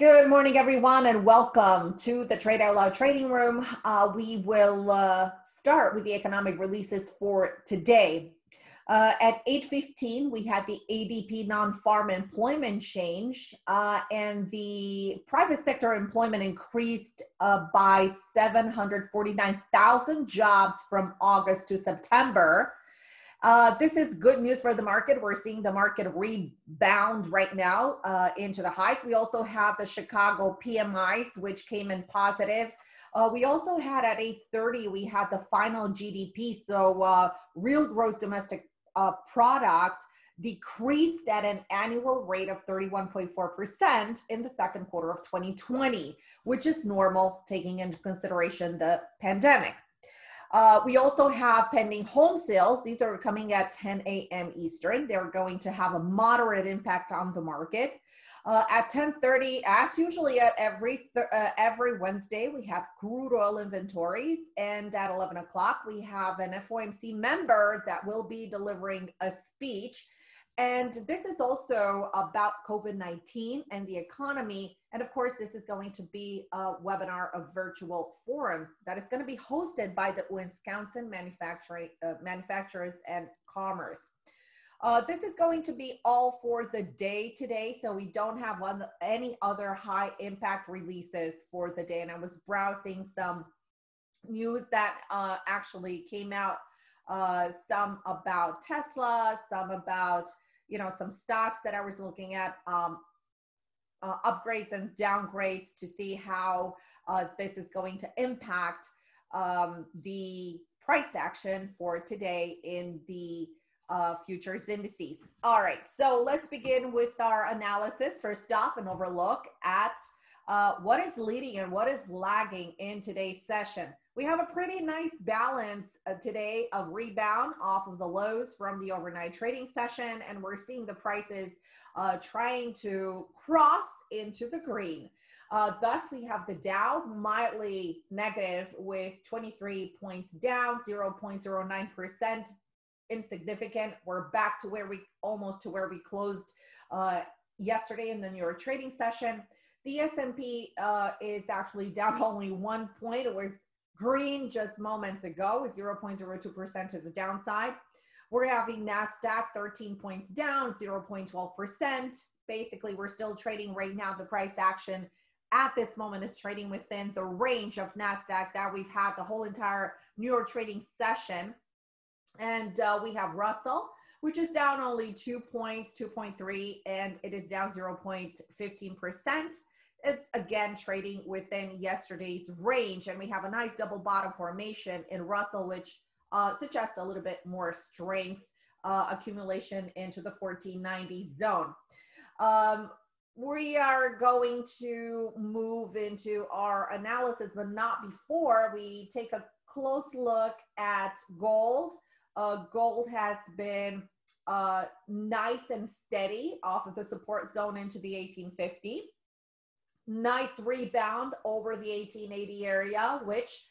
Good morning, everyone, and welcome to the Trade Out Loud Trading Room. We will start with the economic releases for today. At 8:15, we had the ADP non-farm employment change, and the private sector employment increased by 749,000 jobs from August to September. This is good news for the market. We're seeing the market rebound right now into the highs. We also have the Chicago PMIs, which came in positive. We also had at 8:30, we had the final GDP. So real gross domestic product decreased at an annual rate of 31.4% in the second quarter of 2020, which is normal taking into consideration the pandemic. We also have pending home sales. These are coming at 10 a.m. Eastern. They're going to have a moderate impact on the market. At 10:30, as usually at every Wednesday, we have crude oil inventories. And at 11 o'clock, we have an FOMC member that will be delivering a speech. And this is also about COVID-19 and the economy. And of course, this is going to be a webinar, a virtual forum that is going to be hosted by the Wisconsin Manufacturers and Commerce. This is going to be all for the day today. So we don't have any other high impact releases for the day. And I was browsing some news that actually came out, some about Tesla, some about, you know, some stocks that I was looking at, upgrades and downgrades to see how this is going to impact the price action for today in the futures indices. All right, so let's begin with our analysis. First off, an overlook at what is leading and what is lagging in today's session. We have a pretty nice balance today of rebound off of the lows from the overnight trading session, and we're seeing the prices trying to cross into the green. Thus, we have the Dow mildly negative with 23 points down, 0.09%, insignificant. We're back to where we closed yesterday in the New York trading session. The S&P is actually down only 1 point. It was green just moments ago with 0.02% to the downside. We're having Nasdaq 13 points down, 0.12%. Basically, we're still trading right now. The price action at this moment is trading within the range of Nasdaq that we've had the whole entire New York trading session. And we have Russell, which is down only 2 points, 2.3, and it is down 0.15%. It's again trading within yesterday's range, and we have a nice double bottom formation in Russell, which suggests a little bit more strength accumulation into the 1490 zone. We are going to move into our analysis, but not before we take a close look at gold. Gold has been nice and steady off of the support zone into the 1850. Nice rebound over the 1880 area, which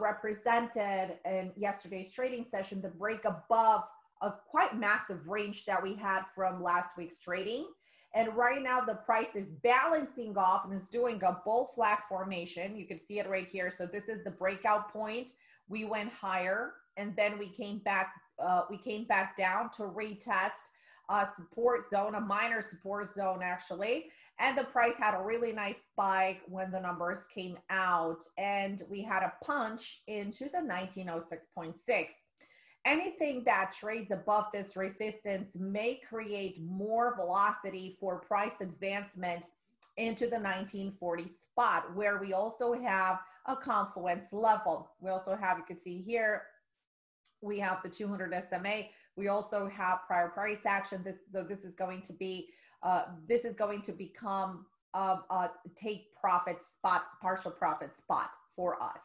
represented in yesterday's trading session the break above a quite massive range that we had from last week's trading. And right now the price is balancing off and is doing a bull flag formation. You can see it right here. So this is the breakout point. We went higher and then we came back down to retest a support zone, a minor support zone actually. And the price had a really nice spike when the numbers came out, and we had a punch into the 1906.6. Anything that trades above this resistance may create more velocity for price advancement into the 1940 spot, where we also have a confluence level. We also have, you can see here, we have the 200 SMA. We also have prior price action. So this is going to be become a take profit spot, partial profit spot for us.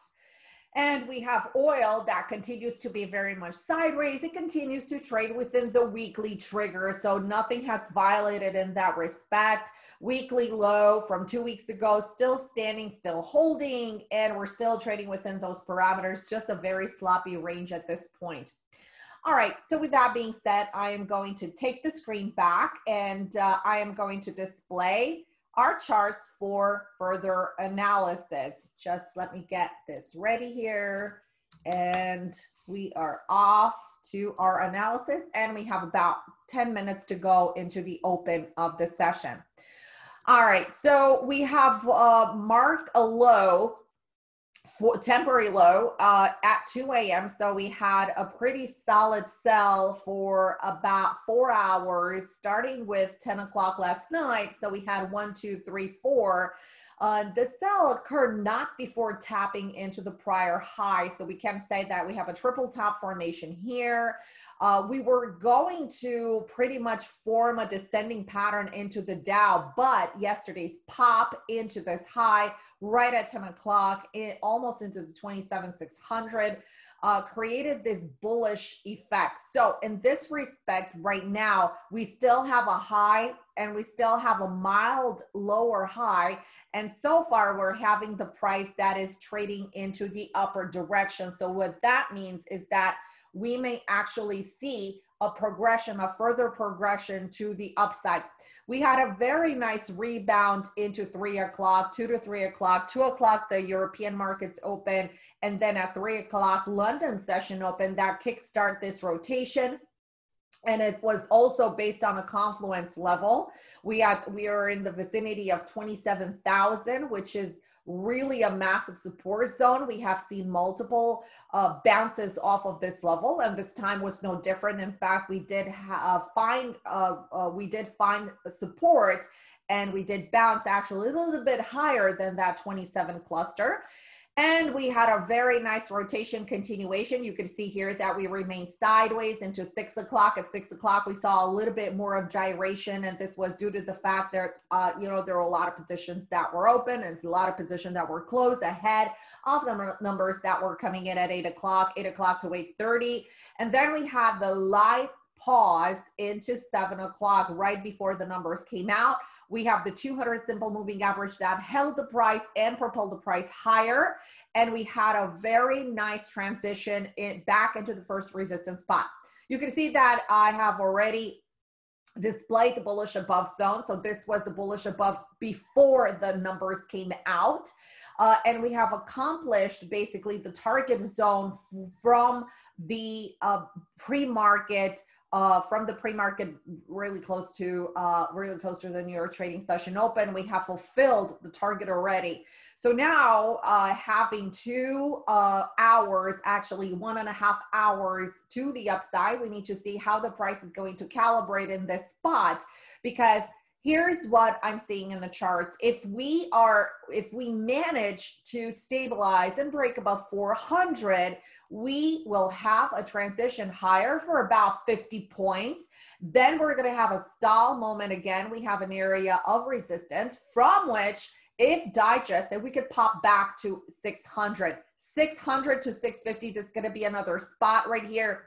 And we have oil that continues to be very much sideways. It continues to trade within the weekly trigger. So nothing has violated in that respect. Weekly low from 2 weeks ago, still standing, still holding, and we're still trading within those parameters, just a very sloppy range at this point. All right, so with that being said, I am going to take the screen back, and I am going to display our charts for further analysis. Just let me get this ready here. And we are off to our analysis, and we have about 10 minutes to go into the open of the session. All right, so we have marked a low, temporary low at 2 a.m. So we had a pretty solid sell for about 4 hours, starting with 10 o'clock last night. So we had 1, 2, 3, 4. The sell occurred not before tapping into the prior high. So we can say that we have a triple top formation here. We were going to pretty much form a descending pattern into the Dow, but yesterday's pop into this high right at 10 o'clock, almost into the 27,600, created this bullish effect. So in this respect, right now, we still have a high and we still have a mild lower high. And so far, we're having the price that is trading into the upper direction. So what that means is that we may actually see a progression, a further progression to the upside. We had a very nice rebound into 3 o'clock, 2 to 3 o'clock, 2 o'clock, the European markets open, and then at 3 o'clock, London session open that kickstart this rotation. And it was also based on a confluence level. We are in the vicinity of 27,000, which is really a massive support zone. We have seen multiple bounces off of this level, and this time was no different. In fact, we did find support, and we did bounce actually a little bit higher than that 27 cluster. And we had a very nice rotation continuation. You can see here that we remained sideways into 6 o'clock. At 6 o'clock, we saw a little bit more of gyration, and this was due to the fact that, there were a lot of positions that were open and a lot of positions that were closed ahead of the numbers that were coming in at 8 o'clock to 8:30. And then we had the light pause into 7 o'clock right before the numbers came out. We have the 200 simple moving average that held the price and propelled the price higher. And we had a very nice transition back into the first resistance spot. You can see that I have already displayed the bullish above zone. So this was the bullish above before the numbers came out. And we have accomplished basically the target zone from the pre-market really close to the New York trading session open. We have fulfilled the target already. So now having 2 hours, actually 1.5 hours to the upside, we need to see how the price is going to calibrate in this spot, because here's what I'm seeing in the charts. If we manage to stabilize and break above 400, we will have a transition higher for about 50 points. Then we're going to have a stall moment again. We have an area of resistance from which, if digested, we could pop back to 600. 600 to 650, this is going to be another spot right here.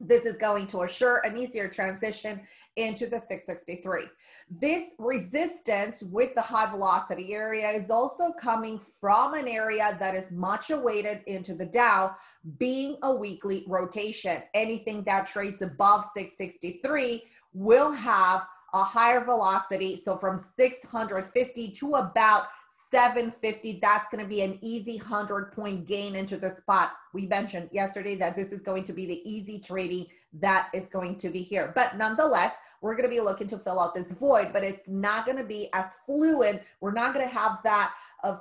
This is going to assure an easier transition into the 663. This resistance with the high velocity area is also coming from an area that is much awaited into the Dow, being a weekly rotation. Anything that trades above 663 will have a higher velocity. So from 650 to about 750, that's going to be an easy 100-point gain into the spot. We mentioned yesterday that this is going to be the easy trading that is going to be here. But nonetheless, we're going to be looking to fill out this void, but it's not going to be as fluid. We're not going to have that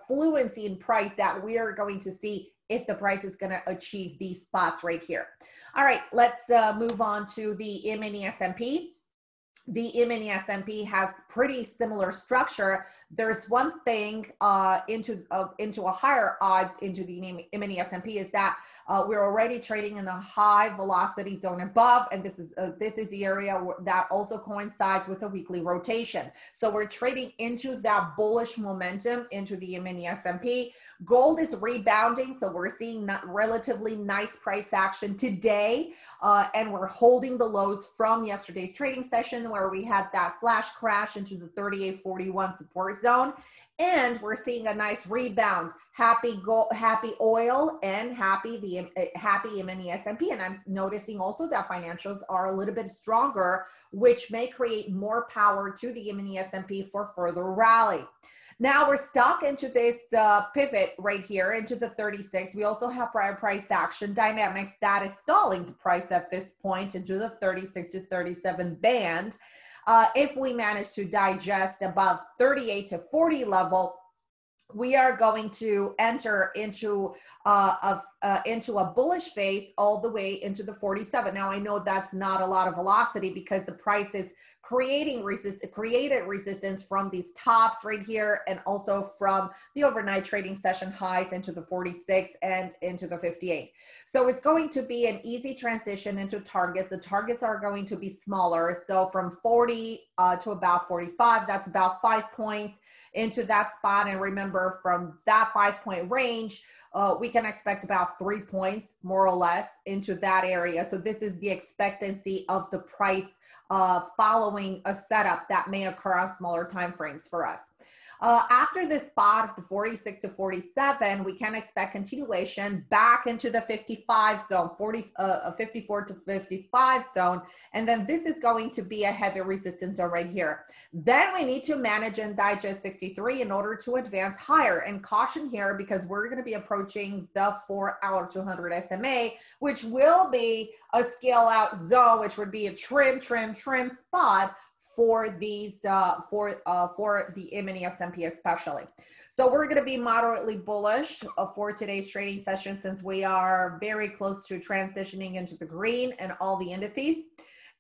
fluency in price that we are going to see if the price is going to achieve these spots right here. All right, let's move on to the EMA S&P. The EMA S&P has pretty similar structure. There's one thing into a higher odds into the EMA S&P is that we're already trading in the high velocity zone above, and this is the area that also coincides with a weekly rotation. So we're trading into that bullish momentum into the EMA S&P. Gold is rebounding, so we're seeing relatively nice price action today, and we're holding the lows from yesterday's trading session where we had that flash crash into the 3841 support zone, and we're seeing a nice rebound. happy gold, happy oil, and happy M&E S&P. And I'm noticing also that financials are a little bit stronger, which may create more power to the M&E S&P for further rally. Now we're stuck into this pivot right here into the 36. We also have prior price action dynamics that is stalling the price at this point into the 36 to 37 band. If we manage to digest above 38 to 40 level, we are going to enter into a bullish phase all the way into the 47. Now, I know that's not a lot of velocity because the price is created resistance from these tops right here and also from the overnight trading session highs into the 46 and into the 58. So it's going to be an easy transition into targets. The targets are going to be smaller. So from 40 to about 45, that's about 5 points into that spot. And remember, from that 5 point range, we can expect about 3 points, more or less, into that area. So this is the expectancy of the price following a setup that may occur on smaller timeframes for us. After this spot of the 46 to 47, we can expect continuation back into the 55 zone, 54 to 55 zone. And then this is going to be a heavy resistance zone right here. Then we need to manage and digest 63 in order to advance higher, and caution here because we're going to be approaching the 4-hour 200 SMA, which will be a scale out zone, which would be a trim spot for these for the M&E S&P especially. So we're going to be moderately bullish for today's trading session, since we are very close to transitioning into the green and all the indices.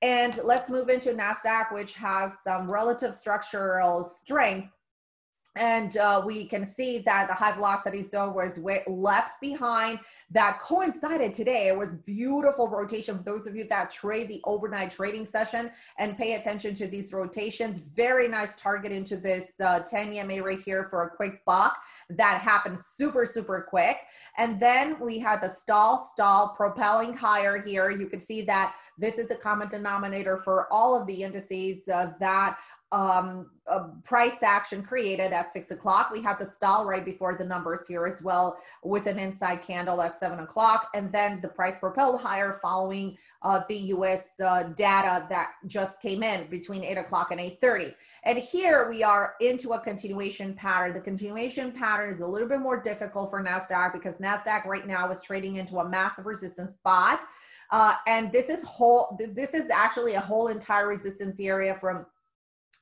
And let's move into Nasdaq, which has some relative structural strength. And we can see that the high velocity zone was left behind. That coincided today. It was beautiful rotation for those of you that trade the overnight trading session and pay attention to these rotations. Very nice target into this 10 EMA right here for a quick buck. That happened super, super quick. And then we had the stall propelling higher here. You can see that this is the common denominator for all of the indices that price action created at 6 o'clock. We have the stall right before the numbers here as well, with an inside candle at 7 o'clock, and then the price propelled higher following the U.S. Data that just came in between 8 o'clock and 8:30. And here we are into a continuation pattern. The continuation pattern is a little bit more difficult for Nasdaq because Nasdaq right now is trading into a massive resistance spot, and this is actually a whole entire resistance area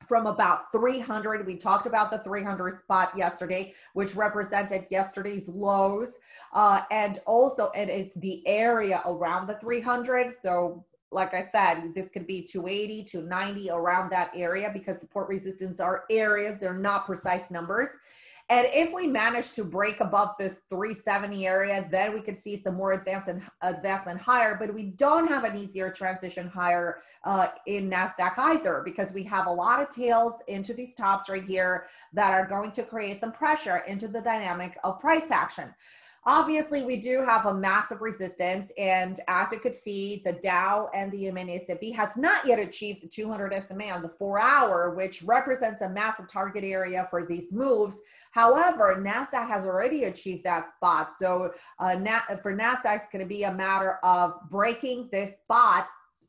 from about 300. We talked about the 300 spot yesterday, which represented yesterday's lows. And also, and it's the area around the 300. So like I said, this could be 280, 290, around that area, because support resistance are areas, they're not precise numbers. And if we manage to break above this 370 area, then we could see some more advancement higher, but we don't have an easier transition higher in Nasdaq either, because we have a lot of tails into these tops right here that are going to create some pressure into the dynamic of price action. Obviously, we do have a massive resistance, and as you could see, the Dow and the EMA S&P has not yet achieved the 200 SMA on the 4-hour, which represents a massive target area for these moves. However, Nasdaq has already achieved that spot, so for Nasdaq, it's going to be a matter of breaking this spot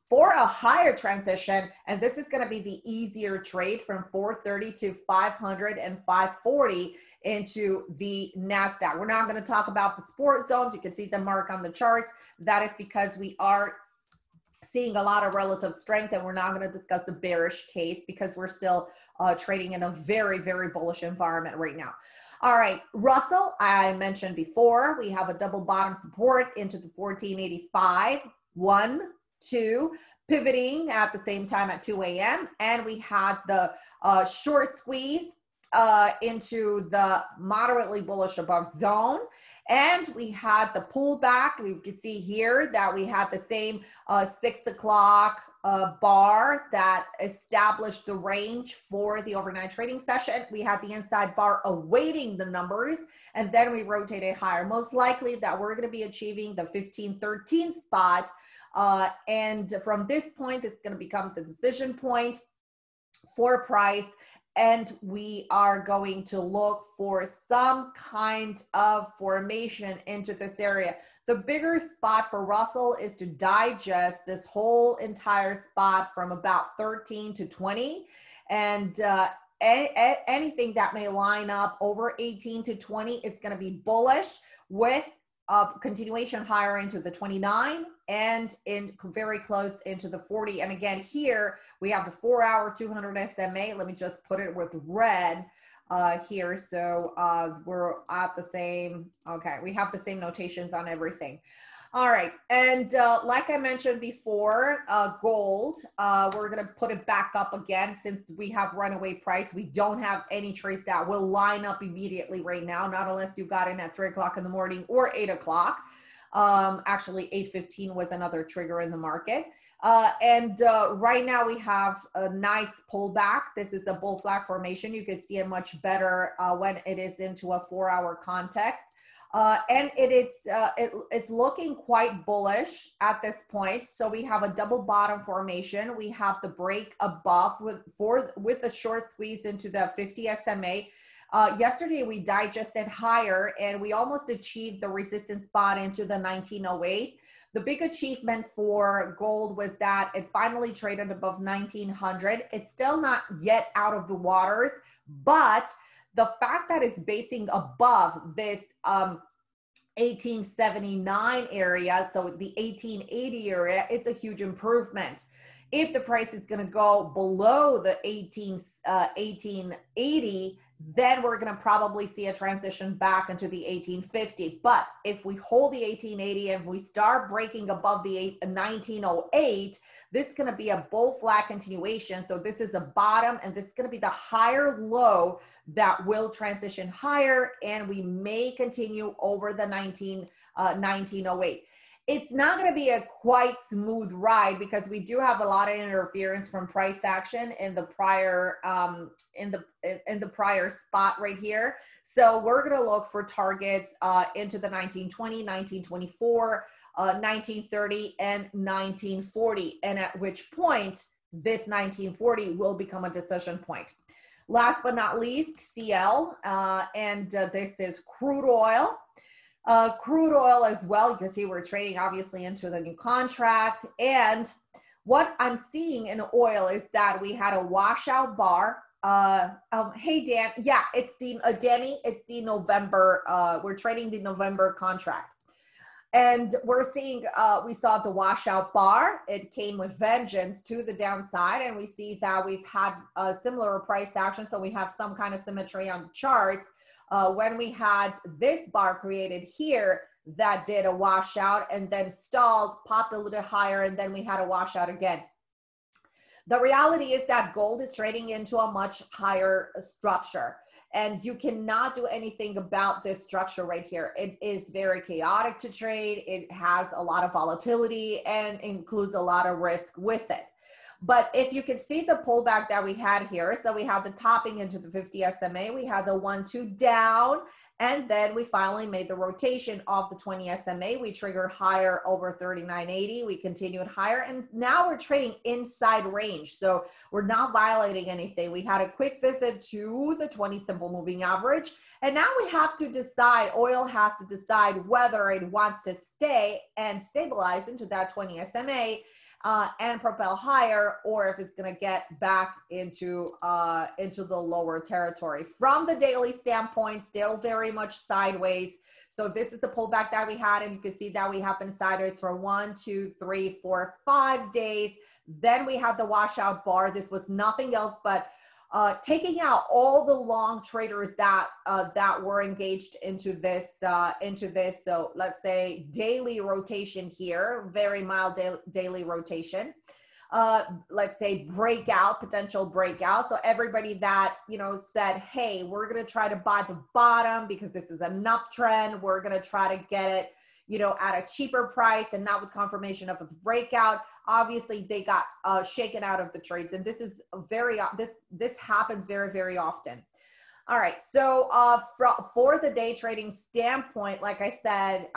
for a higher transition, and this is going to be the easier trade from 430 to 500 and 540 into the Nasdaq. We're not going to talk about the support zones. You can see the mark on the charts. That is because we are seeing a lot of relative strength, and we're not going to discuss the bearish case because we're still trading in a very, very bullish environment right now. All right, Russell, I mentioned before, we have a double bottom support into the 1485, 1, 2, pivoting at the same time at 2 a.m. And we had the short squeeze into the moderately bullish above zone. And we had the pullback. You can see here that we had the same 6 o'clock bar that established the range for the overnight trading session. We had the inside bar awaiting the numbers, and then we rotated higher. Most likely that we're going to be achieving the 1513 spot. And from this point, it's going to become the decision point for price. And we are going to look for some kind of formation into this area. The bigger spot for Russell is to digest this whole entire spot from about 13 to 20. And anything that may line up over 18 to 20 is going to be bullish, with continuation higher into the 29 and in very close into the 40. And again, here we have the 4-hour 200 SMA. Let me just put it with red here. So we're at the same, okay, we have the same notations on everything. All right. And like I mentioned before, gold, we're going to put it back up again since we have runaway price. We don't have any trades that will line up immediately right now, not unless you got in at 3 o'clock in the morning or 8 o'clock. Actually, 8:15 was another trigger in the market. Right now we have a nice pullback. This is a bull flag formation. You can see it much better when it is into a 4-hour context. And it's looking quite bullish at this point. So we have a double bottom formation. We have the break above with a short squeeze into the 50 SMA. Yesterday we digested higher and we almost achieved the resistance spot into the 1908. The big achievement for gold was that it finally traded above 1900. It's still not yet out of the waters, but the fact that it's basing above this 1879 area, so the 1880 area, it's a huge improvement. If the price is going to go below the 1880, then we're going to probably see a transition back into the 1850. But if we hold the 1880 and we start breaking above the 1908, this is going to be a bull flag continuation. So this is the bottom, and this is going to be the higher low that will transition higher, and we may continue over the 1908. It's not going to be a quite smooth ride because we do have a lot of interference from price action in the prior prior spot right here. So we're going to look for targets into the 1920, 1924, 1930, and 1940, and at which point this 1940 will become a decision point. Last but not least, CL, this is crude oil. Crude oil as well, you can see we're trading obviously into the new contract, and what I'm seeing in oil is that we had a washout bar. Hey Dan, yeah, it's the Danny, it's the November, we're trading the November contract, and we're seeing we saw the washout bar. It came with vengeance to the downside, and we see that we've had a similar price action, so we have some kind of symmetry on the charts. When we had this bar created here that did a washout and then stalled, popped a little higher, and then we had a washout again. The reality is that gold is trading into a much higher structure, and you cannot do anything about this structure right here. It is very chaotic to trade. It has a lot of volatility and includes a lot of risk with it. But if you can see the pullback that we had here, so we had the topping into the 50 SMA, we had the 1-2 down, and then we finally made the rotation off the 20 SMA. We triggered higher over 39.80. We continued higher, and now we're trading inside range. So we're not violating anything. We had a quick visit to the 20 simple moving average, and now we have to decide, oil has to decide whether it wants to stay and stabilize into that 20 SMA. And propel higher, or if it's going to get back into the lower territory. From the daily standpoint, still very much sideways. So this is the pullback that we had, and you can see that we have been sideways for 1, 2, 3, 4, 5 days. Then we had the washout bar. This was nothing else but taking out all the long traders that that were engaged into this, so let's say daily rotation here, very mild daily rotation, let's say breakout, potential breakout. So everybody that, you know, said, hey, we're going to try to buy the bottom because this is an uptrend, we're going to try to get it, you know, at a cheaper price and not with confirmation of a breakout. Obviously, they got shaken out of the trades, and this is very this happens very, very often. All right, so for the day trading standpoint, like I said,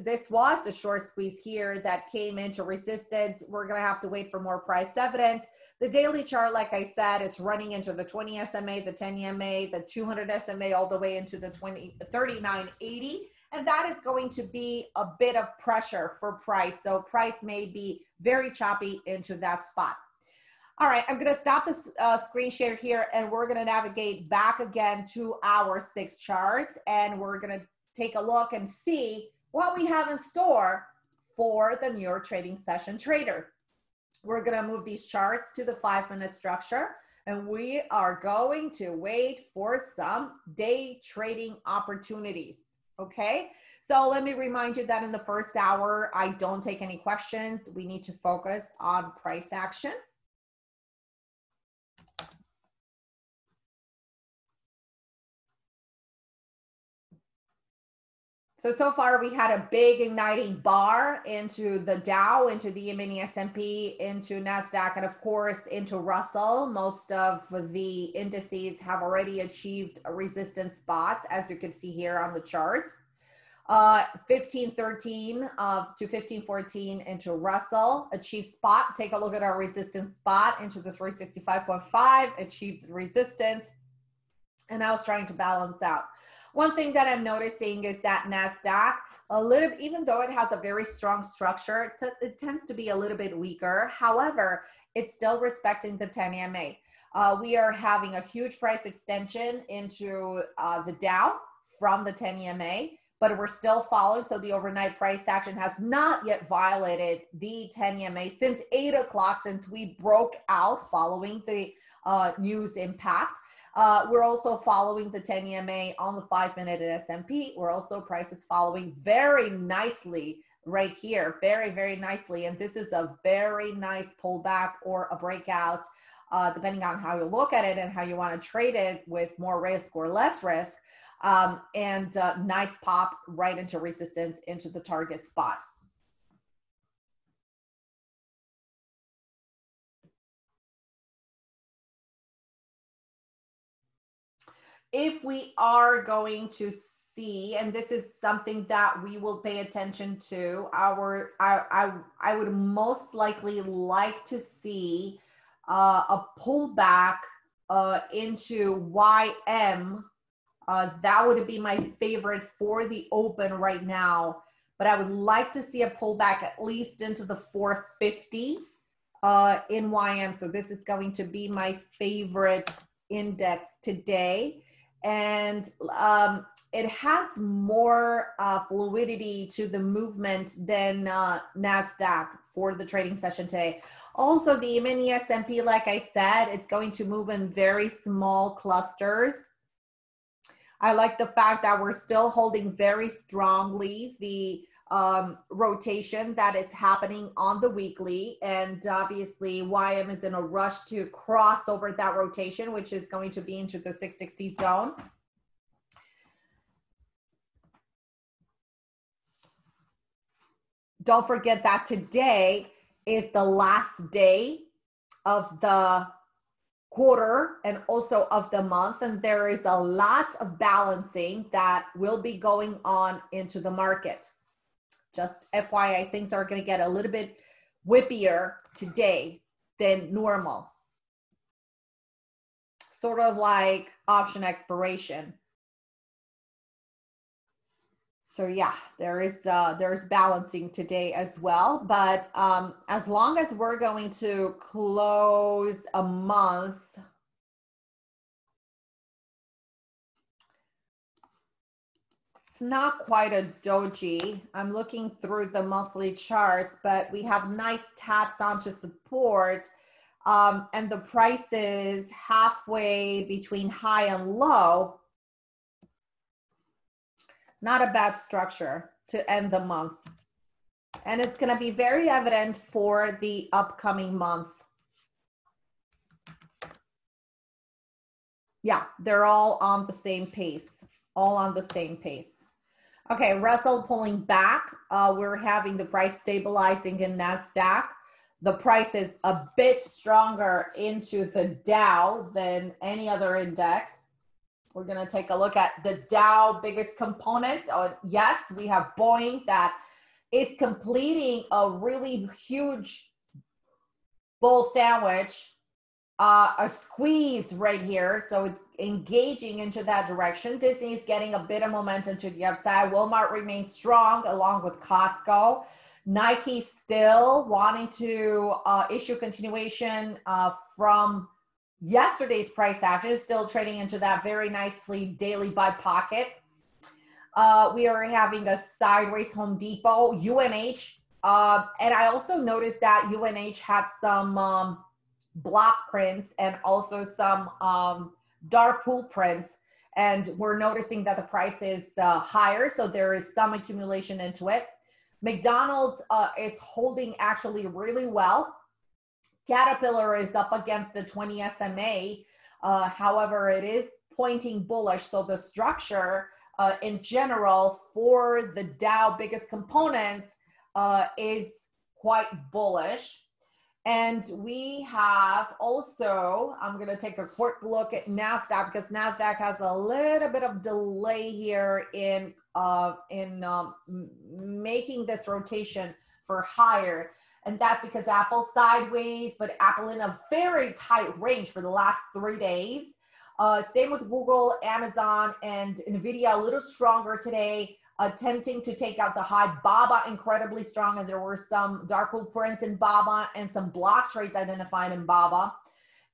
this was the short squeeze here that came into resistance. We're gonna have to wait for more price evidence. The daily chart, like I said, it's running into the 20 SMA, the 10 EMA, the 200 SMA, all the way into the 3980. And that is going to be a bit of pressure for price. So price may be very choppy into that spot. All right, I'm gonna stop this screen share here, and we're gonna navigate back again to our 6 charts, and we're gonna take a look and see what we have in store for the New York trading session trader. We're gonna move these charts to the 5-minute structure, and we are going to wait for some day trading opportunities, okay? So let me remind you that in the first hour, I don't take any questions. We need to focus on price action. So far we had a big igniting bar into the Dow, into the EMA, S&P, into Nasdaq, and of course into Russell. Most of the indices have already achieved resistance spots, as you can see here on the charts. 1513 to 1514 into Russell, achieved spot. Take a look at our resistance spot into the 365.5, achieved resistance, and I was trying to balance out. One thing that I'm noticing is that NASDAQ, even though it has a very strong structure, it tends to be a little bit weaker. However, it's still respecting the 10 EMA. We are having a huge price extension into the Dow from the 10 EMA, but we're still following. So the overnight price action has not yet violated the 10 EMA since 8 o'clock, since we broke out following the news impact. We're also following the 10 EMA on the 5-minute at S&P. We're also prices following very nicely right here, very, very nicely. And this is a very nice pullback or a breakout, depending on how you look at it and how you want to trade it, with more risk or less risk. Nice pop right into resistance into the target spot. If we are going to see, and this is something that we will pay attention to, I would most likely like to see a pullback into YM. That would be my favorite for the open right now, but I would like to see a pullback at least into the 450 in YM. So this is going to be my favorite index today. And it has more fluidity to the movement than NASDAQ for the trading session today. Also, the EMA S&P, like I said, it's going to move in very small clusters. I like the fact that we're still holding very strongly the rotation that is happening on the weekly, and obviously YM is in a rush to cross over that rotation, which is going to be into the 660 zone. Don't forget that today is the last day of the quarter and also of the month, and there is a lot of balancing that will be going on into the market. Just FYI, things are going to get a little bit whippier today than normal. Sort of like option expiration. So yeah, there's balancing today as well. But as long as we're going to close a month, not quite a doji. I'm looking through the monthly charts, but we have nice taps onto support, and the price is halfway between high and low. Not a bad structure to end the month. And it's going to be very evident for the upcoming month. Yeah, they're all on the same pace, all on the same pace. Okay, Russell pulling back. We're having the price stabilizing in NASDAQ. The price is a bit stronger into the Dow than any other index. We're gonna take a look at the Dow biggest component. Oh, yes, we have Boeing that is completing a really huge bull sandwich a squeeze right here. So it's engaging into that direction. Disney is getting a bit of momentum to the upside. Walmart remains strong along with Costco. Nike still wanting to issue continuation from yesterday's price action, is still trading into that very nicely daily buy pocket. We are having a sideways Home Depot, UNH. And I also noticed that UNH had some block prints and also some dark pool prints. And we're noticing that the price is higher. So there is some accumulation into it. McDonald's is holding actually really well. Caterpillar is up against the 20 SMA. However, it is pointing bullish. So the structure in general for the Dow biggest components is quite bullish. And we have also, I'm going to take a quick look at Nasdaq because Nasdaq has a little bit of delay here in making this rotation for higher. And that's because Apple sideways, but Apple in a very tight range for the last 3 days. Same with Google, Amazon, and NVIDIA, a little stronger today, attempting to take out the high. BABA incredibly strong, and there were some dark pool prints in BABA and some block trades identified in BABA.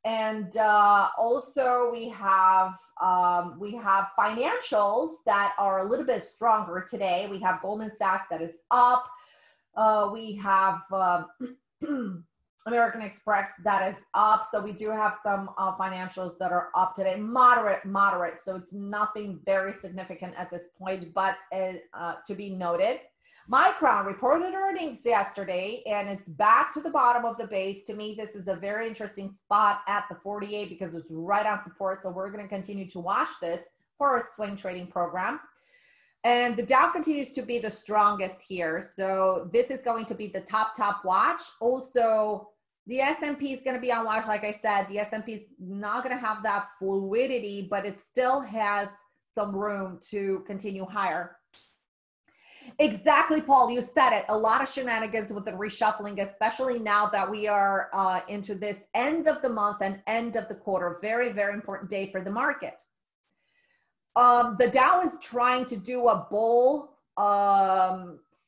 And also we have financials that are a little bit stronger today. We have Goldman Sachs that is up. We have American Express that is up. So we do have some financials that are up today, moderate. So it's nothing very significant at this point, but to be noted. Micron reported earnings yesterday, and it's back to the bottom of the base. To me, this is a very interesting spot at the 48 because it's right on support. So we're going to continue to watch this for a swing trading program. And the Dow continues to be the strongest here. So this is going to be the top watch. Also, the S&P is going to be on watch. Like I said, the S&P is not going to have that fluidity, but it still has some room to continue higher. Exactly, Paul, you said it. A lot of shenanigans with the reshuffling, especially now that we are into this end of the month and end of the quarter. Very, very important day for the market. The Dow is trying to do a bull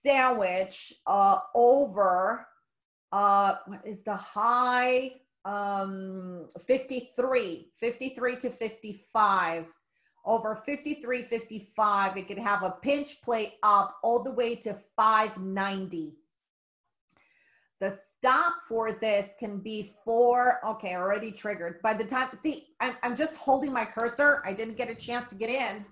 sandwich over what is the high 53 to 55. Over 53.55, it could have a pinch play up all the way to 590. The stop for this can be four. Okay, already triggered. By the time, see, I'm just holding my cursor. I didn't get a chance to get in.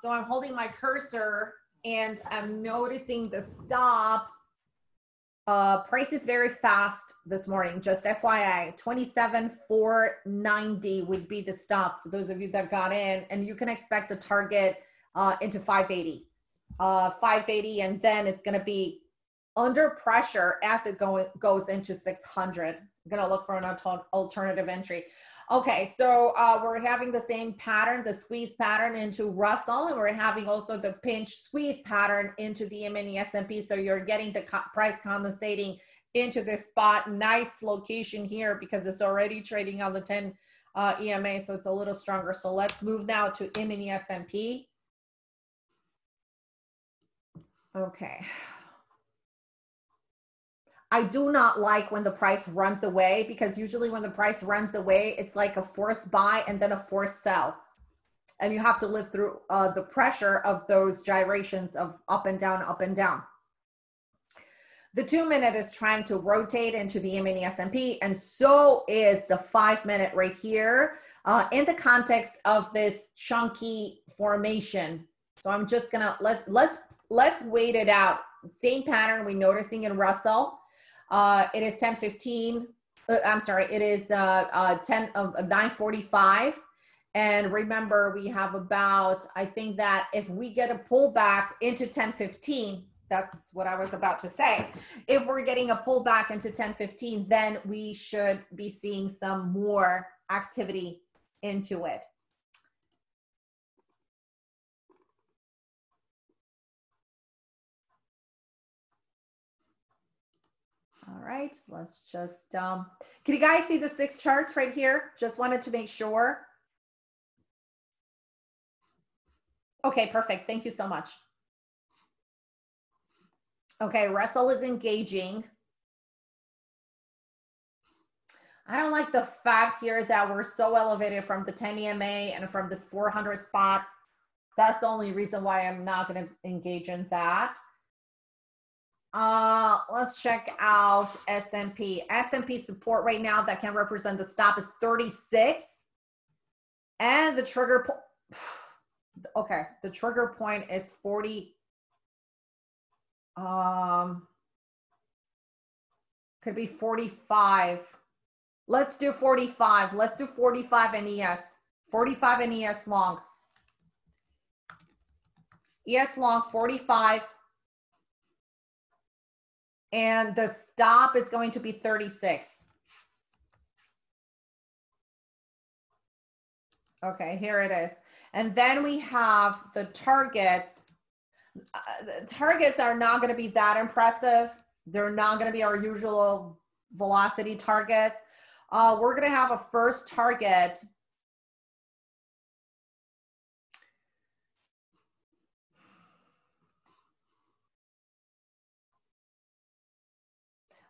So I'm holding my cursor and I'm noticing the stop. Prices very fast this morning, just FYI. 27.490 would be the stop for those of you that got in. And you can expect a target into 580. 580, and then it's going to be under pressure as it goes into 600. I'm going to look for an alternative entry. Okay, so we're having the same pattern, the squeeze pattern into Russell, and we're having also the pinch squeeze pattern into the EMA and the S&P. So you're getting the price condensating into this spot. Nice location here because it's already trading on the 10 EMA, so it's a little stronger. So let's move now to EMA and the S&P. Okay. I do not like when the price runs away because usually when the price runs away, it's like a forced buy and then a forced sell. And you have to live through the pressure of those gyrations of up and down, up and down. The 2-minute is trying to rotate into the EMA and the S&P, and so is the 5-minute right here in the context of this chunky formation. So I'm just going to, let's wait it out. Same pattern we're noticing in Russell. It is 10:15. I'm sorry. It is 9:45. And remember, we have about. I think that if we get a pullback into 10:15, that's what I was about to say. If we're getting a pullback into 10:15, then we should be seeing some more activity into it. All right, let's just, can you guys see the 6 charts right here? Just wanted to make sure. Okay, perfect. Thank you so much. Okay, Russell is engaging. I don't like the fact here that we're so elevated from the 10 EMA and from this 400 spot. That's the only reason why I'm not going to engage in that. Let's check out S&P. S&P support right now that can represent the stop is 36. And the trigger point, okay, the trigger point is 40. Could be 45. Let's do 45. Let's do 45 NES. 45 NES long. ES long 45. And the stop is going to be 36. Okay, here it is. And then we have the targets. The targets are not going to be that impressive. They're not going to be our usual velocity targets. We're going to have a first target.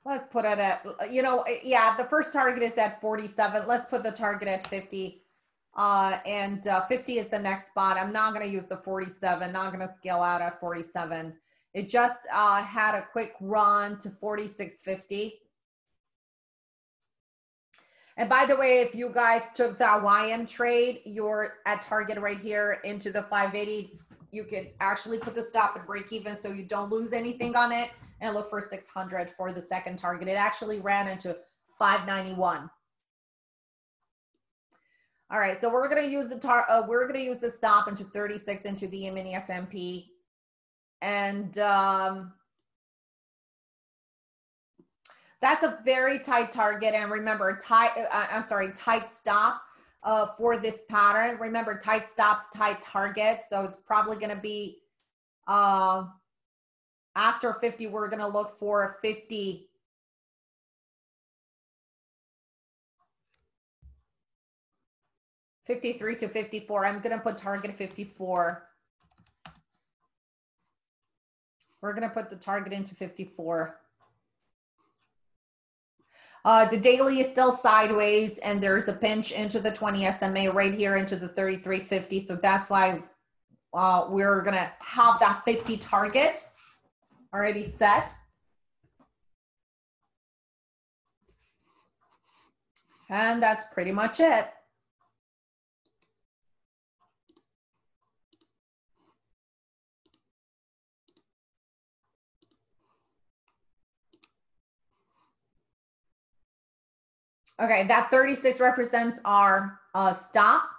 Let's put it at, you know, yeah, the first target is at 47. Let's put the target at 50. And 50 is the next spot. I'm not going to use the 47, not going to scale out at 47. It just had a quick run to 46.50. And by the way, if you guys took that YM trade, you're at target right here into the 580. You could actually put the stop and break even so you don't lose anything on it and look for 600 for the second target. It actually ran into 591. All right, so we're going to use the stop into 36 into the mini S&P, and that's a very tight target. And remember, tight stop for this pattern. Remember, tight stops, tight targets. So it's probably going to be after 50. We're going to look for 50. $53 to $54. I'm going to put target 54. We're going to put the target into 54. The daily is still sideways, and there's a pinch into the 20 SMA right here into the 33.50. So that's why we're going to have that 50 target already set. And that's pretty much it. Okay, that 36 represents our stop.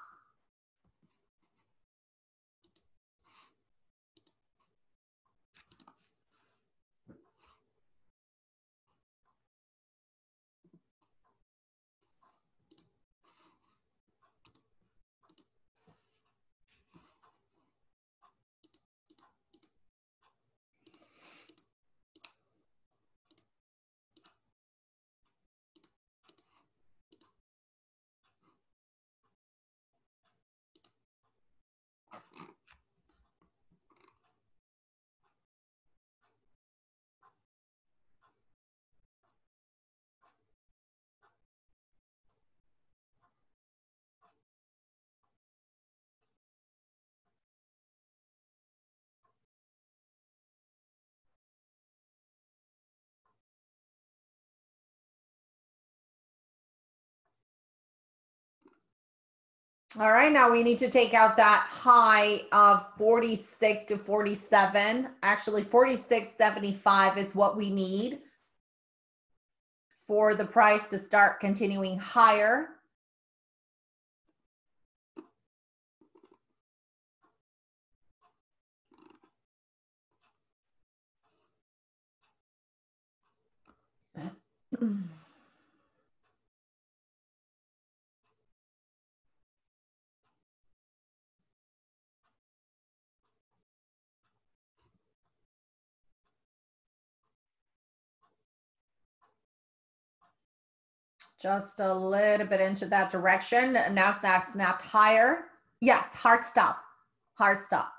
All right, now we need to take out that high of 46 to 47. Actually, 46.75 is what we need for the price to start continuing higher. Just a little bit into that direction. Nasdaq snapped higher. Yes, hard stop. Hard stop.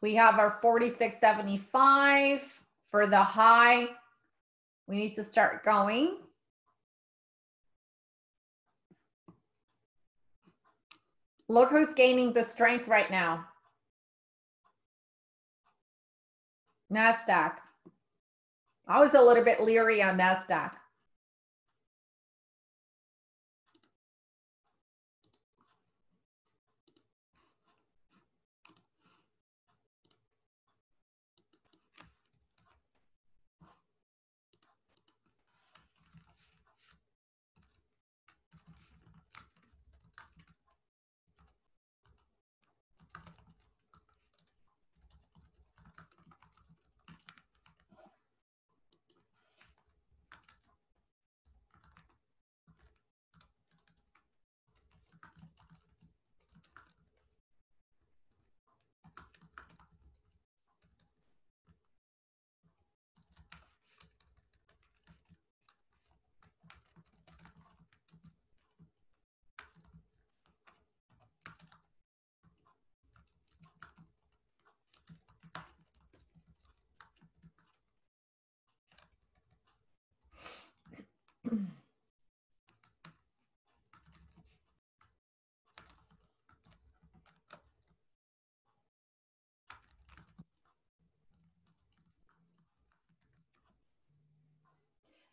We have our 46.75 for the high. We need to start going. Look who's gaining the strength right now. NASDAQ. I was a little bit leery on NASDAQ.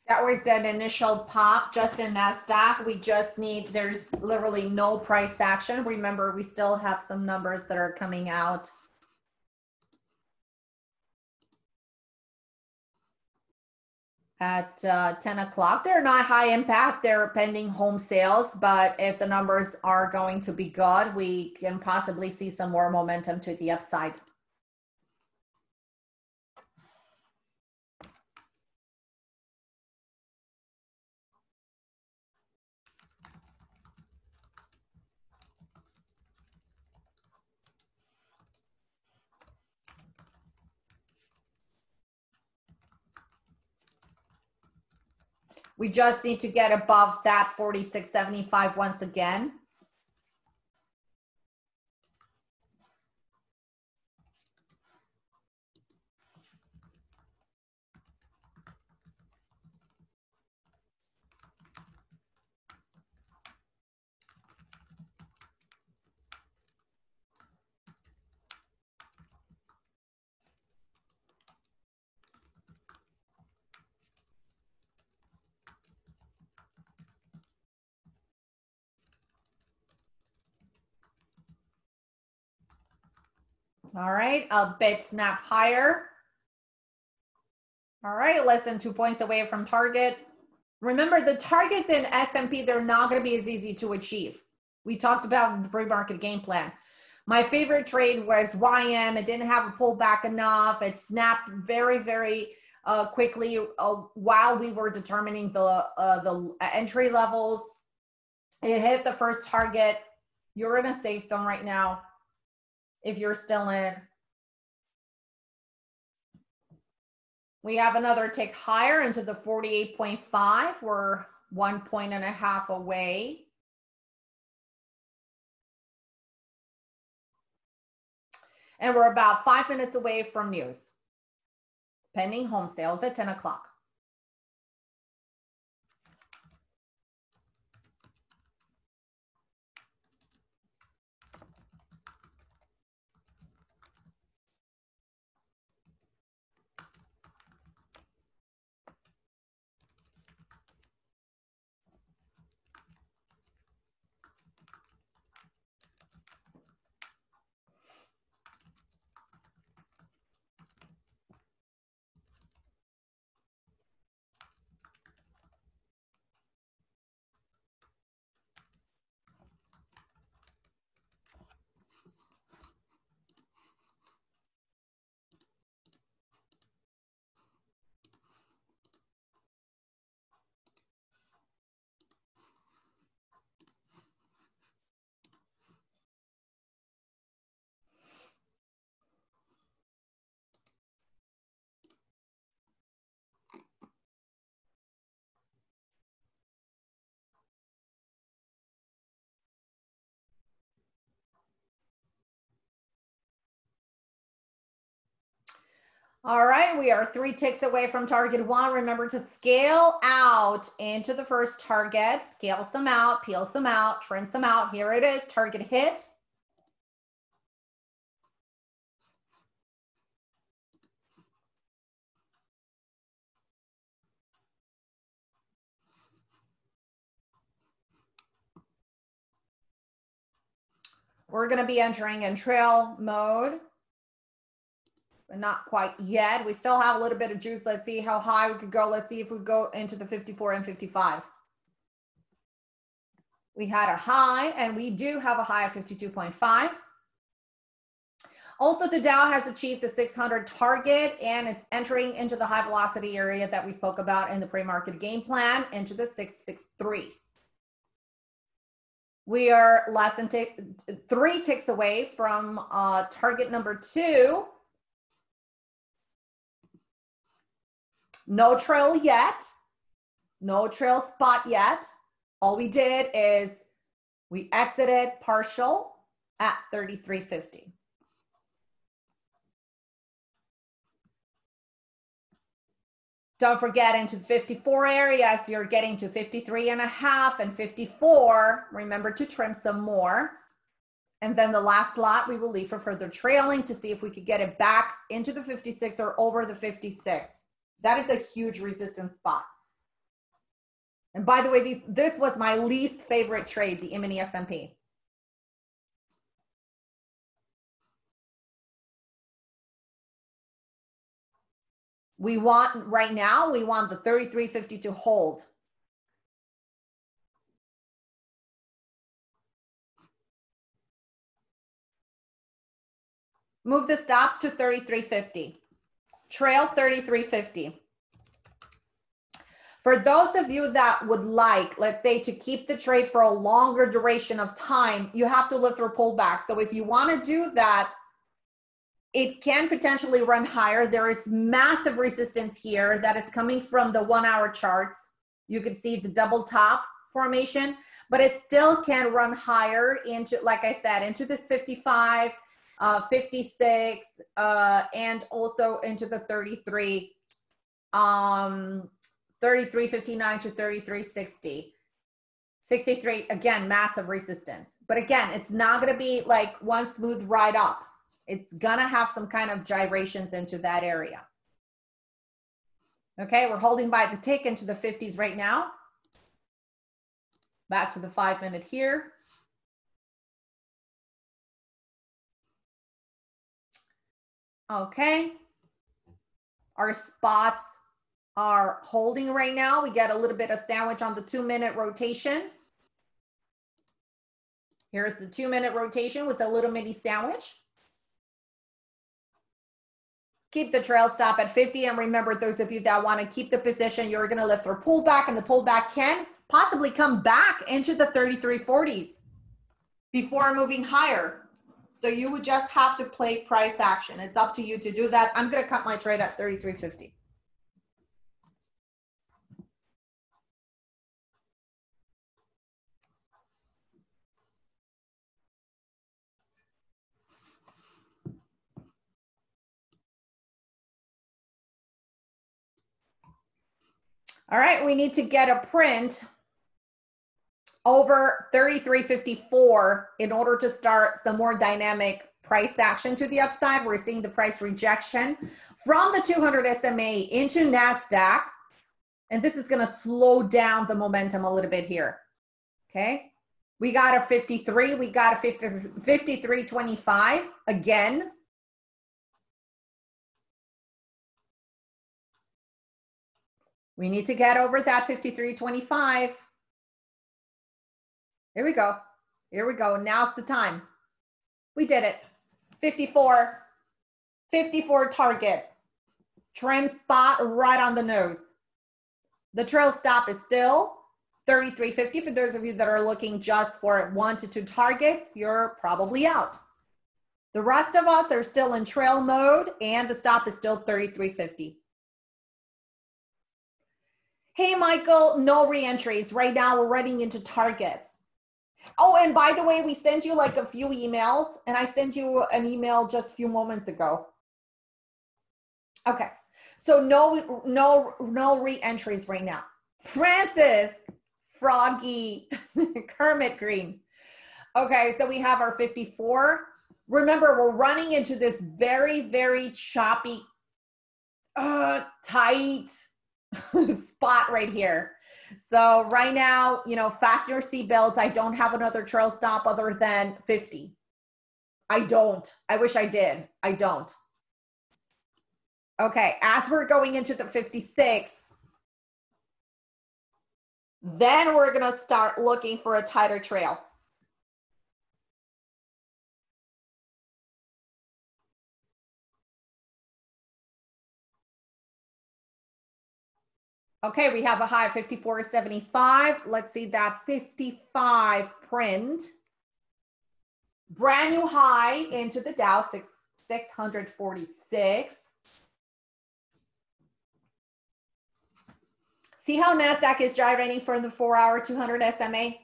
That was an initial pop just in NASDAQ. We just need, there's literally no price action. Remember, we still have some numbers that are coming out. At 10 o'clock, they're not high impact. They're pending home sales, but if the numbers are going to be good, we can possibly see some more momentum to the upside. We just need to get above that 46.75 once again. All right, a bit snap higher. All right, less than 2 points away from target. Remember, the targets in S&P, they're not going to be as easy to achieve. We talked about the pre-market game plan. My favorite trade was YM. It didn't have a pullback enough. It snapped very, very quickly while we were determining the entry levels. It hit the first target. You're in a safe zone right now. If you're still in. We have another tick higher into the 48.5. We're 1.5 points away. And we're about 5 minutes away from news. Pending home sales at 10 o'clock. All right, we are 3 ticks away from target 1. Remember to scale out into the first target, scale some out, peel some out, trim some out. Here it is, target hit. We're going to be entering in trail mode, but not quite yet. We still have a little bit of juice. Let's see how high we could go. Let's see if we go into the 54 and 55. We had a high, and we do have a high of 52.5. Also, the Dow has achieved the 600 target, and it's entering into the high velocity area that we spoke about in the pre-market game plan, into the 663. We are less than 3 ticks away from target number 2. No trail yet, no trail spot yet. All we did is we exited partial at 33.50. Don't forget, into 54 areas, you're getting to 53.5 and 54. Remember to trim some more. And then the last lot we will leave for further trailing to see if we could get it back into the 56 or over the 56. That is a huge resistance spot. And by the way, this was my least favorite trade, the EMA S&P. We want, right now, we want the 33.50 to hold. Move the stops to 33.50. Trail 33.50. For those of you that would like, let's say, to keep the trade for a longer duration of time, you have to look through pullback. So if you want to do that, it can potentially run higher. There is massive resistance here that is coming from the 1-hour charts. You can see the double top formation, but it still can run higher into, like I said, into this 55, 56, and also into the 33, 33.59 to 33.60. 63, again, massive resistance. But again, it's not gonna be like one smooth ride up. It's gonna have some kind of gyrations into that area. Okay, we're holding by the tick into the 50s right now. Back to the 5-minute here. Okay, our spots are holding right now. We get a little bit of sandwich on the 2-minute rotation. Here's the 2-minute rotation with a little mini sandwich. Keep the trail stop at 50. And remember, those of you that want to keep the position, you're going to lift or pull back, and the pullback can possibly come back into the 33.40s before moving higher. So you would just have to play price action. It's up to you to do that. I'm going to cut my trade at 33.50. All right, we need to get a print over 33.54 in order to start some more dynamic price action to the upside. We're seeing the price rejection from the 200 SMA into NASDAQ. And this is gonna slow down the momentum a little bit here, okay? We got a 53, we got a 53.25 again. We need to get over that 53.25. Here we go. Here we go. Now's the time. We did it. 54. 54 target. Trim spot right on the nose. The trail stop is still 33.50. For those of you that are looking just for 1 to 2 targets, you're probably out. The rest of us are still in trail mode, and the stop is still 33.50. Hey, Michael, no reentries. Right now, we're running into targets. Oh, and by the way, we sent you like a few emails, and I sent you an email just a few moments ago. Okay. So no re-entries right now. Francis, Froggy, Kermit Green. Okay, so we have our 54. Remember, we're running into this very, very choppy, tight spot right here. So right now, you know, fasten your seatbelts. I don't have another trail stop other than 50. I don't. I wish I did. I don't. Okay, as we're going into the 56, then we're going to start looking for a tighter trail. Okay, we have a high of 54.75. Let's see that 55 print. Brand new high into the Dow 646. See how NASDAQ is gyrating from the 4-hour 200 SMA?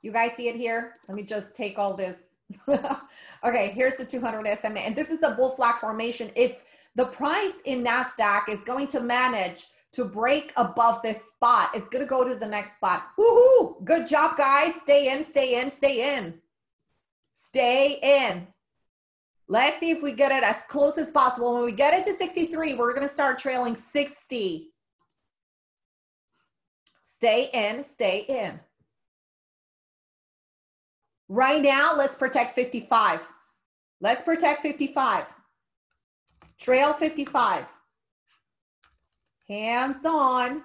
You guys see it here? Let me just take all this. Okay, here's the 200 SMA. And this is a bull flag formation. If the price in NASDAQ is going to manage to break above this spot, it's going to go to the next spot. Woohoo! Good job, guys. Stay in, stay in, stay in. Stay in. Let's see if we get it as close as possible. When we get it to 63, we're going to start trailing 60. Stay in, stay in. Right now, let's protect 55. Let's protect 55. Trail 55. Hands on.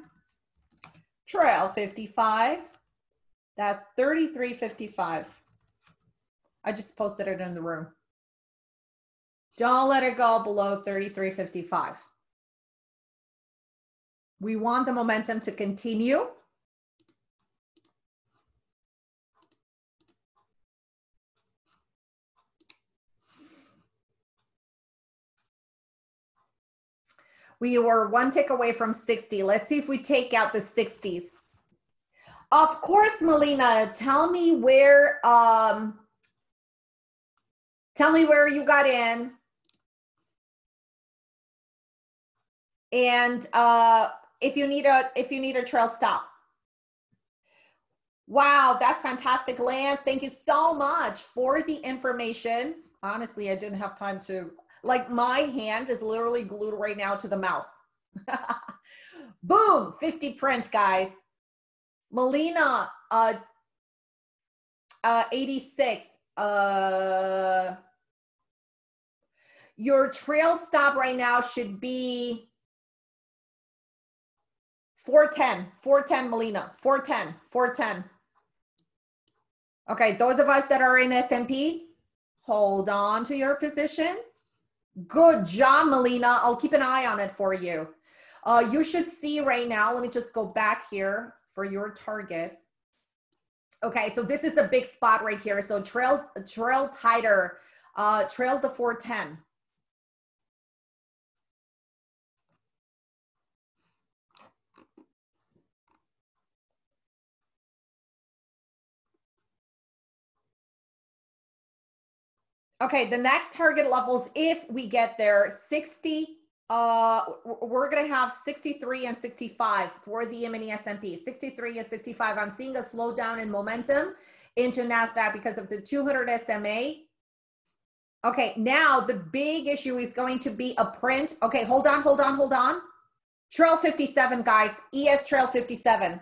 Trail 55. That's 33.55. I just posted it in the room. Don't let it go below 33.55. We want the momentum to continue. We were one tick away from 60. Let's see if we take out the 60s. Of course, Melina, tell me where you got in. And if you need a trail stop. Wow, that's fantastic, Lance. Thank you so much for the information. Honestly, I didn't have time to, like, my hand is literally glued right now to the mouse. Boom, 50 print, guys. Melina, 86. Your trail stop right now should be 410, 410, Melina, 410, 410. Okay, those of us that are in S&P, hold on to your positions. Good job, Melina. I'll keep an eye on it for you. You should see right now, let me just go back here for your targets. Okay, so this is the big spot right here. So trail tighter, trail to 410. Okay, the next target levels, if we get there, 60, we're going to have 63 and 65 for the E-mini S&P, 63 and 65. I'm seeing a slowdown in momentum into NASDAQ because of the 200 SMA. Okay, now the big issue is going to be a print. Okay, hold on, hold on, hold on. Trail 57, guys, ES Trail 57.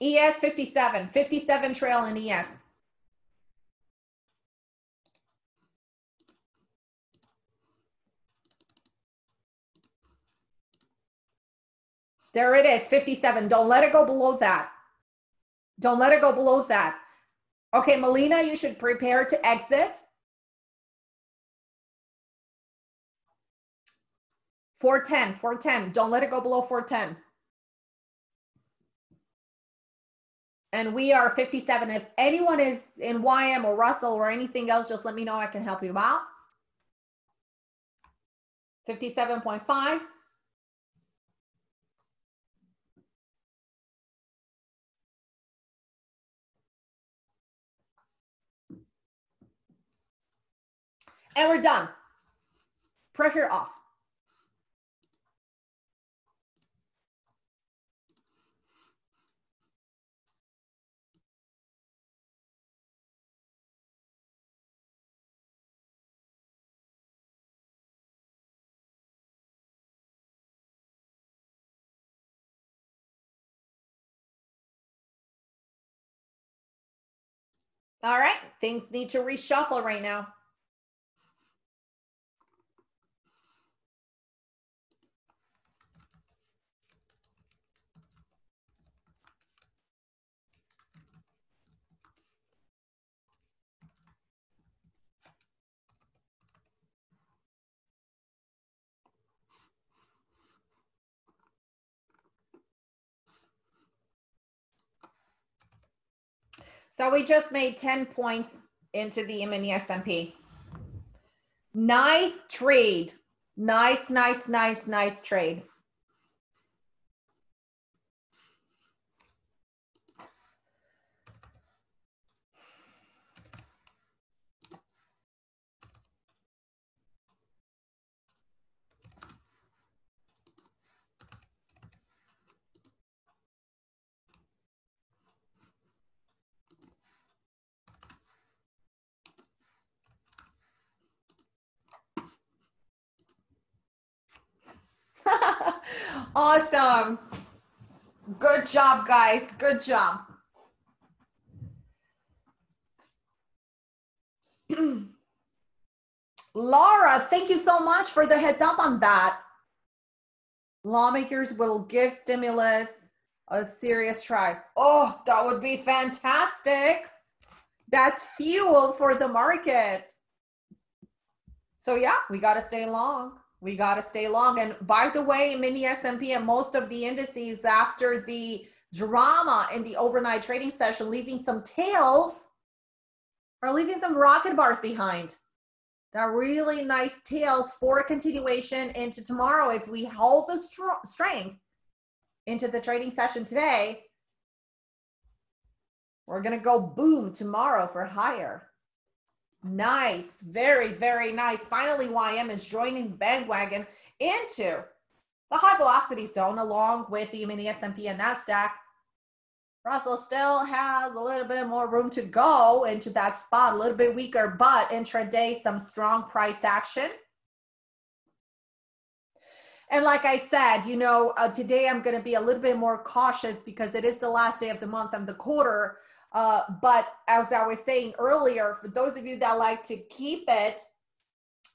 ES 57, 57 trail in ES. There it is, 57. Don't let it go below that. Don't let it go below that. Okay, Melina, you should prepare to exit. 410, 410. Don't let it go below 410. And we are 57. If anyone is in YM or Russell or anything else, just let me know. I can help you out. 57.5. And we're done. Pressure off. All right, things need to reshuffle right now. So we just made 10 points into the E-mini S&P. Nice trade. Nice, nice, nice, nice trade. Awesome. Good job, guys. Good job. Laura, thank you so much for the heads up on that. Lawmakers will give stimulus a serious try. Oh, that would be fantastic. That's fuel for the market. So yeah, we got to stay long. We got to stay long. And by the way, mini S&P and most of the indices after the drama in the overnight trading session, leaving some tails or leaving some rocket bars behind. They're really nice tails for continuation into tomorrow. If we hold the strength into the trading session today, we're going to go boom tomorrow for higher. Nice, very, very nice. Finally, YM is joining bandwagon into the high velocity zone along with the mini S&P and NASDAQ. Russell still has a little bit more room to go into that spot, a little bit weaker, but intraday, some strong price action. And like I said, you know, today I'm going to be a little bit more cautious because it is the last day of the month and the quarter. But as I was saying earlier, for those of you that like to keep it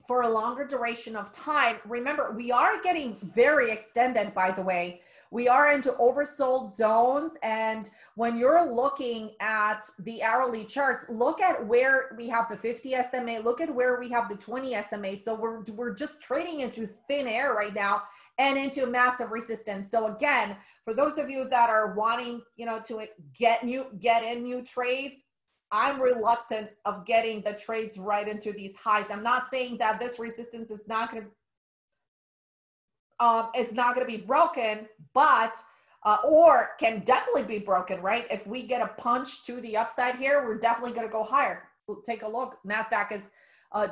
for a longer duration of time, remember, we are getting very extended, by the way. We are into oversold zones. And when you're looking at the hourly charts, look at where we have the 50 SMA, look at where we have the 20 SMA. So we're just trading into thin air right now and into massive resistance. So again, for those of you that are wanting, you know, to get in new trades, I'm reluctant of getting the trades right into these highs. I'm not saying that this resistance is not going to, it's not going to be broken, but or can definitely be broken, right? If we get a punch to the upside here, we're definitely going to go higher. We'll take a look. NASDAQ is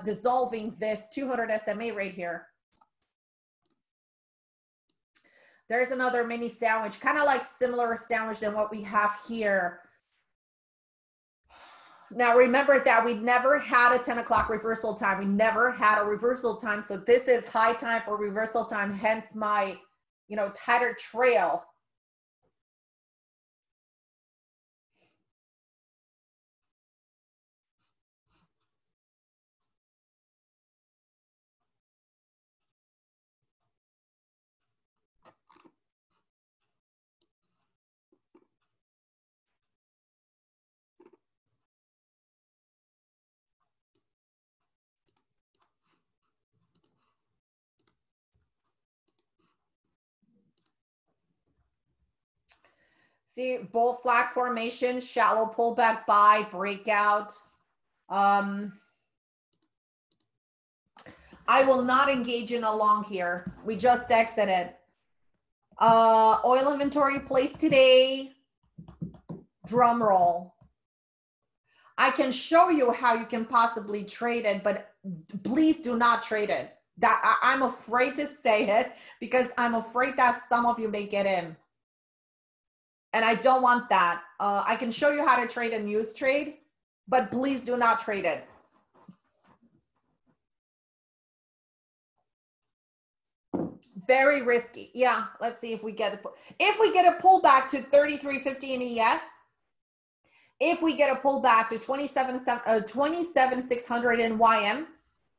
dissolving this 200 SMA right here. There's another mini sandwich, kind of like similar sandwich than what we have here. Now, remember that we never had a 10 o'clock reversal time. We never had a reversal time. So this is high time for reversal time, hence my, you know, tighter trail. See, bull flag formation, shallow pullback buy, breakout. I will not engage in a long here. We just exited. Oil inventory placed today. Drum roll. I can show you how you can possibly trade it, but please do not trade it. That I'm afraid to say it because I'm afraid that some of you may get in. And I don't want that. I can show you how to trade a news trade, but please do not trade it. Very risky. Yeah, let's see if we get a pullback to 33.50 in ES. If we get a pullback to 27,600 in YM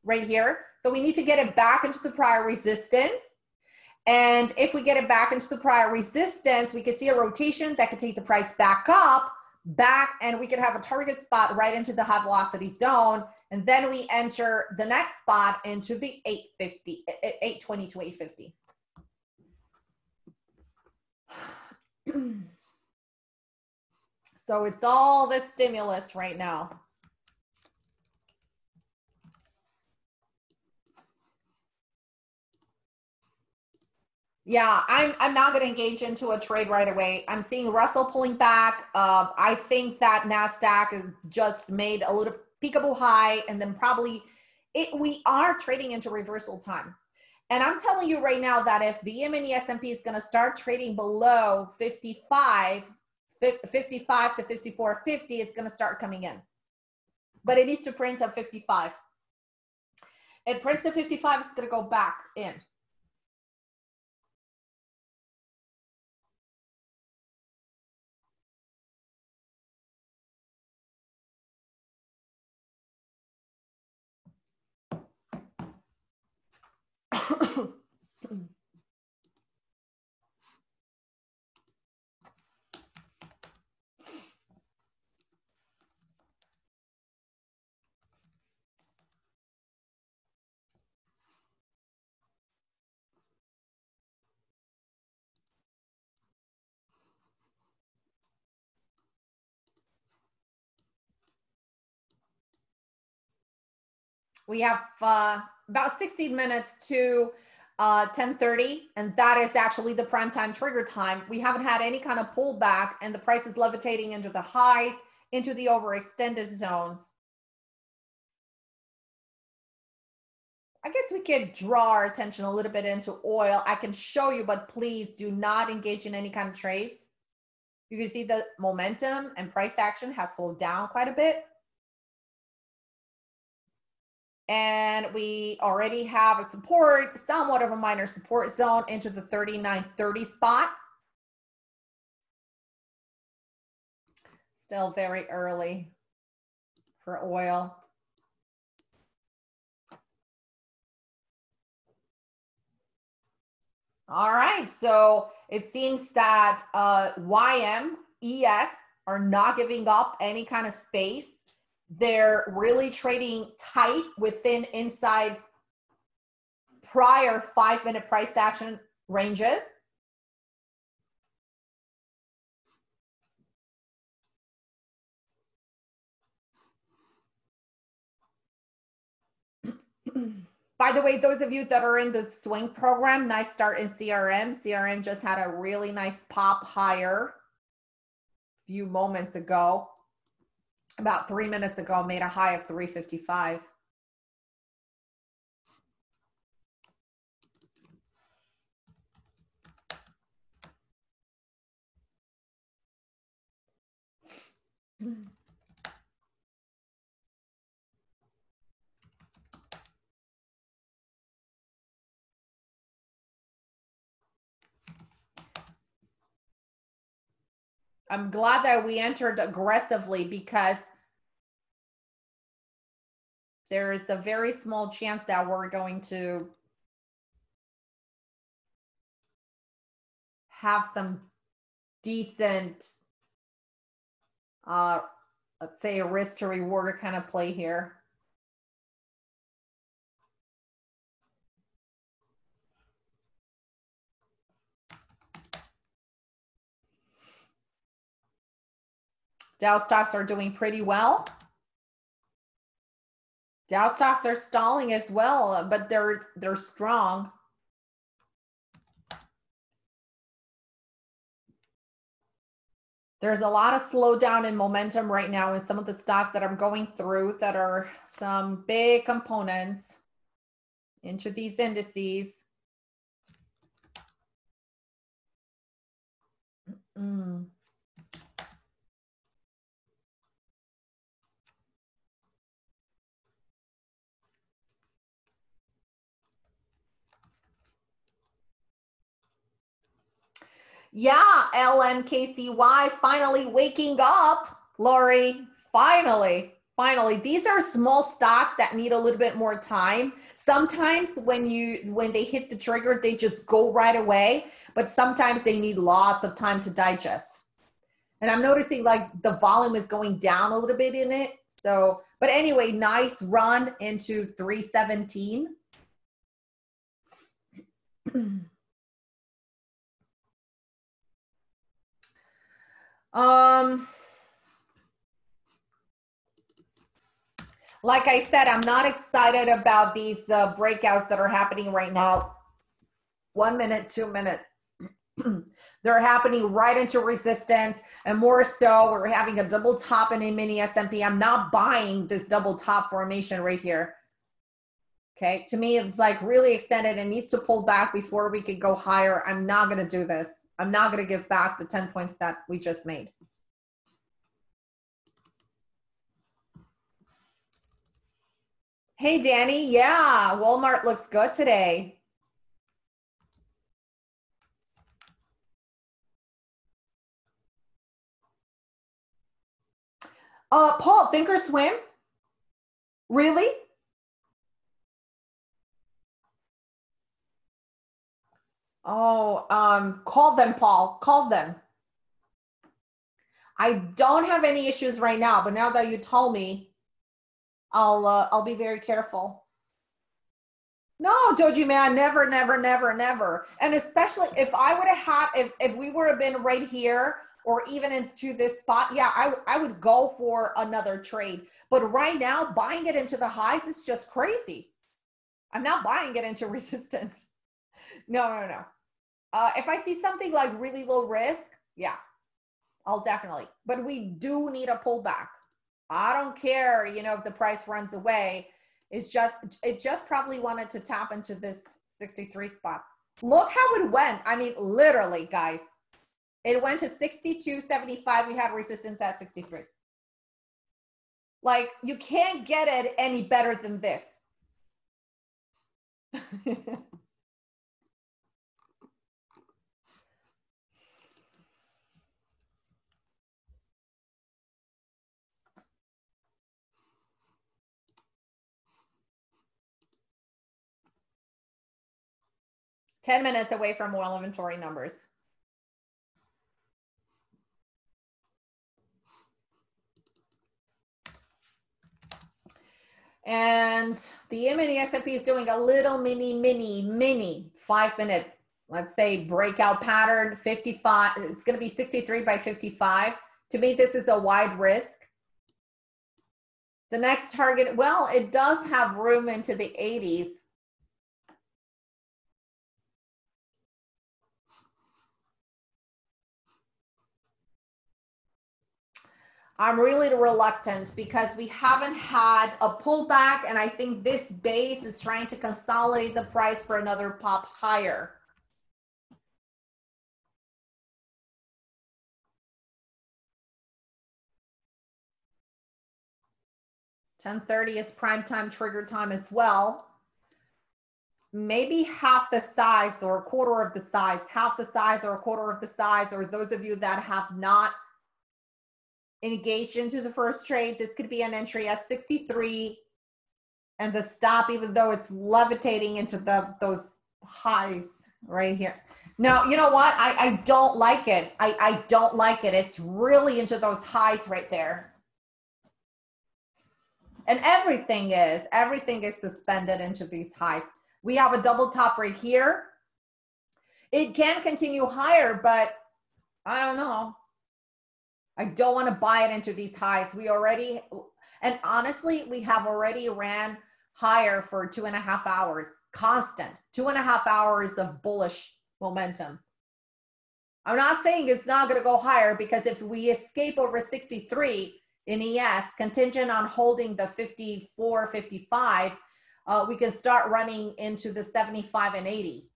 right here. So we need to get it back into the prior resistance. And if we get it back into the prior resistance, we could see a rotation that could take the price back up, and we could have a target spot right into the high velocity zone. And then we enter the next spot into the 850, 820 to 850. So it's all this stimulus right now. Yeah, I'm not going to engage into a trade right away. I'm seeing Russell pulling back. I think that Nasdaq has just made a little peekable high, and then probably we are trading into reversal time. And I'm telling you right now that if the EMA and the S&P is going to start trading below 55 to 54.50, it's going to start coming in. But it needs to print a 55. It prints a 55, it's going to go back in. We have about 16 minutes to 10:30, and that is actually the prime time trigger time. We haven't had any kind of pullback, and the price is levitating into the highs, into the overextended zones. I guess we could draw our attention a little bit into oil. I can show you, but please do not engage in any kind of trades. You can see the momentum and price action has slowed down quite a bit. And we already have a support, somewhat of a minor support zone into the 39.30 spot. Still very early for oil. All right, so it seems that YM, ES are not giving up any kind of space. They're really trading tight within inside prior 5-minute price action ranges. By the way, those of you that are in the swing program, nice start in CRM. CRM just had a really nice pop higher a few moments ago. About 3 minutes ago, made a high of 355. I'm glad that we entered aggressively because there is a very small chance that we're going to have some decent, let's say, a risk to reward kind of play here. Dow stocks are doing pretty well. Dow stocks are stalling as well, but they're strong. There's a lot of slowdown in momentum right now in some of the stocks that I'm going through that are some big components into these indices. Yeah, LNKCY finally waking up, Lori, finally. These are small stocks that need a little bit more time. Sometimes when they hit the trigger, they just go right away, but sometimes they need lots of time to digest. And I'm noticing like the volume is going down a little bit in it. So, but anyway, nice run into 317. Like I said, I'm not excited about these breakouts that are happening right now. 1 minute, 2 minute. They're happening right into resistance, and more so we're having a double top in a mini S&P. I'm not buying this double top formation right here. Okay, to me it's like really extended and needs to pull back before we could go higher. I'm not going to do this. I'm not going to give back the 10 points that we just made. Hey, Danny. Yeah, Walmart looks good today. Paul, Thinkorswim? Really? Oh, call them, Paul, call them. I don't have any issues right now, but now that you told me, I'll be very careful. No, Doji Man, never, never, never, never. And especially if I would have had, if we would have been right here or even into this spot, yeah, I would go for another trade. But right now, buying it into the highs is just crazy. I'm not buying it into resistance. No. If I see something like really low risk, yeah, I'll definitely. But we do need a pullback. I don't care, you know, if the price runs away. It's just, it just probably wanted to tap into this 63 spot. Look how it went. I mean, literally, guys, it went to 62.75. We had resistance at 63. Like, you can't get it any better than this. ten minutes away from oil inventory numbers. And the mini S&P is doing a little mini 5 minute, let's say, breakout pattern, 55. It's going to be 63 by 55. To me, this is a wide risk. The next target, well, it does have room into the 80s. I'm really reluctant because we haven't had a pullback, and I think this base is trying to consolidate the price for another pop higher. $10.30 is prime time trigger time as well. Maybe half the size or a quarter of the size, half the size or a quarter of the size, or those of you that have not engaged into the first trade, this could be an entry at 63, and the stop, even though it's levitating into those highs right here. No, you know what? I don't like it. I don't like it. It's really into those highs right there. And everything is suspended into these highs. We have a double top right here. It can continue higher, but I don't know. I don't want to buy it into these highs. We already, and honestly, we have already ran higher for 2.5 hours, constant 2.5 hours of bullish momentum. I'm not saying it's not going to go higher, because if we escape over 63 in ES, contingent on holding the 54, 55, we can start running into the 75 and 80.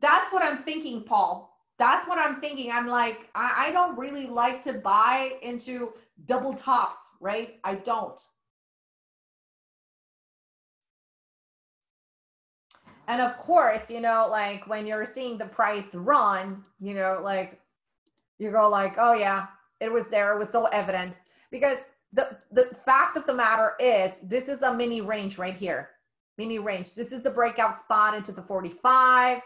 That's what I'm thinking, Paul. That's what I'm thinking. I'm like, I don't really like to buy into double tops, right? I don't. And of course, you know, like when you're seeing the price run, you know, like you go like, oh yeah, it was there. It was so evident, because the fact of the matter is, this is a mini range right here, mini range. This is the breakout spot into the 45.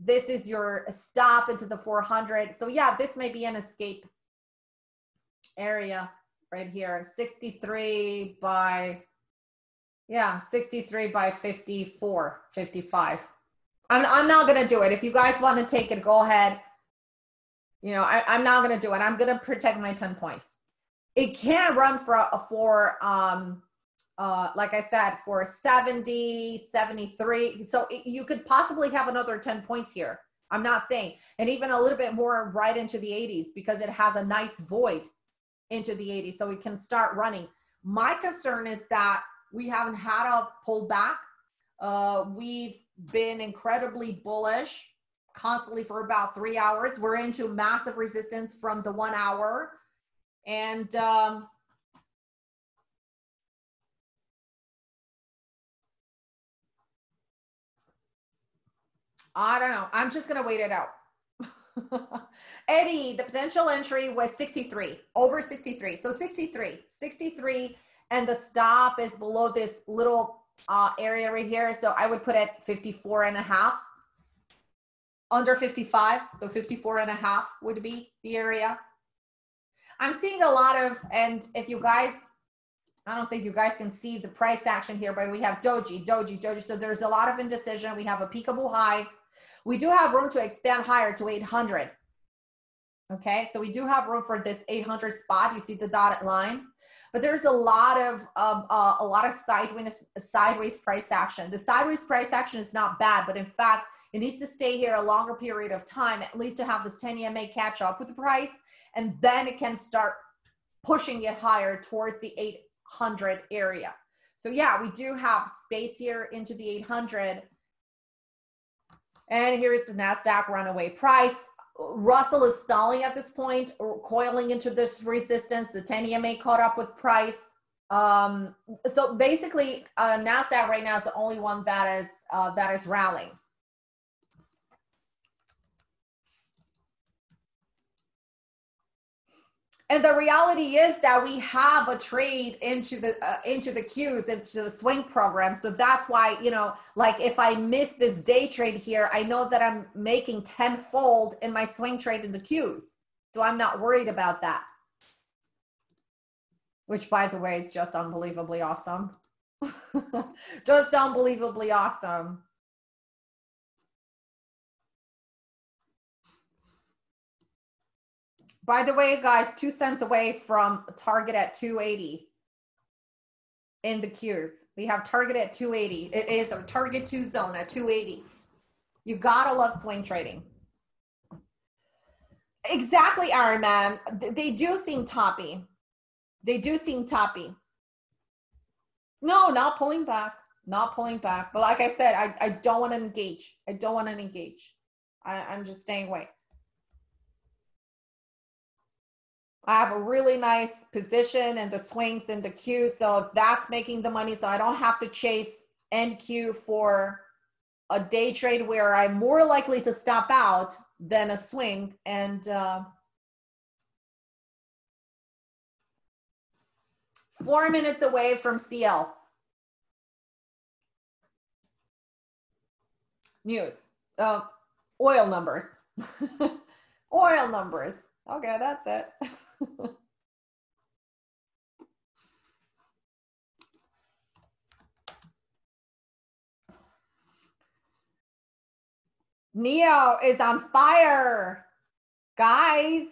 This is your stop into the 400. So yeah, this may be an escape area right here, 63 by, yeah, 63 by 54, 55. I'm not going to do it. If you guys want to take it, go ahead. You know, I'm not going to do it. I'm going to protect my 10 points. It can run for like I said, for 70, 73. So you could possibly have another 10 points here. I'm not saying. And even a little bit more right into the 80s, because it has a nice void into the 80s. So it can start running. My concern is that we haven't had a pullback. We've been incredibly bullish constantly for about 3 hours. We're into massive resistance from the 1 hour. And I don't know. I'm just going to wait it out. Eddie, the potential entry was 63, over 63. So 63, 63. And the stop is below this little area right here. So I would put it 54 and a half, under 55. So 54 and a half would be the area. I'm seeing a lot of, and if you guys, I don't think you guys can see the price action here, but we have doji, doji, doji. So there's a lot of indecision. We have a peekaboo high. We do have room to expand higher to 800. Okay, so we do have room for this 800 spot. You see the dotted line. But there's a lot of sideways price action. The sideways price action is not bad, but in fact, it needs to stay here a longer period of time, at least to have this 10 EMA catch up with the price, and then it can start pushing it higher towards the 800 area. So yeah, we do have space here into the 800. And here is the NASDAQ runaway price. Russell is stalling at this point, or coiling into this resistance. The 10 EMA caught up with price. So basically, NASDAQ right now is the only one that is rallying. And the reality is that we have a trade into the Qs, into the swing program. So that's why, you know, like if I miss this day trade here, I know that I'm making tenfold in my swing trade in the Qs. So I'm not worried about that. Which, by the way, is just unbelievably awesome. Just unbelievably awesome. By the way, guys, 2 cents away from target at 280 in the Qs. We have target at 280. It is a target two zone at 280. You gotta love swing trading. Exactly, Iron Man. They do seem toppy. They do seem toppy. No, not pulling back. Not pulling back. But like I said, I don't want to engage. I don't want to engage. I'm just staying away. I have a really nice position and the swings in the Q, so that's making the money. So I don't have to chase NQ for a day trade where I'm more likely to stop out than a swing. And 4 minutes away from CL. News. Oil numbers. Oil numbers. Okay, that's it. Neo is on fire, guys.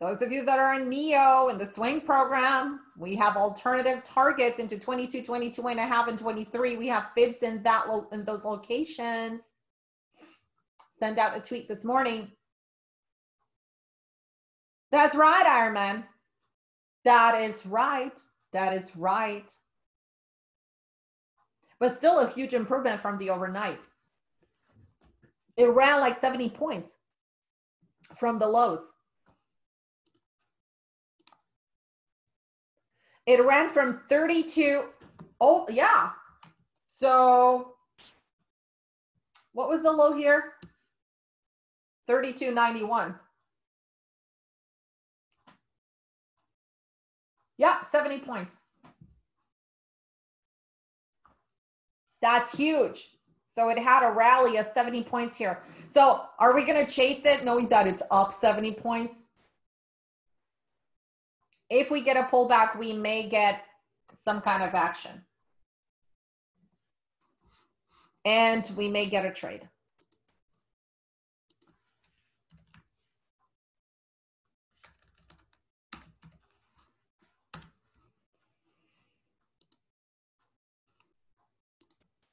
Those of you that are in Neo and the swing program, we have alternative targets into 22, 22 and a half, and 23. We have fibs in that in those locations. Send out a tweet this morning. That's right, Ironman. That is right. That is right. But still a huge improvement from the overnight. It ran like 70 points from the lows. It ran from 32, oh yeah. So what was the low here? 32.91. Yeah, 70 points. That's huge. So it had a rally of 70 points here. So are we gonna chase it knowing that it's up 70 points? If we get a pullback, we may get some kind of action. And we may get a trade.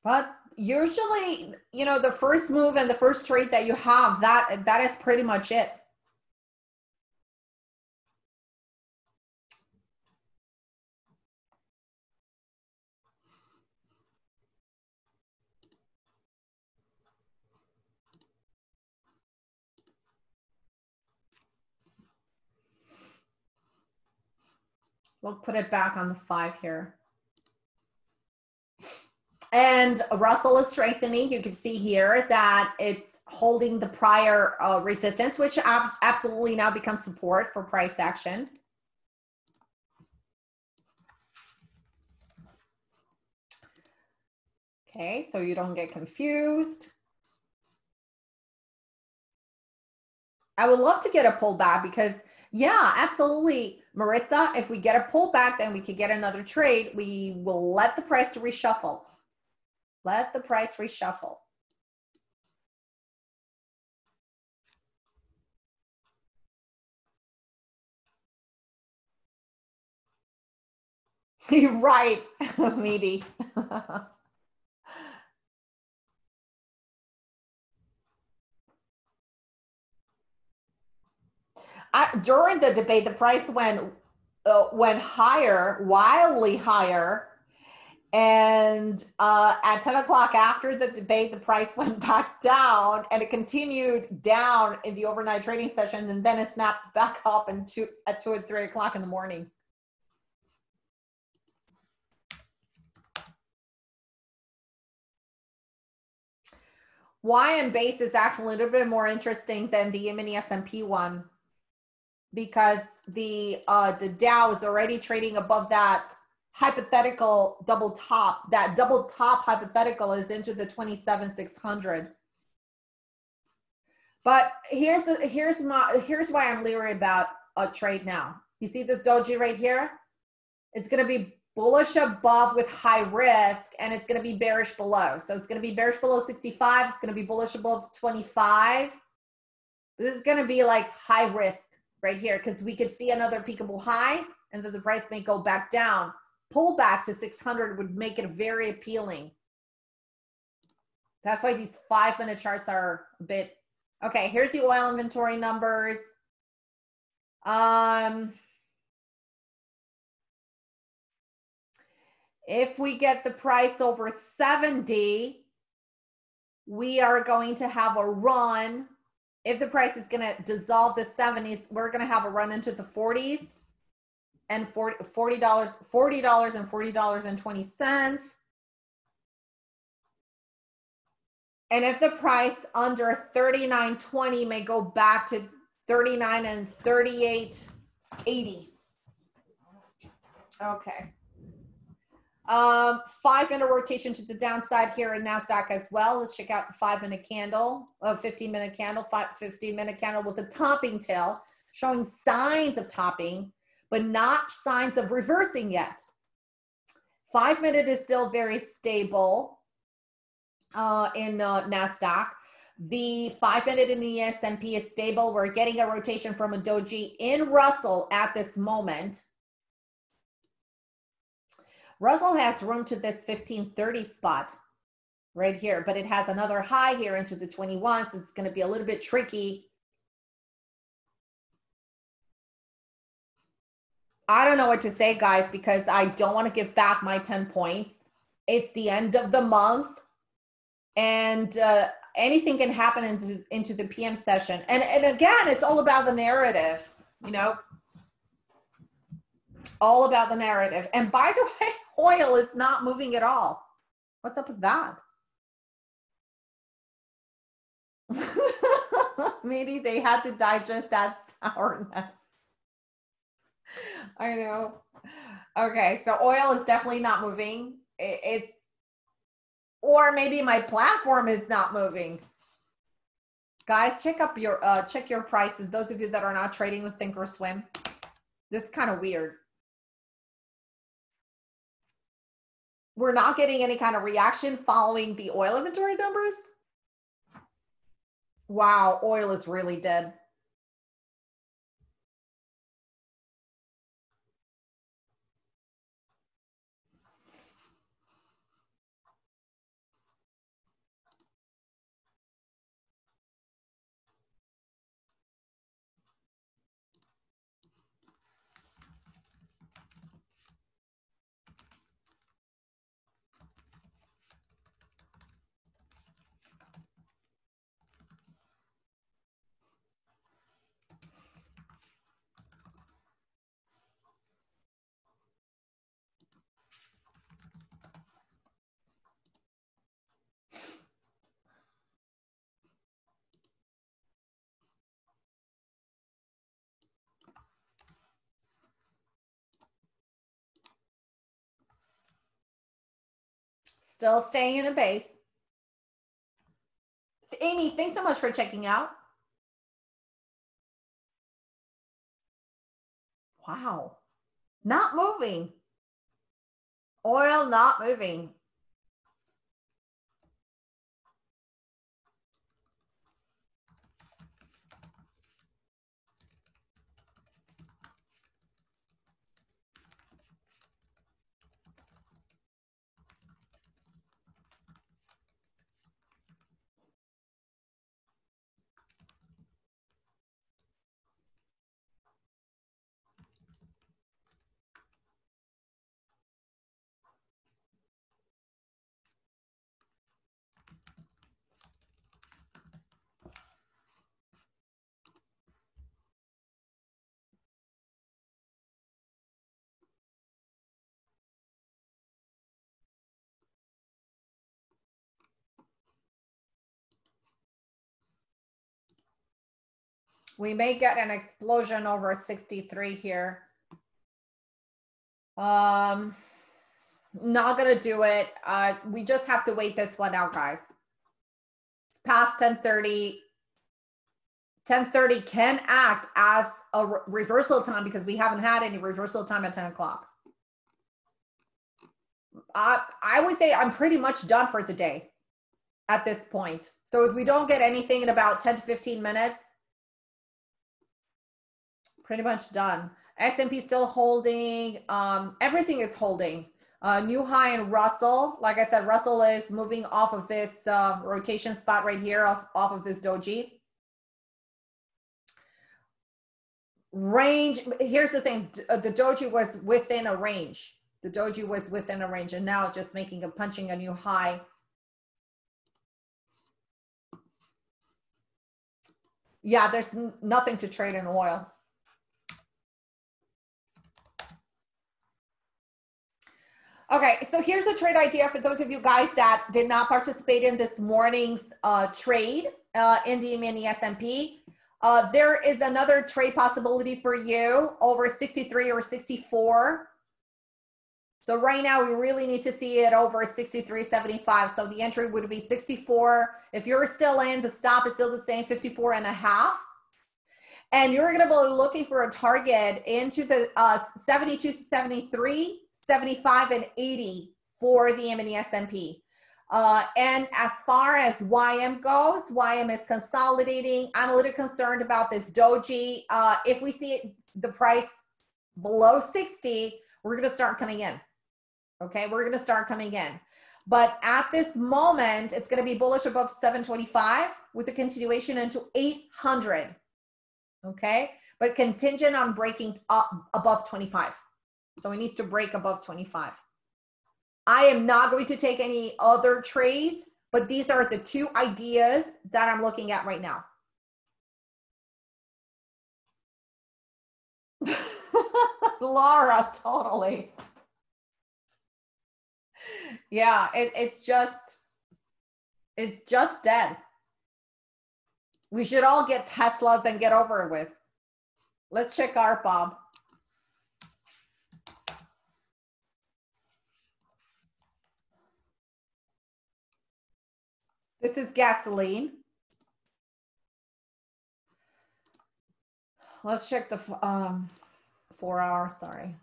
But usually, you know, the first move and the first trade that you have, that is pretty much it. We'll put it back on the 5 here. And Russell is strengthening. You can see here that it's holding the prior resistance, which absolutely now becomes support for price action. Okay, so you don't get confused. I would love to get a pullback because, yeah, absolutely. Marissa, if we get a pullback, then we could get another trade. We will let the price reshuffle. Let the price reshuffle. You're right, Meaty. During the debate, the price went higher, wildly higher. And at 10 o'clock after the debate, the price went back down, and it continued down in the overnight trading sessions. And then it snapped back up at 2 or 3 o'clock in the morning. YM base is actually a little bit more interesting than the mini S&P one, because the Dow is already trading above that hypothetical double top. That double top hypothetical is into the 27,600. But here's why I'm leery about a trade now. You see this doji right here? It's gonna be bullish above with high risk, and it's gonna be bearish below. So it's gonna be bearish below 65, it's gonna be bullish above 25. This is gonna be like high risk right here, because we could see another peakable high, and then the price may go back down. Pull back to 600 would make it very appealing. That's why these 5-minute charts are a bit. Okay, here's the oil inventory numbers. If we get the price over 70, we are going to have a run. If the price is gonna dissolve the 70s, we're gonna have a run into the 40s and $40 and $40.20. And if the price under 39.20 may go back to 39 and 38.80. Okay. 5-minute rotation to the downside here in Nasdaq as well. Let's check out the 5-minute candle, 15-minute candle, 15-minute candle with a topping tail, showing signs of topping, but not signs of reversing yet. 5-minute is still very stable in Nasdaq, The 5-minute in the S&P is stable. We're getting a rotation from a doji in Russell at this moment. Russell has room to this 1530 spot right here, but it has another high here into the 21, so it's going to be a little bit tricky. I don't know what to say, guys, because I don't want to give back my 10 points. It's the end of the month, and anything can happen into the PM session. And again, it's all about the narrative, you know, all about the narrative. And by the way, oil is not moving at all. What's up with that? Maybe they had to digest that sourness. I know. Okay, so oil is definitely not moving. Or maybe my platform is not moving. Guys, check your prices. Those of you that are not trading with Thinkorswim, this is kind of weird. We're not getting any kind of reaction following the oil inventory numbers. Wow, oil is really dead. Still staying in a base. Amy, thanks so much for checking out. Wow. Not moving. Oil not moving. We may get an explosion over 63 here. Not gonna do it. We just have to wait this one out, guys. It's past 10:30. 10:30 can act as a reversal time because we haven't had any reversal time at 10 o'clock. I would say I'm pretty much done for the day at this point. So if we don't get anything in about 10 to 15 minutes, pretty much done. S&P still holding. Everything is holding. New high in Russell. Like I said, Russell is moving off of this rotation spot right here, off of this doji. Range. Here's the thing. The doji was within a range. The doji was within a range, and now just punching a new high. Yeah, there's nothing to trade in oil. Okay, so here's a trade idea for those of you guys that did not participate in this morning's trade in the EMA and the S&P. There is another trade possibility for you over 63 or 64. So right now we really need to see it over 63.75. So the entry would be 64. If you're still in, the stop is still the same, 54.5. And you're going to be looking for a target into the 72 to 73. 75 and 80 for the EMA and the S&P. And as far as YM goes, YM is consolidating. I'm a little concerned about this doji. If we see the price below 60, we're going to start coming in. Okay, we're going to start coming in. But at this moment, it's going to be bullish above 725 with a continuation into 800. Okay, but contingent on breaking up above 25. So it needs to break above 25. I am not going to take any other trades, but these are the two ideas that I'm looking at right now. Laura, totally. Yeah, it's just dead. We should all get Teslas and get over it with. Let's check our Bob. This is gasoline. Let's check the 4 hour, sorry.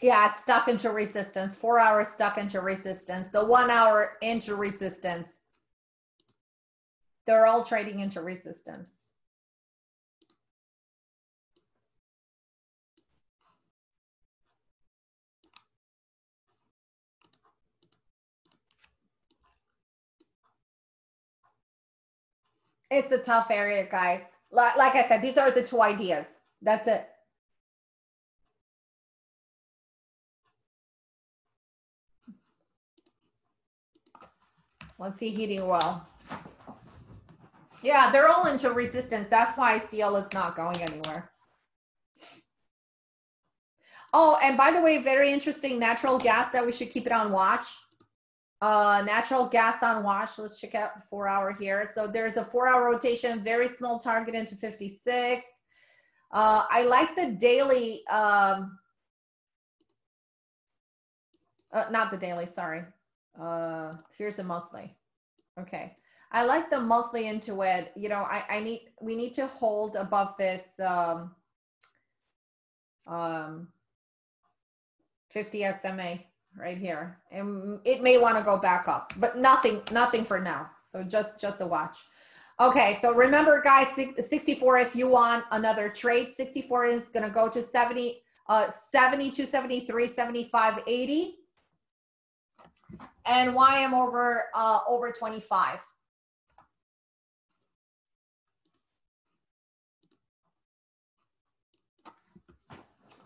Yeah, it's stuck into resistance. 4 hours stuck into resistance. The 1 hour into resistance. They're all trading into resistance. It's a tough area, guys. Like I said, these are the two ideas. That's it. Let's see heating oil. Yeah, they're all into resistance. That's why CL is not going anywhere. Oh, and by the way, very interesting natural gas that we should keep it on watch. Natural gas on watch. Let's check out the 4 hour here. So there's a 4 hour rotation, very small target into 56. I like the daily, not the daily, sorry. Here's the monthly. Okay. I like the monthly into it. You know, we need to hold above this 50 SMA right here, and it may want to go back up, but nothing for now. So just a watch. Okay, so remember, guys, 64 if you want another trade. 64 is going to go to 70, 72, 73, 75, 80. And YM over 25.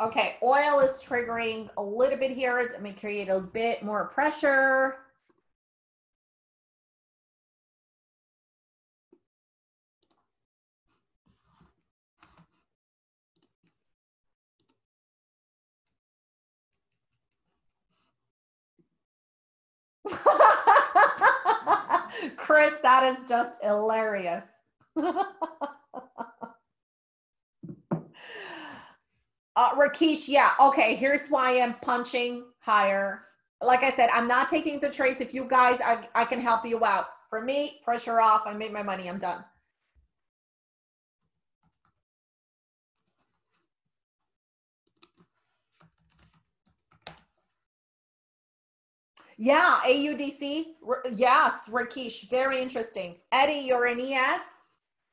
Okay, oil is triggering a little bit here. Let me create a bit more pressure. Chris, that is just hilarious. Rakesh, yeah, okay, here's why I'm punching higher. Like I said, I'm not taking the trades. If you guys, I can help you out. For me, pressure off, I made my money, I'm done. Yeah, AUDC, yes, Rakesh, very interesting. Eddie, you're an ES,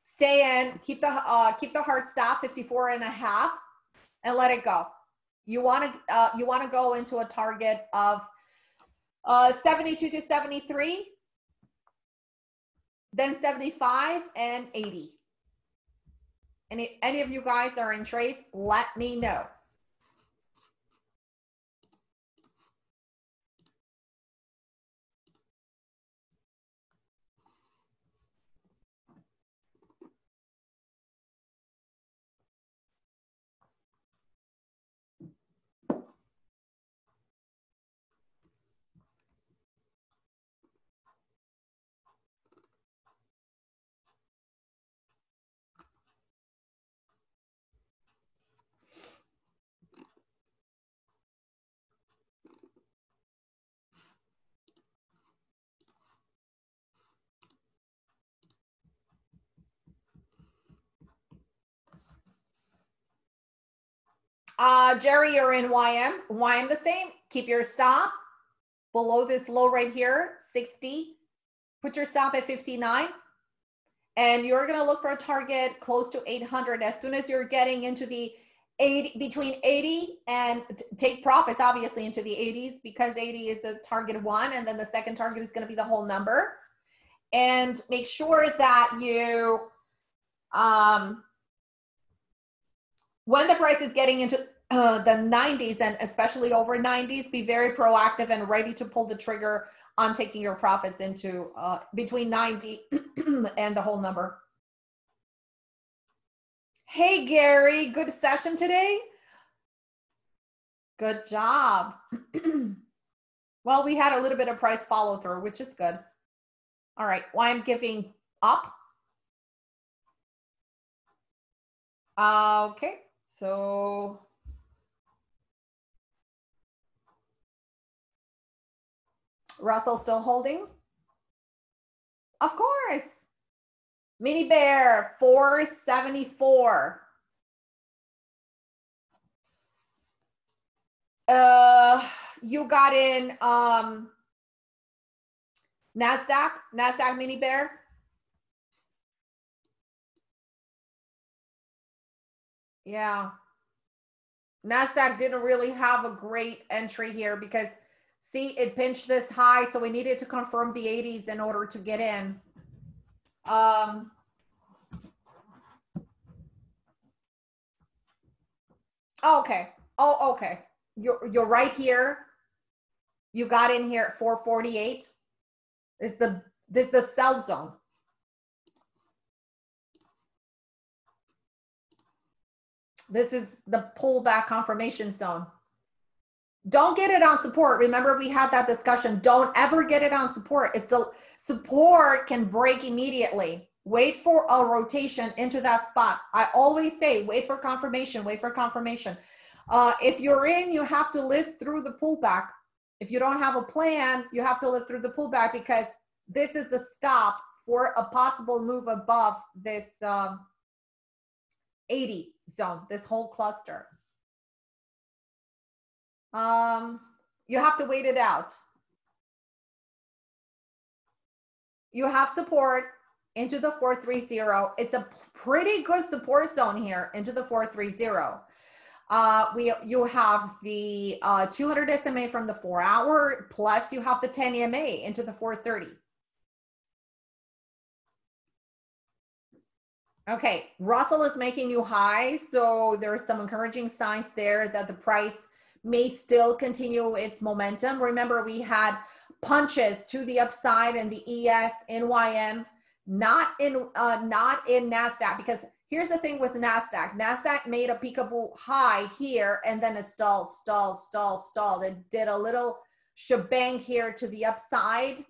stay in, keep the hard stop, 54.5. And let it go. You want to go into a target of 72 to 73, then 75 and 80. And if any of you guys are in trades, let me know. Jerry, you're in YM. YM the same. Keep your stop. below this low right here, 60, put your stop at 59, and you're gonna look for a target close to 800. As soon as you're getting into the 80, between 80 and take profits, obviously into the 80s, because 80 is the target one, and then the second target is gonna be the whole number. And make sure that you, when the price is getting into the 90s and especially over 90s, be very proactive and ready to pull the trigger on taking your profits into between 90 and the whole number. Hey, Gary, good session today. Good job. Well, we had a little bit of price follow through, which is good. All right, why I'm giving up. Okay, so Russell still holding? Of course. Mini Bear, 474. You got in Nasdaq Mini Bear. Yeah. Nasdaq didn't really have a great entry here because see, it pinched this high, so we needed to confirm the 80s in order to get in. Okay. Oh, okay. You're right here. You got in here at 448. This is the sell zone. This is the pullback confirmation zone. Don't get it on support. Remember, we had that discussion. Don't ever get it on support. It's the support can break immediately. Wait for a rotation into that spot. I always say, wait for confirmation, wait for confirmation. If you're in, you have to live through the pullback. If you don't have a plan, you have to live through the pullback because this is the stop for a possible move above this 80 zone, this whole cluster. You have to wait it out. You have support into the 430. It's a pretty good support zone here into the 430. You have the 200 SMA from the 4-hour, plus you have the 10 EMA into the 430. Okay, Russell is making new highs, so there's some encouraging signs there that the price may still continue its momentum. Remember, we had punches to the upside in the ES, NYM, not in NASDAQ, because here's the thing with NASDAQ. NASDAQ made a peekaboo high here, and then it stalled. It did a little shebang here to the upside.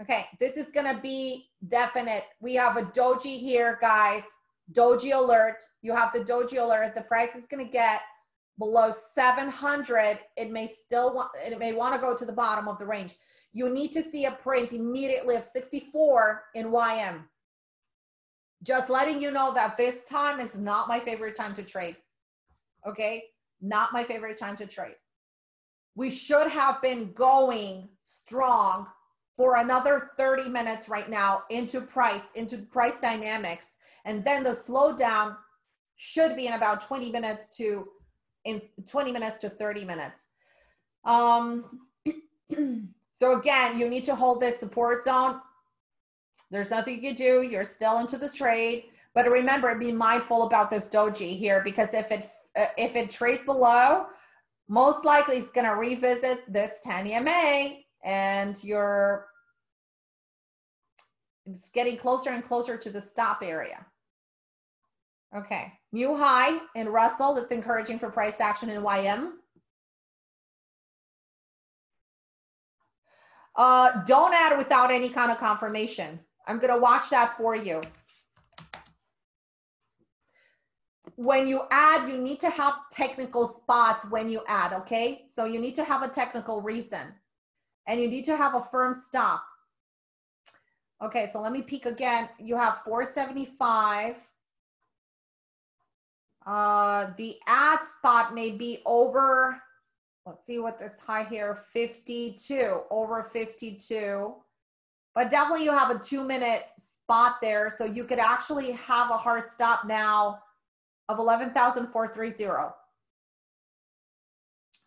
Okay, this is gonna be definite. We have a doji here, guys. Doji alert. You have the doji alert. The price is gonna get below 700, it may want to go to the bottom of the range. You need to see a print immediately of 64 in YM. Just letting you know that this time is not my favorite time to trade. Okay, not my favorite time to trade. We should have been going strong for another 30 minutes right now into price dynamics. And then the slowdown should be in about 20 minutes to 30 minutes. So again, you need to hold this support zone. There's nothing you can do. You're still into the trade, but remember, be mindful about this doji here, because if it trades below, most likely it's going to revisit this 10 EMA, and it's getting closer and closer to the stop area. Okay, new high in Russell. That's encouraging for price action in YM. Don't add without any kind of confirmation. I'm going to watch that for you. When you add, you need to have technical spots when you add, okay? So you need to have a technical reason, and you need to have a firm stop. Okay, so let me peek again. You have 475. The ad spot may be over Let's see what this high here, 52, over 52. But definitely you have a 2 minute spot there. So you could actually have a hard stop now of 11,430.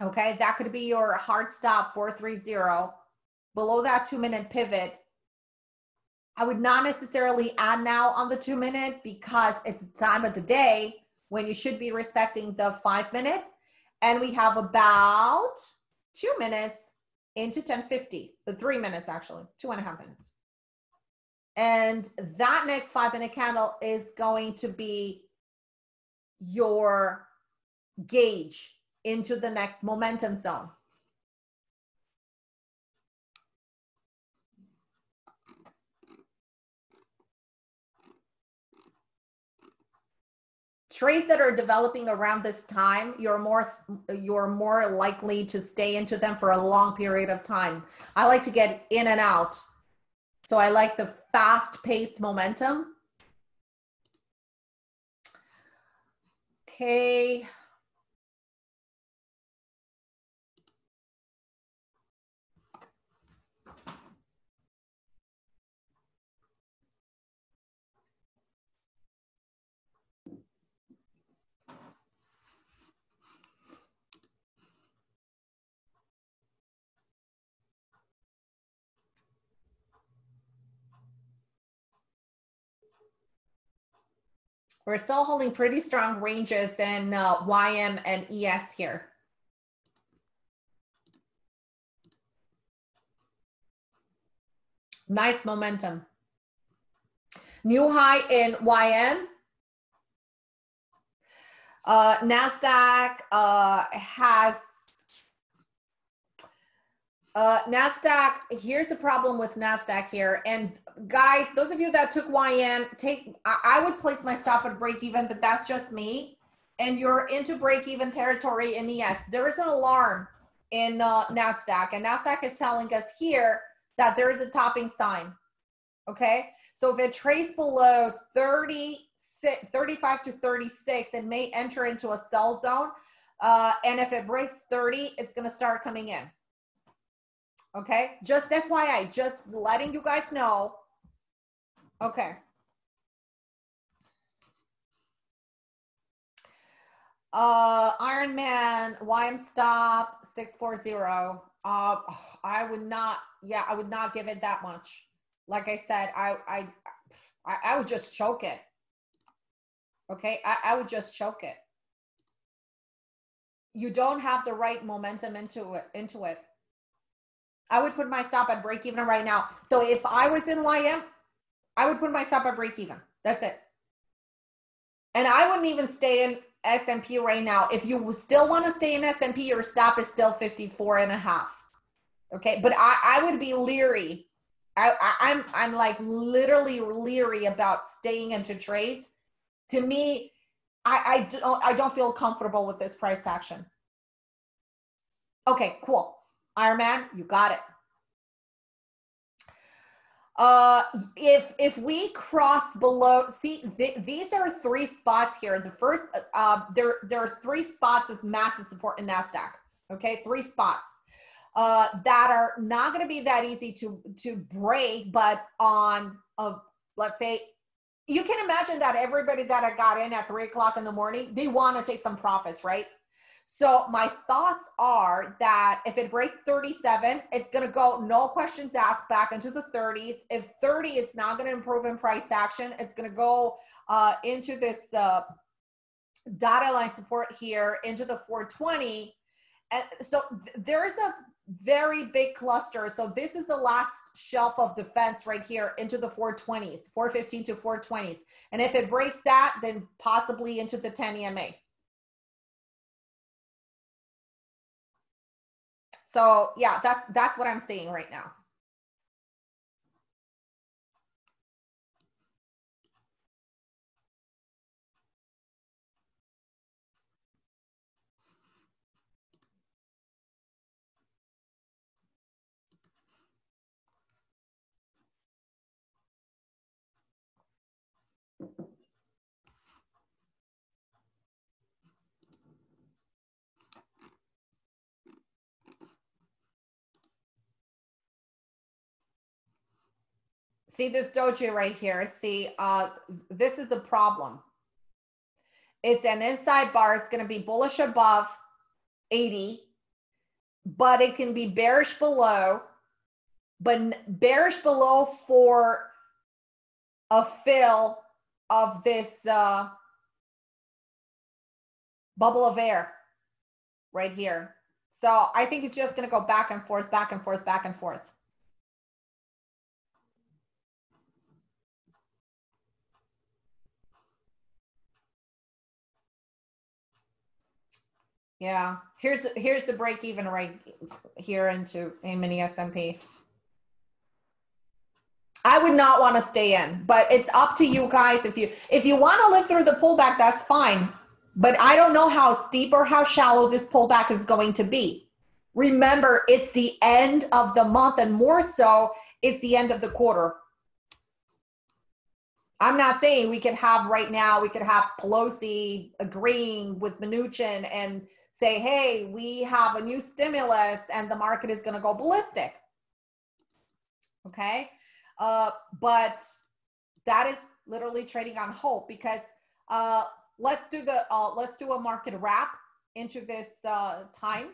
Okay, that could be your hard stop, 430. Below that 2 minute pivot, I would not necessarily add now on the 2 minute because it's the time of the day when you should be respecting the 5 minute. And we have about 2 minutes into 10:50, the 3 minutes actually, 2.5 minutes. And that next 5 minute candle is going to be your gauge into the next momentum zone. Trades that are developing around this time, you're more likely to stay into them for a long period of time. I like to get in and out. So I like the fast-paced momentum. Okay. We're still holding pretty strong ranges in YM and ES here. Nice momentum. New high in YM. Nasdaq, here's the problem with Nasdaq here. And guys, those of you that took YM, I would place my stop at break even, but that's just me. And you're into break even territory in ES. There is an alarm in Nasdaq, and Nasdaq is telling us here that there is a topping sign. Okay, so if it trades below 35 to 36, it may enter into a sell zone. And if it breaks 30, it's going to start coming in. Okay, just FYI, just letting you guys know. Okay. Iron Man, YM stop, 640. I would not give it that much. Like I said, I would just choke it. Okay, I would just choke it. You don't have the right momentum into it. I would put my stop at break even right now. So if I was in YM, I would put my stop at break even. That's it. And I wouldn't even stay in S&P right now. If you still want to stay in S&P, your stop is still 54.5. Okay. But I would be leery. I'm like literally leery about staying into trades. To me, I don't feel comfortable with this price action. Okay, cool. Iron Man, you got it. If we cross below, see, these are three spots here. The first, there are three spots of massive support in NASDAQ. Okay, three spots that are not going to be that easy to break, but on, let's say, you can imagine that everybody that got in at 3 o'clock in the morning, they want to take some profits, right? So my thoughts are that if it breaks 37, it's going to go, no questions asked, back into the 30s. If 30 is not going to improve in price action, it's going to go into this dotted line support here, into the 420. And so there's a very big cluster. So this is the last shelf of defense right here, into the 420s, 415 to 420s. And if it breaks that, then possibly into the 10 EMA. So yeah, that's what I'm seeing right now. See this doji right here. See, this is the problem. It's an inside bar. It's going to be bullish above 80, but it can be bearish below, but bearish below for a fill of this bubble of air right here. So I think it's just going to go back and forth, back and forth, back and forth. Yeah, here's the break even right here into a mini S&P. I would not want to stay in, but it's up to you guys. If you want to live through the pullback, that's fine. But I don't know how steep or how shallow this pullback is going to be. Remember, it's the end of the month, and more so, it's the end of the quarter. I'm not saying we could have right now, we could have Pelosi agreeing with Mnuchin and say, hey, we have a new stimulus and the market is going to go ballistic. Okay. But that is literally trading on hope, because let's do a market wrap into this time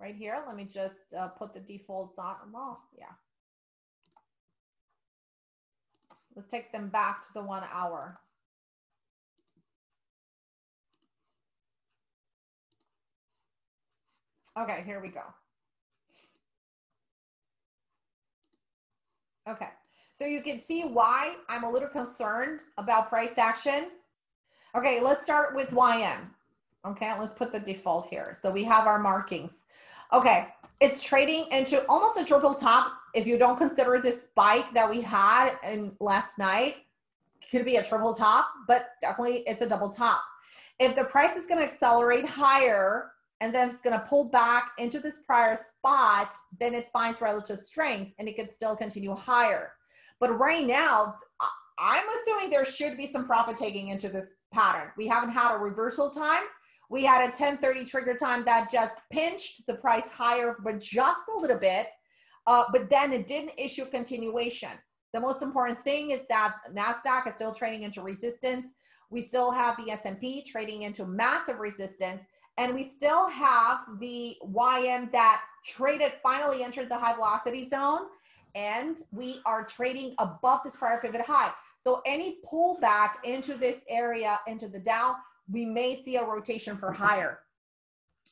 right here. Let me just put the defaults on. Well, yeah. Let's take them back to the 1 hour. Okay, here we go. Okay, so you can see why I'm a little concerned about price action. Okay, let's start with YM. Okay, let's put the default here. So we have our markings. Okay, it's trading into almost a triple top. If you don't consider this spike that we had in last night, it could be a triple top, but definitely it's a double top. If the price is going to accelerate higher, and then it's going to pull back into this prior spot, then it finds relative strength and it could still continue higher. But right now, I'm assuming there should be some profit taking into this pattern. We haven't had a reversal time. We had a 1030 trigger time that just pinched the price higher, but just a little bit, but then it didn't issue continuation. The most important thing is that Nasdaq is still trading into resistance. We still have the S&P trading into massive resistance. And we still have the YM that traded, finally entered the high velocity zone, and we are trading above this prior pivot high. So any pullback into this area, into the Dow, we may see a rotation for higher,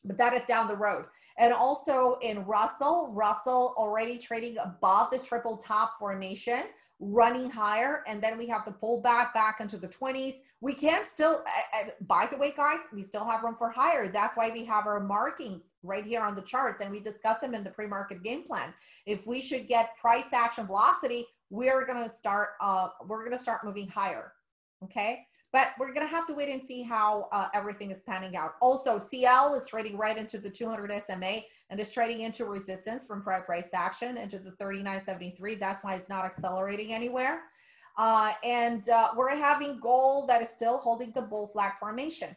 but that is down the road. And also in Russell, Russell already trading above this triple top formation, running higher, and then we have the pullback back into the 20s. We can still, by the way, guys, we still have room for higher. That's why we have our markings right here on the charts, and we discussed them in the pre-market game plan. If we should get price action velocity, we're gonna start moving higher, okay? But we're gonna have to wait and see how everything is panning out. Also, CL is trading right into the 200 SMA and is trading into resistance from prior price action into the 39.73. That's why it's not accelerating anywhere. And we're having gold that is still holding the bull flag formation.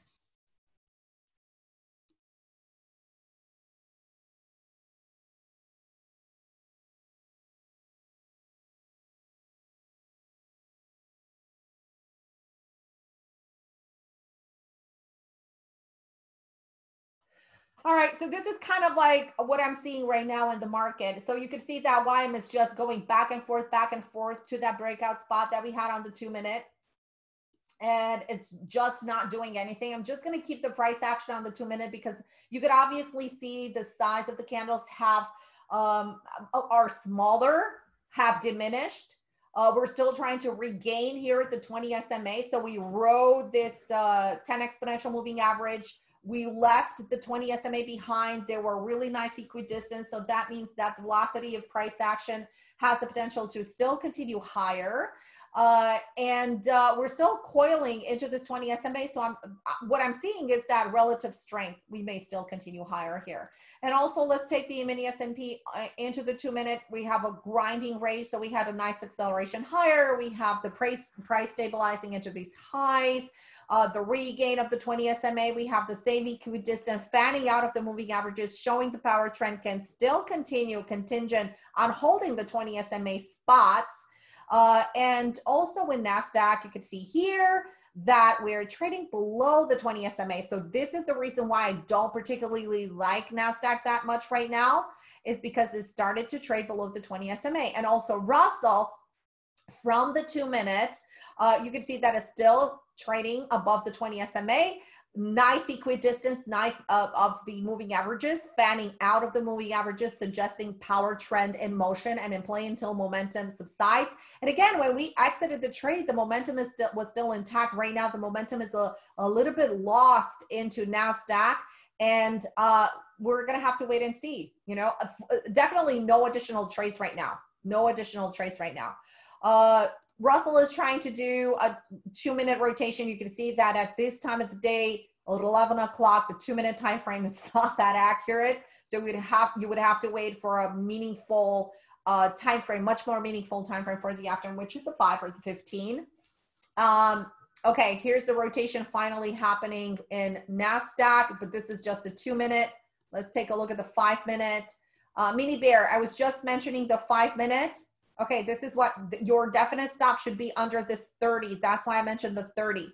All right, so this is kind of like what I'm seeing right now in the market. So you can see that YM is just going back and forth to that breakout spot that we had on the 2 minute. And it's just not doing anything. I'm just going to keep the price action on the 2 minute because you could obviously see the size of the candles are smaller, have diminished. We're still trying to regain here at the 20 SMA. So we rode this 10 exponential moving average. We left the 20 SMA behind. There were really nice equidistance. So that means that the velocity of price action has the potential to still continue higher. And we're still coiling into this 20 SMA. So what I'm seeing is that relative strength, we may still continue higher here. And also let's take the mini S&P into the 2 minute. We have a grinding range. So we had a nice acceleration higher. We have the price stabilizing into these highs. The regain of the 20 SMA, we have the same equidistant fanning out of the moving averages, showing the power trend can still continue contingent on holding the 20 SMA spots. And also in NASDAQ, you can see here that we're trading below the 20 SMA. So this is the reason why I don't particularly like NASDAQ that much right now, is because it started to trade below the 20 SMA. And also Russell, from the 2 minute, you can see that it's still trading above the 20 SMA. Nice equidistance of the moving averages, fanning out of the moving averages, suggesting power trend in motion and in play until momentum subsides. And again, when we exited the trade, the momentum is was still intact. Right now, the momentum is a little bit lost into NASDAQ, and we're going to have to wait and see. You know, definitely no additional trades right now. No additional trades right now. Russell is trying to do a 2 minute rotation. You can see that at this time of the day, 11 o'clock, the 2 minute time frame is not that accurate. So you would have to wait for a meaningful time frame, much more meaningful time frame for the afternoon, which is the 5 or the 15. Okay, here's the rotation finally happening in NASDAQ, but this is just the 2 minute. Let's take a look at the 5 minute. Mini Bear, I was just mentioning the 5 minute. Okay, this is what your definite stop should be under this 30. That's why I mentioned the 30,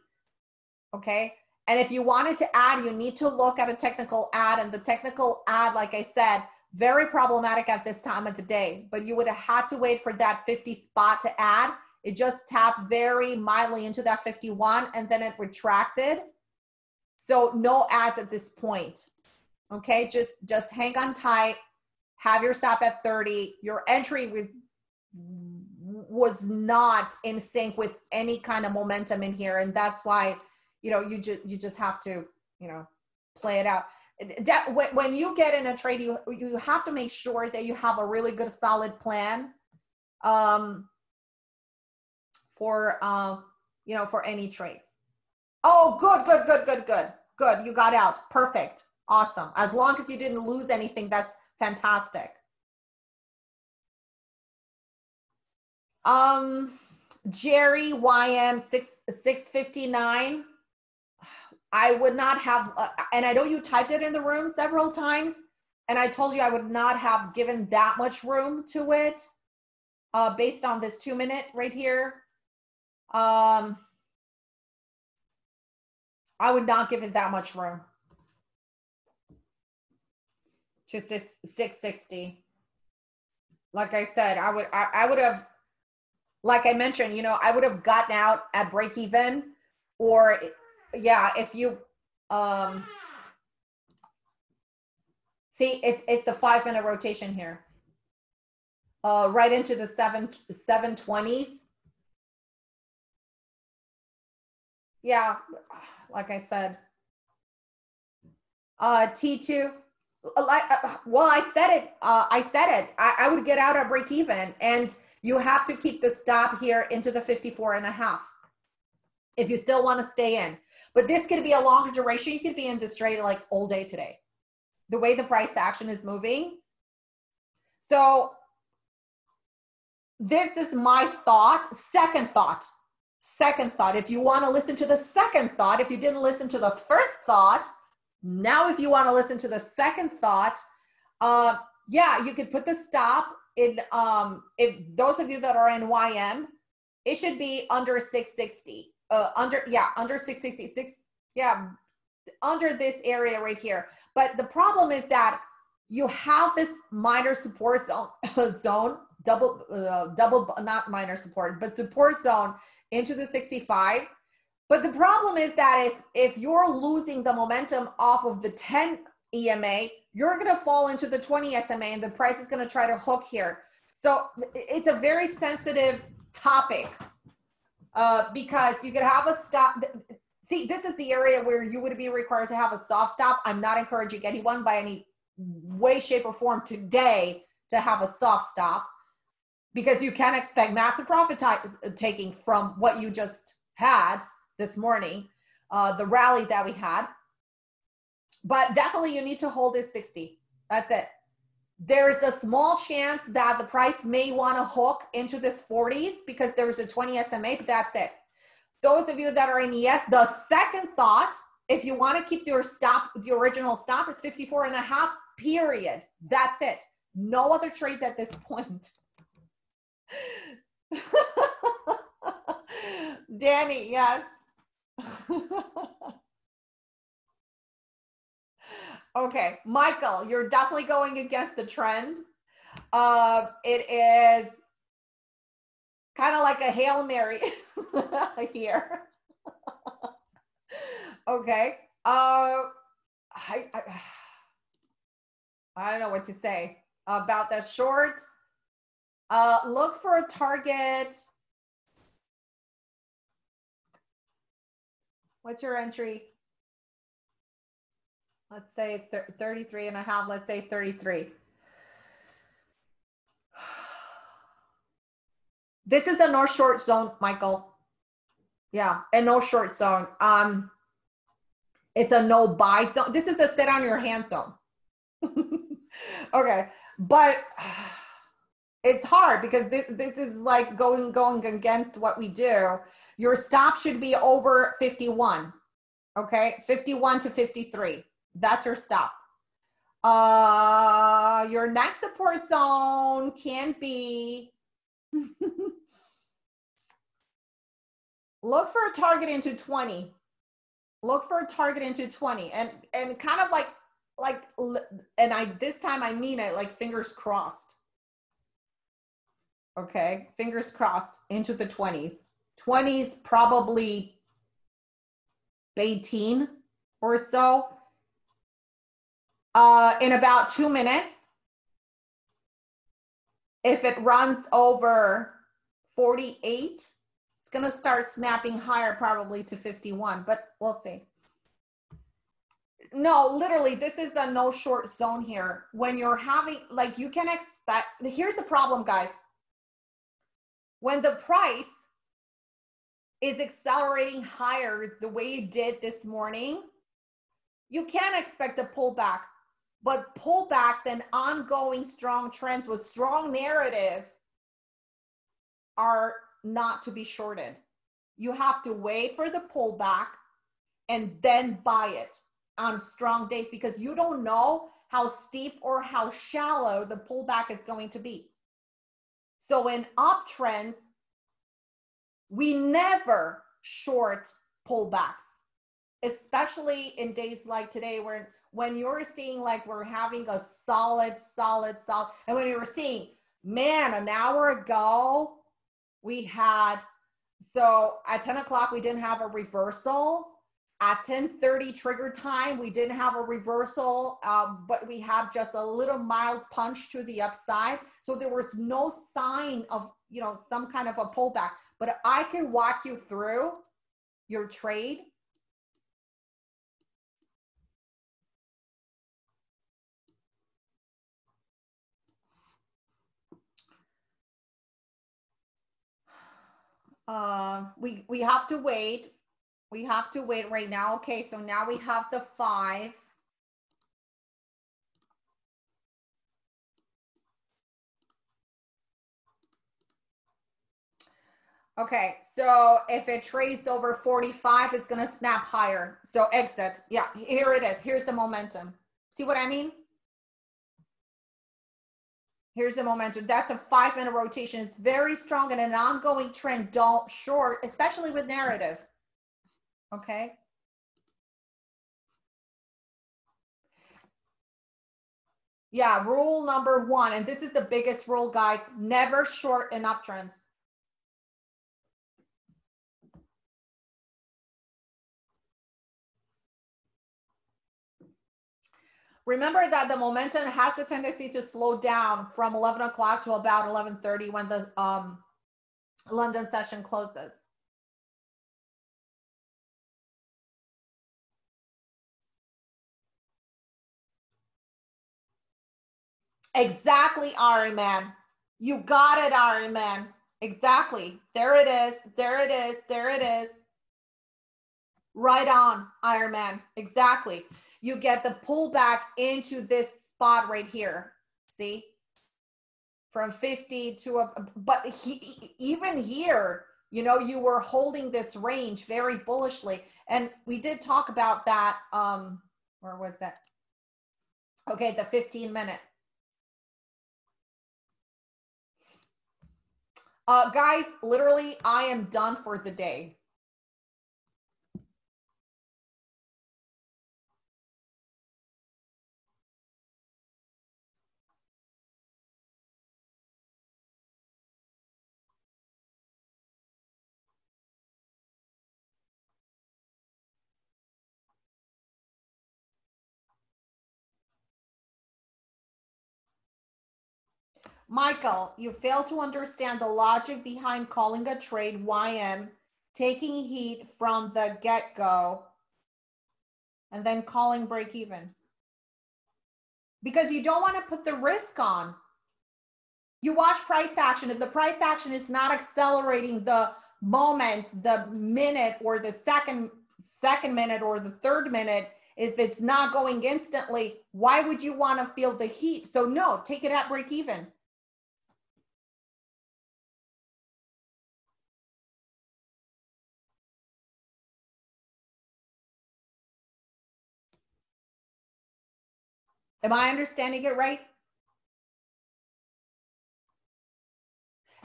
okay? And if you wanted to add, you need to look at a technical ad, and the technical ad, like I said, very problematic at this time of the day, but you would have had to wait for that 50 spot to add. It just tapped very mildly into that 51, and then it retracted. So no ads at this point, okay? Just hang on tight, have your stop at 30. Your entry was not in sync with any kind of momentum in here, and that's why, you know, you just have to, you know, play it out. When you get in a trade, you have to make sure that you have a really good solid plan for any trades. Oh, good, you got out, perfect, awesome. As long as you didn't lose anything, that's fantastic. Jerry YM 659. I would not have, and I know you typed it in the room several times, and I told you I would not have given that much room to it, based on this 2 minute right here. I would not give it that much room to 660. Like I said, I would have. Like I mentioned, you know, I would have gotten out at break even, or yeah, if you, see, it's the 5 minute rotation here, right into the 720s. Yeah, like I said, T2. Well, I said it. I would get out at break even, and you have to keep the stop here into the 54.5 if you still want to stay in. But this could be a longer duration. You could be in this trade like all day today, the way the price action is moving. So this is my thought. Second thought. If you want to listen to the second thought, if you didn't listen to the first thought, now if you want to listen to the second thought, yeah, you could put the stop in, if those of you that are in YM, it should be under 660, under 666, yeah, under this area right here. But the problem is that you have this minor support zone, support zone into the 65. But the problem is that if you're losing the momentum off of the 10 EMA, you're going to fall into the 20 SMA, and the price is going to try to hook here. So it's a very sensitive topic, because you could have a stop. See, this is the area where you would be required to have a soft stop. I'm not encouraging anyone by any way, shape, or form today to have a soft stop, because you can expect massive profit taking from what you just had this morning, the rally that we had. But definitely you need to hold this 60. That's it. There's a small chance that the price may want to hook into this 40s because there's a 20 SMA, but that's it. Those of you that are in ES, the second thought, if you want to keep your stop, the original stop is 54.5, period. That's it. No other trades at this point. Danny, yes. Okay, Michael, you're definitely going against the trend. It is kind of like a Hail Mary here. Okay. I don't know what to say about that short. Look for a target. What's your entry? Let's say 33.5. Let's say 33. This is a no short zone, Michael. Yeah, a no short zone. It's a no buy zone. This is a sit on your hand zone. Okay, but it's hard because this is like going against what we do. Your stop should be over 51. Okay, 51 to 53. That's your stop. Your next support zone can be. Look for a target into 20. Look for a target into 20, and kind of like, and this time I mean it, like fingers crossed. Okay, fingers crossed into the 20s. 20s probably 18 or so. In about 2 minutes, if it runs over 48, it's going to start snapping higher, probably to 51, but we'll see. No, literally, this is a no short zone here. When you're having, like, you can expect, here's the problem, guys. When the price is accelerating higher the way it did this morning, you can expect a pullback. But pullbacks and ongoing strong trends with strong narrative are not to be shorted. You have to wait for the pullback and then buy it on strong days because you don't know how steep or how shallow the pullback is going to be. So in uptrends, we never short pullbacks, especially in days like today where when you're seeing like we're having a solid, and when you were seeing, man, an hour ago, we had, so at 10 o'clock, we didn't have a reversal. At 10:30 trigger time, we didn't have a reversal, but we have just a little mild punch to the upside. So there was no sign of, you know, some kind of a pullback, but I can walk you through your trade. We have to wait. We have to wait right now. Okay, so now we have the 5. Okay, so if it trades over 45, it's gonna snap higher. So exit. Yeah, here it is. Here's the momentum. See what I mean? Here's the momentum. That's a 5-minute rotation. It's very strong and an ongoing trend. Don't short, especially with narrative. Okay. Yeah, rule number 1, and this is the biggest rule, guys. Never short in uptrends. Remember that the momentum has the tendency to slow down from 11 o'clock to about 11:30 when the London session closes. Exactly, Ari Man. You got it, Ari Man. Exactly. There it is. There it is. There it is. Right on, Iron Man. Exactly. You get the pullback into this spot right here. See? From 50 to a, but even here, you know, you were holding this range very bullishly. And we did talk about that. Where was that? Okay, the 15-minute. Guys, literally, I am done for the day. Michael, you fail to understand the logic behind calling a trade YM, taking heat from the get-go, and then calling break-even. Because you don't want to put the risk on. You watch price action. If the price action is not accelerating the moment, the minute, or the second minute, or the third minute, if it's not going instantly, why would you want to feel the heat? So no, take it at break even. Am I understanding it right?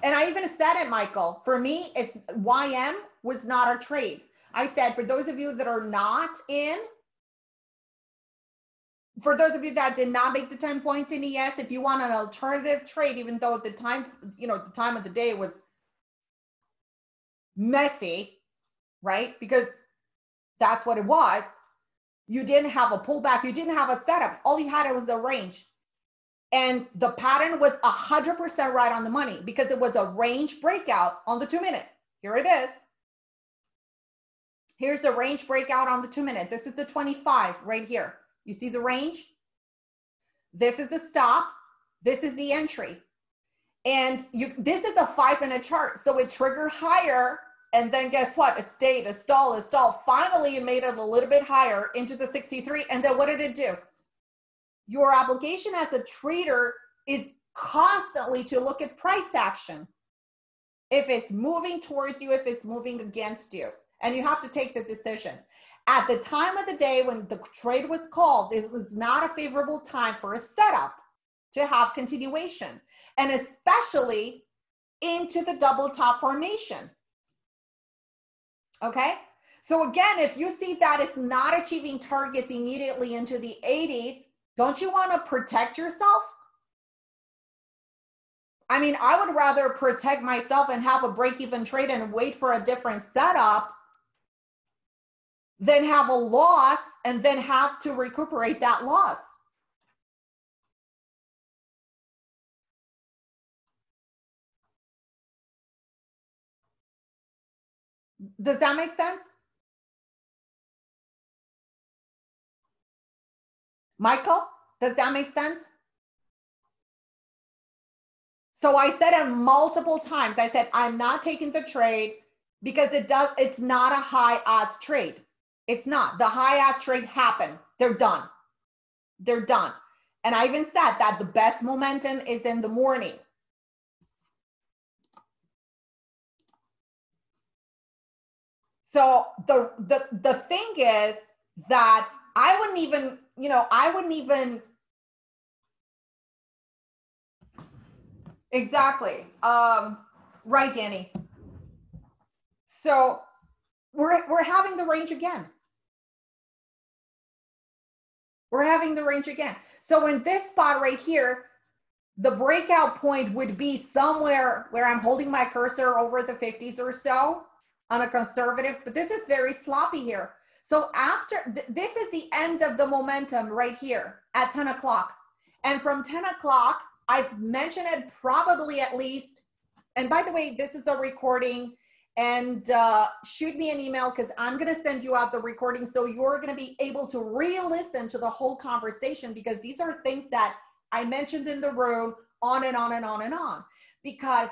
And I even said it, Michael, for me, it's YM was not a trade. I said, for those of you that are not in, for those of you that did not make the 10 points in ES, if you want an alternative trade, even though at the time, you know, the time of the day was messy, right? Because that's what it was. You didn't have a pullback. You didn't have a setup. All you had was a range. And the pattern was 100% right on the money because it was a range breakout on the 2 minute. Here it is. Here's the range breakout on the 2 minute. This is the 25 right here. You see the range? This is the stop. This is the entry. And you, this is a 5 minute chart. So it triggered higher. And then guess what? It stayed, it stalled, it stalled. Finally, it made it a little bit higher into the 63. And then what did it do? Your obligation as a trader is constantly to look at price action. If it's moving towards you, if it's moving against you, and you have to take the decision. At the time of the day when the trade was called, it was not a favorable time for a setup to have continuation, and especially into the double top formation. Okay? So again, if you see that it's not achieving targets immediately into the 80s, don't you want to protect yourself? I mean, I would rather protect myself and have a break-even trade and wait for a different setup than have a loss and then have to recuperate that loss. Does that make sense? Michael, does that make sense? So I said it multiple times. I said, I'm not taking the trade because it's not a high odds trade. It's not. The high odds trade happened. They're done. They're done. And I even said that the best momentum is in the morning. So the thing is that I wouldn't even, you know, I wouldn't even, exactly. Right, Danny. So we're having the range again. We're having the range again. So in this spot right here, the breakout point would be somewhere where I'm holding my cursor over the 50s or so on a conservative, but this is very sloppy here. So after, this is the end of the momentum right here at 10 o'clock. And from 10 o'clock, I've mentioned it probably at least, and by the way, this is a recording, and shoot me an email because I'm going to send you out the recording so you're going to be able to re-listen to the whole conversation because these are things that I mentioned in the room on and on and on and on. Because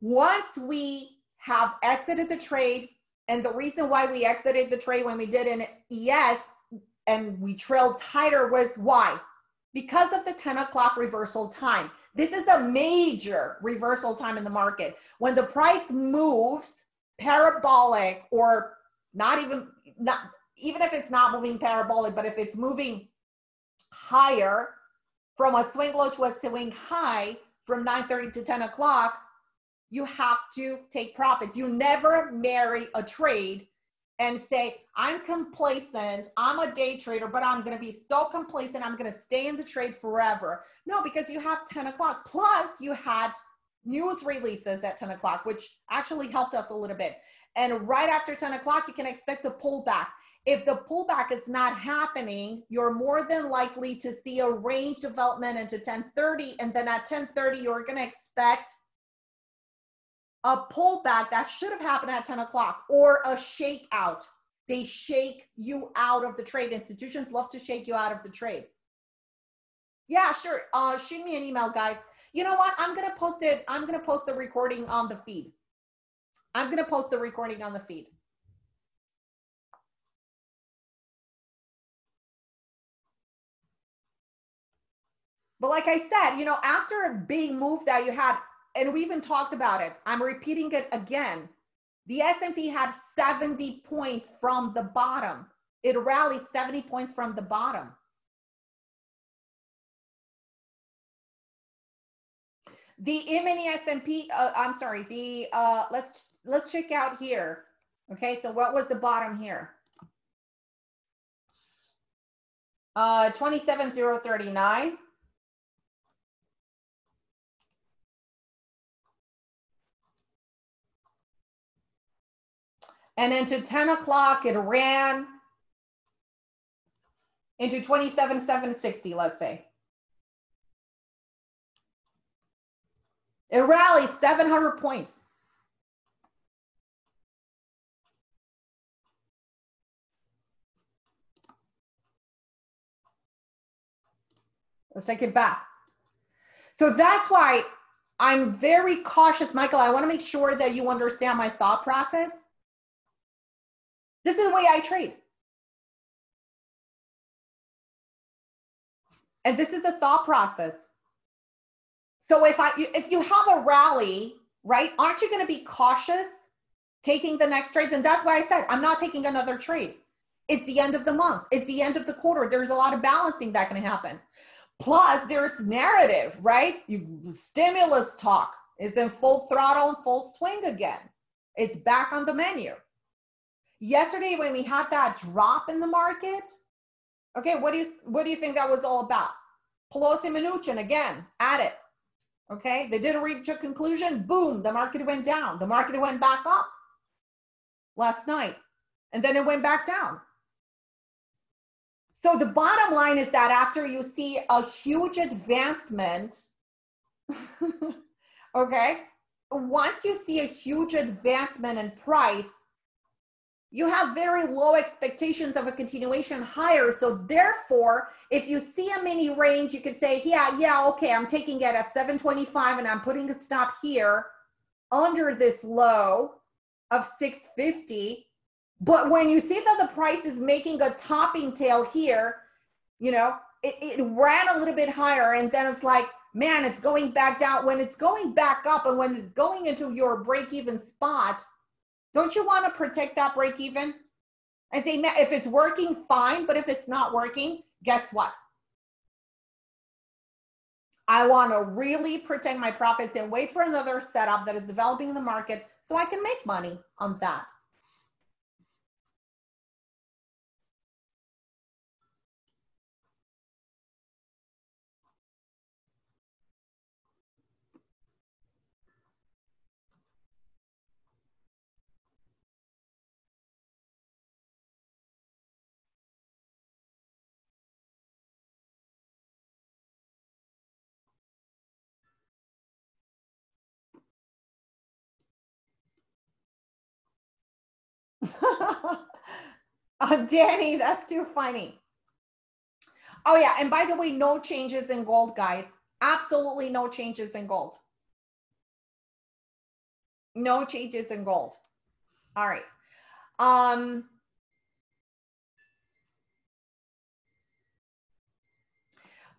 once we have exited the trade, and the reason why we exited the trade when we did an ES and we trailed tighter was why? Because of the 10 o'clock reversal time. This is a major reversal time in the market. When the price moves parabolic or not even if it's not moving parabolic, but if it's moving higher from a swing low to a swing high from 9:30 to 10 o'clock, you have to take profits. You never marry a trade and say, I'm complacent, I'm a day trader, but I'm gonna be so complacent, I'm gonna stay in the trade forever. No, because you have 10 o'clock, plus you had news releases at 10 o'clock, which actually helped us a little bit. And right after 10 o'clock, you can expect a pullback. If the pullback is not happening, you're more than likely to see a range development into 1030. And then at 1030, you're going to expect a pullback that should have happened at 10 o'clock or a shakeout. They shake you out of the trade. Institutions love to shake you out of the trade. Yeah, sure. Shoot me an email, guys. You know what? I'm going to post it. I'm going to post the recording on the feed. I'm going to post the recording on the feed. But like I said, you know, after a big move that you had, and we even talked about it, I'm repeating it again. The S&P had 70 points from the bottom. It rallied 70 points from the bottom. The mini S&P, I'm sorry, the, let's check out here. Okay, so what was the bottom here? 27,039. And into 10 o'clock, it ran into 27,760, let's say. It rallies 700 points. Let's take it back. So that's why I'm very cautious, Michael. I want to make sure that you understand my thought process. This is the way I trade. And this is the thought process. So if you have a rally, right, aren't you going to be cautious taking the next trades? And that's why I said, I'm not taking another trade. It's the end of the month. It's the end of the quarter. There's a lot of balancing that can happen. Plus there's narrative, right? Stimulus talk is in full throttle and full swing again. It's back on the menu. Yesterday, when we had that drop in the market, okay, what do you think that was all about? Pelosi, Mnuchin, again, at it, okay? They didn't reach a conclusion, boom, the market went down. The market went back up last night, and then it went back down. So the bottom line is that after you see a huge advancement, okay, once you see a huge advancement in price, you have very low expectations of a continuation higher. So therefore, if you see a mini range, you can say, yeah, okay, I'm taking it at 725 and I'm putting a stop here under this low of 650. But when you see that the price is making a topping tail here, you know, it ran a little bit higher and then it's like, man, it's going back down. When it's going back up and when it's going into your break-even spot, don't you want to protect that break even and say, if it's working, fine, but if it's not working, guess what? I want to really protect my profits and wait for another setup that is developing in the market so I can make money on that. Oh, Danny, that's too funny. Oh yeah, and by the way, no changes in gold, guys. Absolutely no changes in gold. No changes in gold. All right.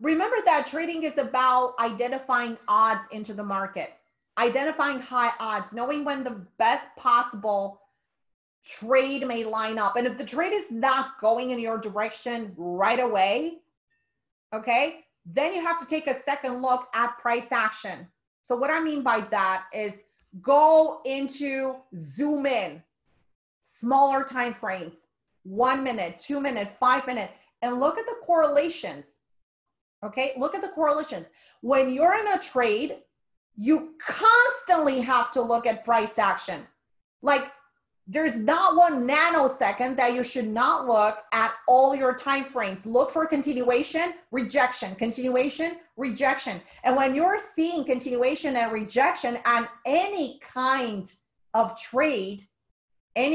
Remember that trading is about identifying odds into the market, identifying high odds, knowing when the best possible trade may line up. And if the trade is not going in your direction right away, okay, then you have to take a second look at price action. So what I mean by that is go into, zoom in, smaller time frames, 1 minute, 2 minute, 5 minute, and look at the correlations, okay? Look at the correlations. When you're in a trade, you constantly have to look at price action. Like, There's not one nanosecond that you should not look at all your timeframes. Look for continuation, rejection, continuation, rejection. And when you're seeing continuation and rejection on any kind of trade, and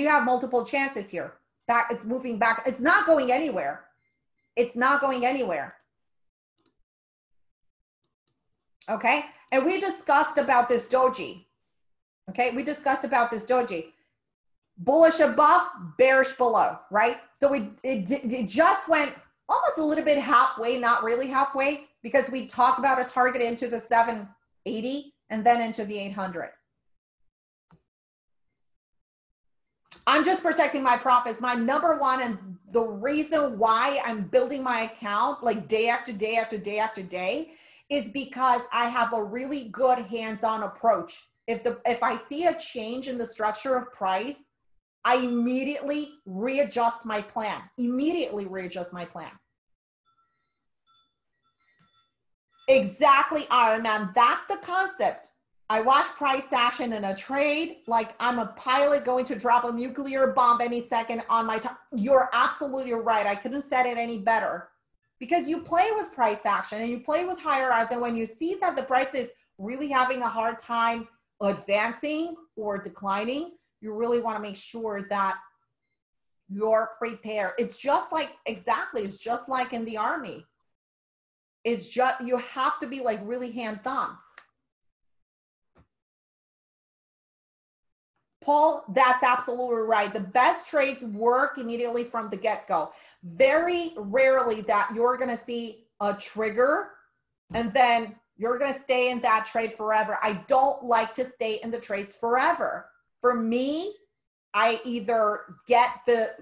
you have multiple chances here. Back, it's moving back. It's not going anywhere. Okay. And we discussed about this doji. Okay, we discussed about this doji. Bullish above, bearish below, right? So it just went almost a little bit halfway, not really halfway, because we talked about a target into the 780 and then into the 800. I'm just protecting my profits. My number one and the reason why I'm building my account like day after day after day after day is because I have a really good hands-on approach. If I see a change in the structure of price, I immediately readjust my plan. Exactly, Ironman. That's the concept. I watch price action in a trade like I'm a pilot going to drop a nuclear bomb any second on my top. You're absolutely right. I couldn't have said it any better. Because you play with price action and you play with higher odds. And when you see that the price is really having a hard time advancing or declining, you really want to make sure that you're prepared. It's just like, exactly, it's just like in the army. It's just, you have to be like really hands-on. Paul, that's absolutely right. The best trades work immediately from the get-go. Very rarely that you're going to see a trigger and then you're going to stay in that trade forever. I don't like to stay in the trades forever. For me, I either get the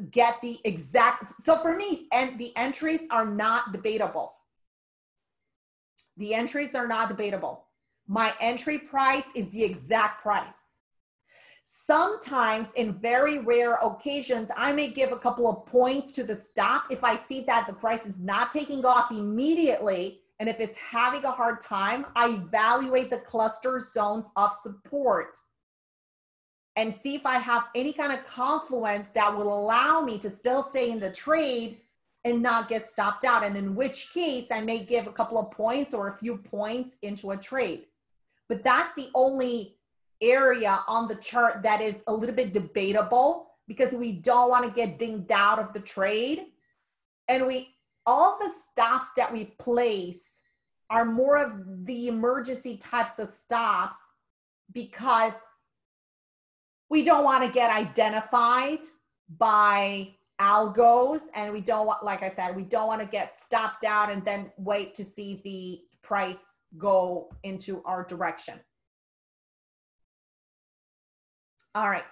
exact, so for me, and the entries are not debatable. My entry price is the exact price. Sometimes in very rare occasions, I may give a couple of points to the stop if I see that the price is not taking off immediately. And if it's having a hard time, I evaluate the cluster zones of support and see if I have any kind of confluence that will allow me to still stay in the trade and not get stopped out. And in which case I may give a couple of points or a few points into a trade, but that's the only area on the chart that is a little bit debatable because we don't want to get dinged out of the trade. And all the stops that we place are more of the emergency types of stops because we don't want to get identified by algos and we don't want, like I said, we don't want to get stopped out and then wait to see the price go into our direction. All right.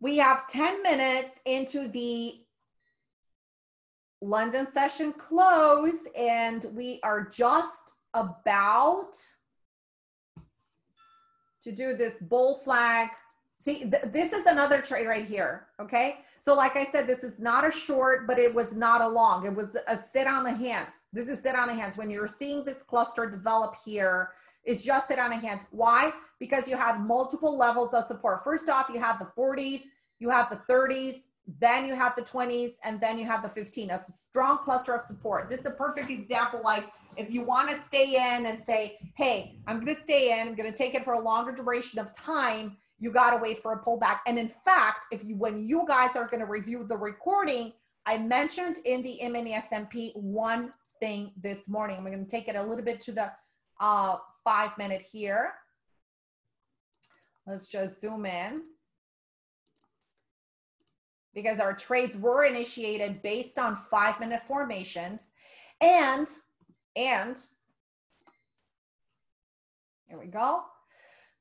We have 10 minutes into the London session close, and we are just about to do this bull flag. See, this is another trade right here, okay? So like I said, this is not a short, but it was not a long. It was a sit on the hands. This is sit on the hands. When you're seeing this cluster develop here, it's just sit on the hands. Why? Because you have multiple levels of support. First off, you have the 40s, you have the 30s, then you have the 20s, and then you have the 15. That's a strong cluster of support. This is the perfect example. Like if you want to stay in and say, hey, I'm going to stay in, I'm going to take it for a longer duration of time, you got to wait for a pullback. And in fact, when you guys are going to review the recording, I mentioned in the EMA S&P one thing this morning. We're going to take it a little bit to the 5 minute here. Let's just zoom in, because our trades were initiated based on 5 minute formations. And here we go.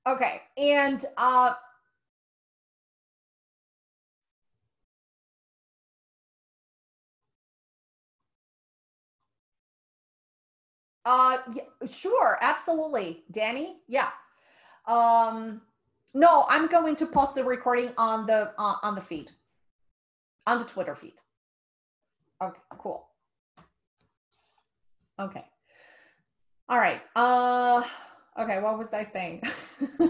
Okay, and yeah, sure, absolutely, Danny, yeah. No, I'm going to post the recording on the feed. On the Twitter feed. Okay, cool. Okay. All right. Okay, what was I saying?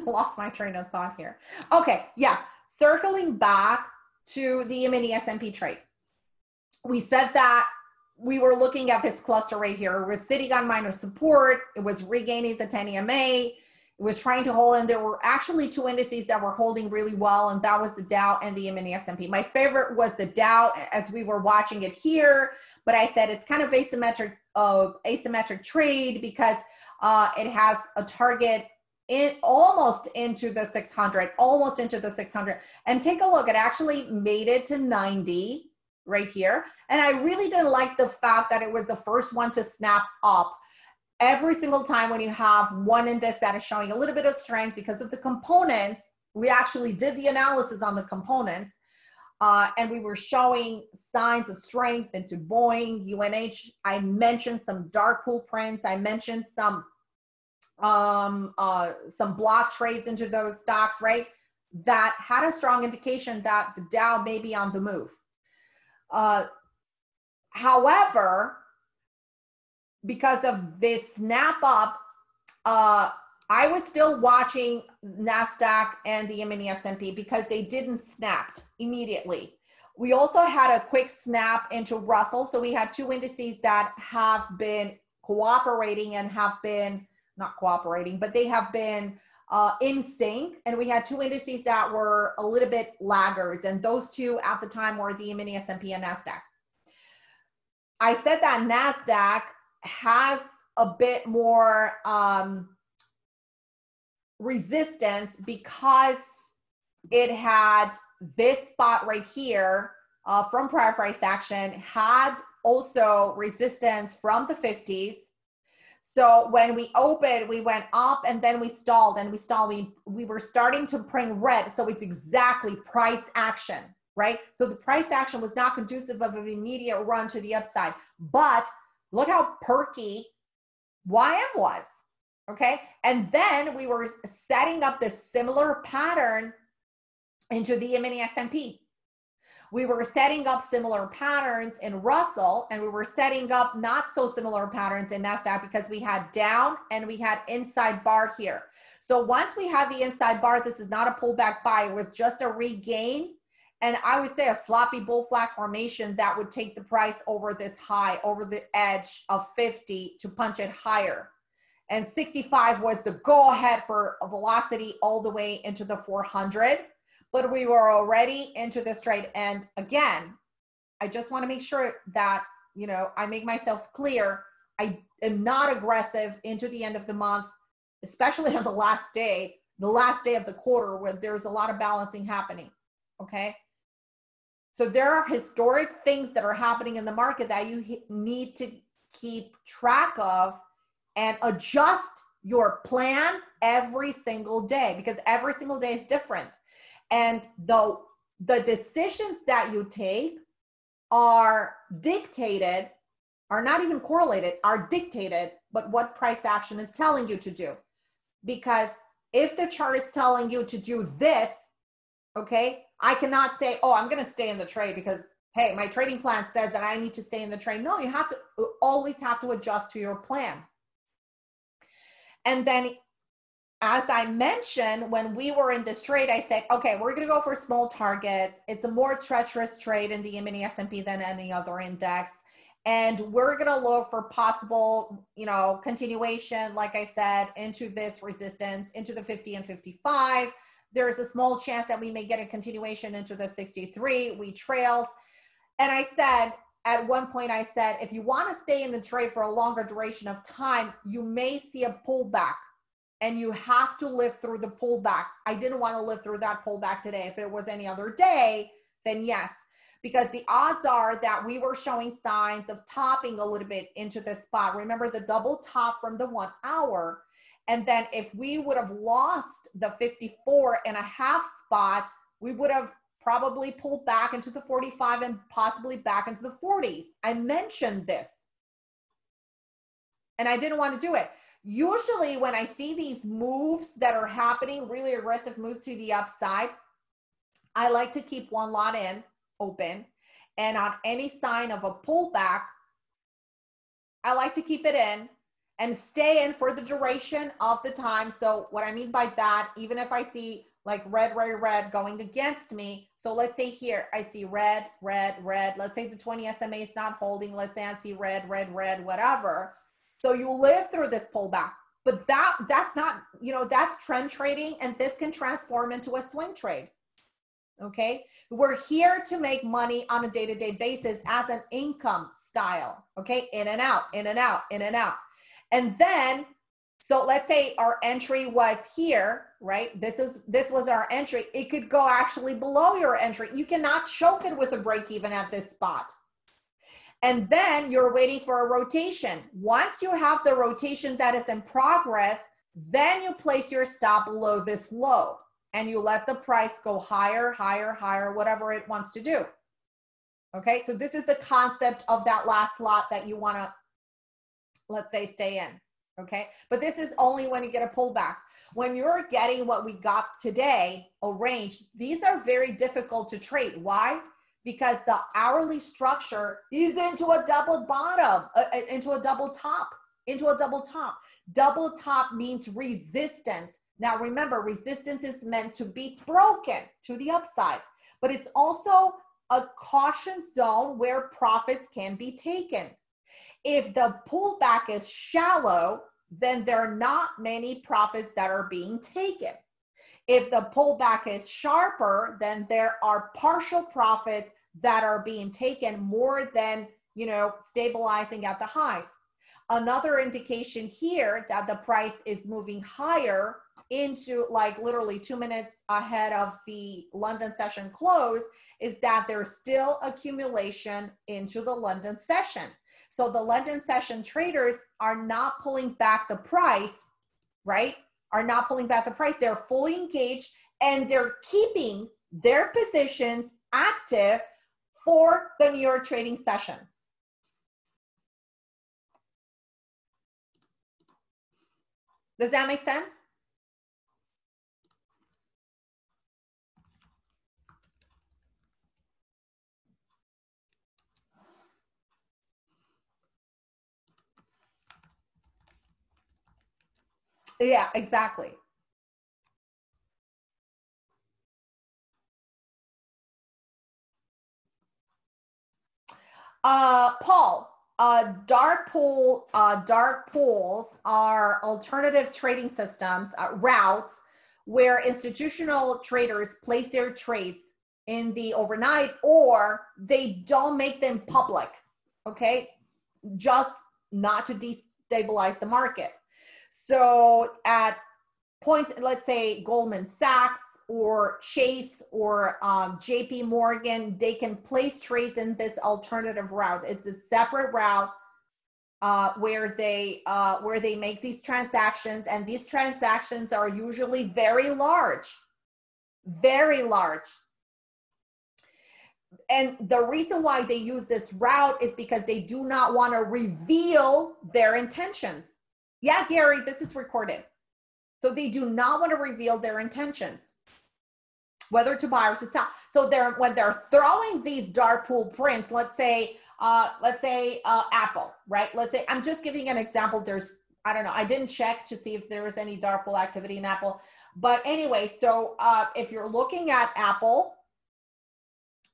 Lost my train of thought here. Okay, yeah, circling back to the EMA S&P trade. We said that we were looking at this cluster right here. We're sitting on minor support. It was regaining the 10 EMA. It was trying to hold, and there were actually two indices that were holding really well, and that was the Dow and the EMA S&P. My favorite was the Dow as we were watching it here, but I said it's kind of asymmetric trade because it has a target in almost into the 600, almost into the 600. And take a look, it actually made it to 90 right here. And I really didn't like the fact that it was the first one to snap up. Every single time when you have one index that is showing a little bit of strength because of the components, we actually did the analysis on the components. And we were showing signs of strength into Boeing, UNH. I mentioned some dark pool prints. I mentioned some block trades into those stocks, right? That had a strong indication that the Dow may be on the move. However, because of this snap up, I was still watching Nasdaq and the EMA S&P because they didn't snap immediately. We also had a quick snap into Russell. So we had two indices that have been cooperating and have been, not cooperating, but they have been in sync. And we had two indices that were a little bit laggards. And those two at the time were the EMA S&P and Nasdaq. I said that Nasdaq has a bit more, resistance because it had this spot right here from prior price action, had also resistance from the 50s. So when we opened, we went up and then we stalled and we stalled. We were starting to bring red. So it's exactly price action, right? So the price action was not conducive of an immediate run to the upside, but look how perky YM was. Okay, and then we were setting up this similar pattern into the EMA S&P. We were setting up similar patterns in Russell, and we were setting up not so similar patterns in Nasdaq because we had down and we had inside bar here. So once we had the inside bar, this is not a pullback buy, it was just a regain. And I would say a sloppy bull flag formation that would take the price over this high, over the edge of 50 to punch it higher. And 65 was the go-ahead for velocity all the way into the 400. But we were already into this trade. And again, I just want to make sure that, you know, I make myself clear. I am not aggressive into the end of the month, especially on the last day of the quarter where there's a lot of balancing happening, okay? So there are historic things that are happening in the market that you need to keep track of and adjust your plan every single day because every single day is different. And the decisions that you take are dictated, are not even correlated, are dictated, but what price action is telling you to do. Because if the chart is telling you to do this, okay, I cannot say, oh, I'm gonna stay in the trade because hey, my trading plan says that I need to stay in the trade. No, you have to always have to adjust to your plan. And then, as I mentioned, when we were in this trade, I said, okay, we're going to go for small targets. It's a more treacherous trade in the EMA S&P than any other index. And we're going to look for possible, you know, continuation, like I said, into this resistance, into the 50 and 55. There's a small chance that we may get a continuation into the 63. We trailed. And I said, at one point I said, if you want to stay in the trade for a longer duration of time, you may see a pullback and you have to live through the pullback. I didn't want to live through that pullback today. If it was any other day, then yes, because the odds are that we were showing signs of topping a little bit into this spot. Remember the double top from the 1 hour. And then if we would have lost the 54.5 spot, we would have probably pulled back into the 45 and possibly back into the 40s. I mentioned this and I didn't want to do it. Usually when I see these moves that are happening, really aggressive moves to the upside, I like to keep one lot in open, and on any sign of a pullback, I like to keep it in and stay in for the duration of the time. So what I mean by that, even if I see like red going against me. So let's say here, I see red. Let's say the 20 SMA is not holding. Let's say I see red, whatever. So you live through this pullback, but that's not, you know, that's trend trading, and this can transform into a swing trade. Okay. We're here to make money on a day-to-day basis as an income style. Okay. In and out, in and out, in and out. And then, so let's say our entry was here, right? This was our entry. It could go actually below your entry. You cannot choke it with a break even at this spot. And then you're waiting for a rotation. Once you have the rotation that is in progress, then you place your stop below this low and you let the price go higher, higher, higher, whatever it wants to do. Okay, so this is the concept of that last lot that you wanna, let's say, stay in. Okay, but this is only when you get a pullback. When you're getting what we got today, a range, these are very difficult to trade. Why? Because the hourly structure is into a double bottom, into a double top, into a double top. Double top means resistance. Now remember, resistance is meant to be broken to the upside, but it's also a caution zone where profits can be taken. If the pullback is shallow, then there are not many profits that are being taken. If the pullback is sharper, then there are partial profits that are being taken more than, you know, stabilizing at the highs. Another indication here that the price is moving higher into like literally 2 minutes ahead of the London session close is that there's still accumulation into the London session. So the London session traders are not pulling back the price, right? Are not pulling back the price. They're fully engaged and they're keeping their positions active for the New York trading session. Does that make sense? Yeah, exactly. Paul, dark pools are alternative trading systems, routes where institutional traders place their trades in the overnight, or they don't make them public, okay? Just not to destabilize the market. So at points, let's say Goldman Sachs or Chase or JP Morgan, they can place trades in this alternative route. It's a separate route where they make these transactions, and these transactions are usually very large, very large. And the reason why they use this route is because they do not want to reveal their intentions. Yeah, Gary, this is recorded. So they do not want to reveal their intentions, whether to buy or to sell. So when they're throwing these dark pool prints, let's say Apple, right? Let's say, I'm just giving an example. There's, I don't know, I didn't check to see if there was any dark pool activity in Apple. But anyway, so if you're looking at Apple,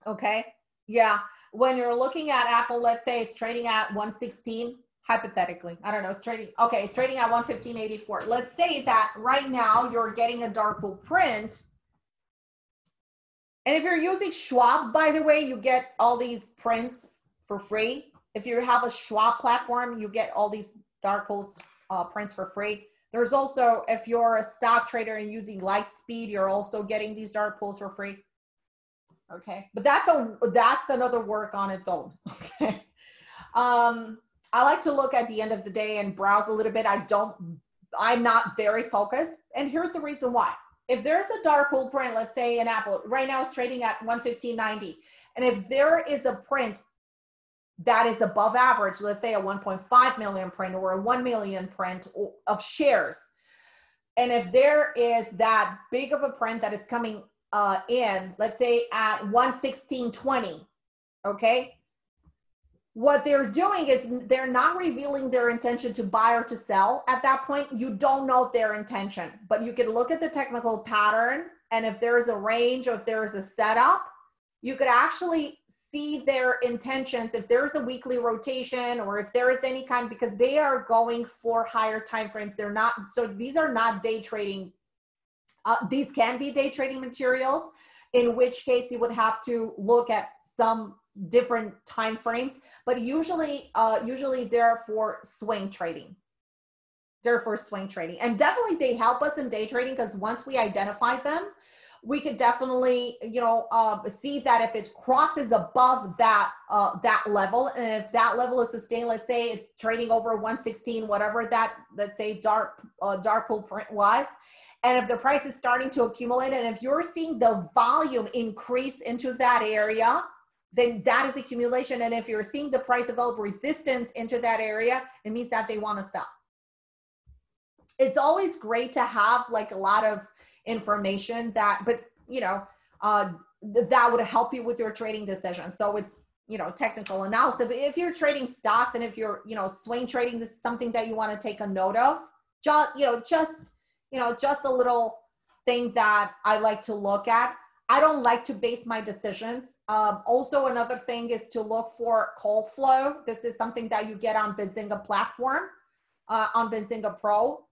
okay, yeah. When you're looking at Apple, let's say it's trading at 116. Hypothetically, I don't know, it's trading, okay, it's trading at 115.84. Let's say that right now you're getting a dark pool print. And if you're using Schwab, by the way, you get all these prints for free. If you have a Schwab platform, you get all these dark pool prints for free. There's also, if you're a stock trader and using LightSpeed, you're also getting these dark pools for free. Okay, but that's another work on its own, okay? I like to look at the end of the day and browse a little bit. I'm not very focused. And here's the reason why. If there's a dark pool print, let's say an Apple, right now it's trading at 115.90. And if there is a print that is above average, let's say a 1.5 million print or a 1 million print of shares. And if there is that big of a print that is coming in, let's say at 116.20, okay? what they're doing is they're not revealing their intention to buy or to sell. At that point, you don't know their intention, but you can look at the technical pattern. And if there is a range or if there is a setup, you could actually see their intentions. If there's a weekly rotation or if there is any kind, because they are going for higher timeframes. They're not, so these are not day trading. These can be day trading materials, in which case you would have to look at some different time frames, but usually they're for swing trading. And definitely they help us in day trading, because once we identify them, we could definitely, see that if it crosses above that that level, and if that level is sustained, let's say it's trading over 116, whatever that, let's say dark pool print was, and if the price is starting to accumulate, and if you're seeing the volume increase into that area, then that is accumulation. And if you're seeing the price develop resistance into that area, it means that they want to sell. It's always great to have like a lot of information that, but that would help you with your trading decision. So it's, technical analysis. But if you're trading stocks and if you're, swing trading, this is something that you want to take a note of. Just a little thing that I like to look at. I don't like to base my decisions. Also, another thing is to look for call flow. This is something that you get on Benzinga platform, on Benzinga Pro.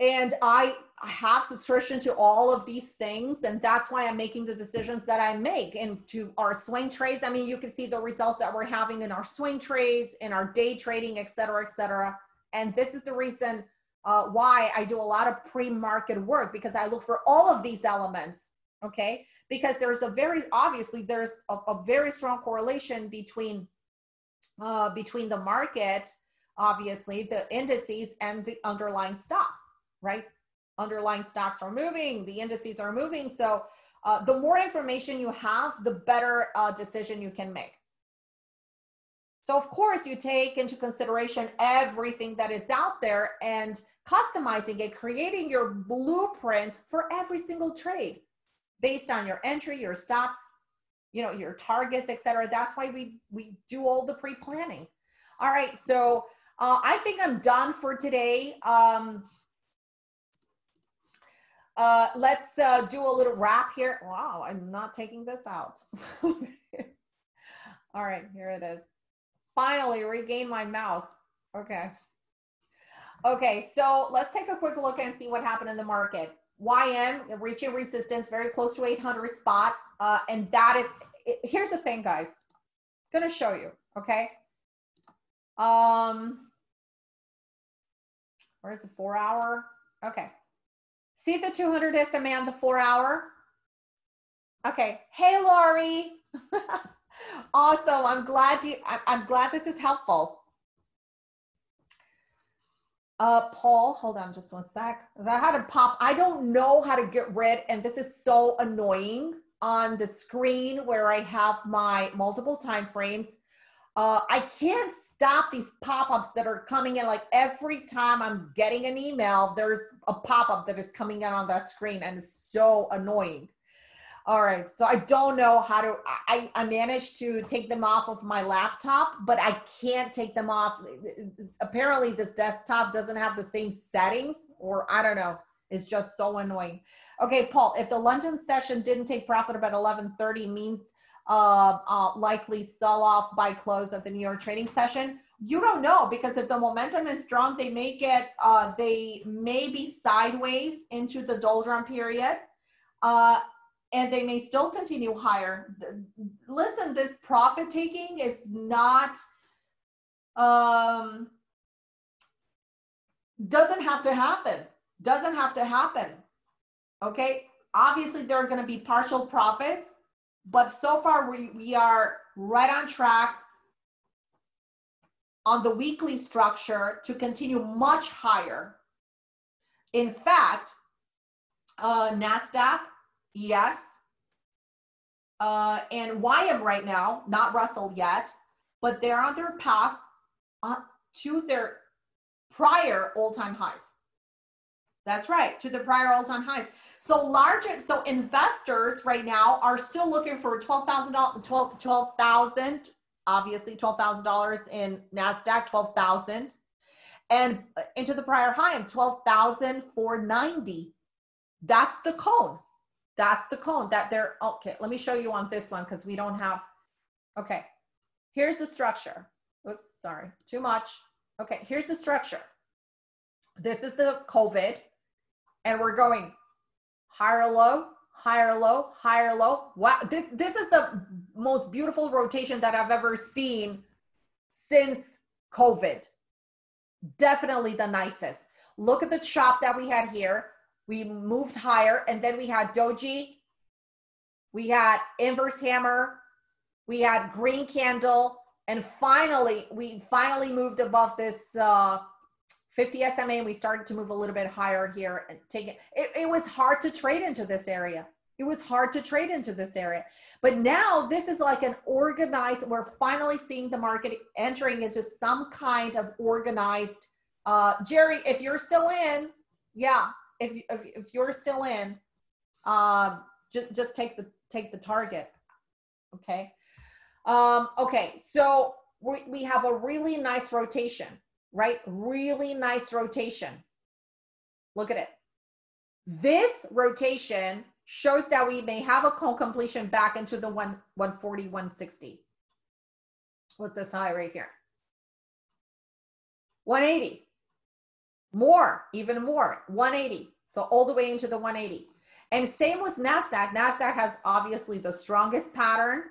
And I have subscription to all of these things. And that's why I'm making the decisions that I make into our swing trades. I mean, you can see the results that we're having in our swing trades, in our day trading, et cetera, et cetera. And this is the reason why I do a lot of pre-market work, because I look for all of these elements. Okay, because there's a very, obviously there's a very strong correlation between the market, obviously the indices and the underlying stocks, right? Underlying stocks are moving, the indices are moving. So the more information you have, the better decision you can make. So of course you take into consideration everything that is out there and customizing it, creating your blueprint for every single trade, based on your entry, your stops, your targets, et cetera. That's why we do all the pre-planning. All right, so I think I'm done for today. Let's do a little wrap here. Wow, I'm not taking this out. All right, here it is. Finally, regain my mouse. Okay. Okay, so let's take a quick look and see what happened in the market. YM reaching resistance very close to 800 spot, and that is, here's the thing, guys, I'm gonna show you. Okay, where's the 4 hour? Okay, see the 200 SMA on the 4 hour. Okay, hey Laurie. Awesome. I'm glad this is helpful. Paul, hold on just one sec. I had to pop. I don't know how to get rid, and this is so annoying on the screen where I have my multiple time frames. I can't stop these pop-ups that are coming in. Like every time I'm getting an email, there's a pop-up that is coming in on that screen, and it's so annoying. All right, so I don't know how to, I managed to take them off of my laptop, but I can't take them off. Apparently this desktop doesn't have the same settings, or I don't know, it's just so annoying. Okay, Paul, if the London session didn't take profit about 11:30 means likely sell off by close of the New York trading session. You don't know, because if the momentum is strong, they may get, they may be sideways into the doldrum period. And they may still continue higher. Listen, this profit taking is not, doesn't have to happen. Doesn't have to happen, okay? Obviously, there are gonna be partial profits, but so far we are right on track on the weekly structure to continue much higher. In fact, Nasdaq, yes, and YM right now, not Russell yet, but they're on their path to their prior all-time highs. That's right, to the prior all-time highs. So so investors right now are still looking for $12,000 obviously $12,000 in Nasdaq, 12,000, and into the prior high of 12,490. That's the cone. That's the cone that they're, okay, let me show you on this one because we don't have, okay, here's the structure. Oops, sorry, too much. Okay, here's the structure. This is the COVID, and we're going higher, low, higher, low, higher, low. Wow, this is the most beautiful rotation that I've ever seen since COVID. Definitely the nicest. Look at the chop that we had here. We moved higher, and then we had doji, we had inverse hammer, we had green candle, and finally, we finally moved above this 50 SMA, and we started to move a little bit higher here and take it. It was hard to trade into this area. It was hard to trade into this area. But now this is like an organized, we're finally seeing the market entering into some kind of organized. Jerry, if you're still in, yeah. If you're still in, just take the target, okay? Okay, so we have a really nice rotation, right? Really nice rotation. Look at it. This rotation shows that we may have a cone completion back into the 140, 160. What's this high right here? 180. More, even more, 180. So all the way into the 180. And same with NASDAQ. NASDAQ has obviously the strongest pattern,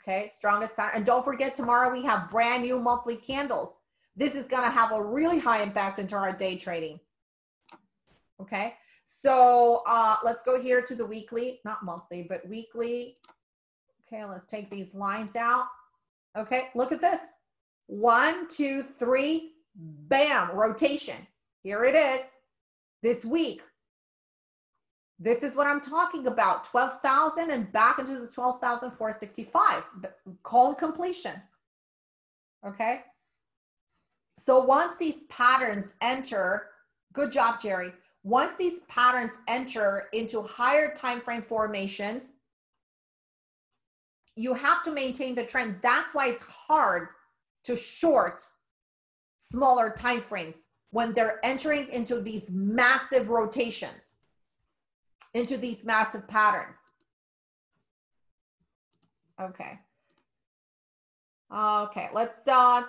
okay? Strongest pattern. And don't forget, tomorrow we have brand new monthly candles. This is gonna have a really high impact into our day trading, okay? So let's go here to the weekly, not monthly, but weekly. Okay, let's take these lines out. Okay, look at this. 1, 2, 3, bam, rotation. Here it is, this week. This is what I'm talking about, 12,000 and back into the 12,465, cone completion, okay? So once these patterns enter, good job, Jerry. Once these patterns enter into higher time frame formations, you have to maintain the trend. That's why it's hard to short smaller time frames when they're entering into these massive rotations, into these massive patterns. Okay. Okay, let's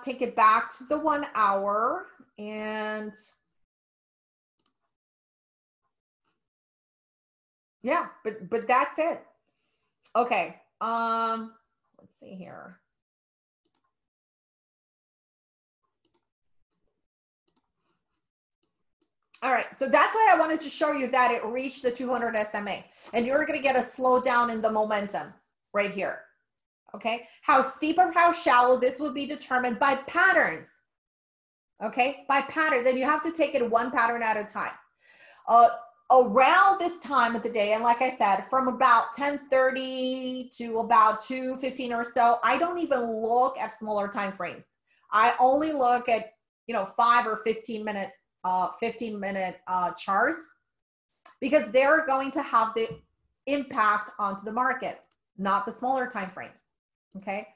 take it back to the 1 hour and yeah, but that's it. Okay, let's see here. All right, so that's why I wanted to show you that it reached the 200 SMA, and you're gonna get a slowdown in the momentum right here, okay? How steep or how shallow, this will be determined by patterns, okay? By patterns, and you have to take it one pattern at a time. Around this time of the day, and like I said, from about 10:30 to about 2:15 or so, I don't even look at smaller time frames. I only look at, you know, 5 or 15 minute 15-minute charts, because they're going to have the impact onto the market, not the smaller time frames, okay?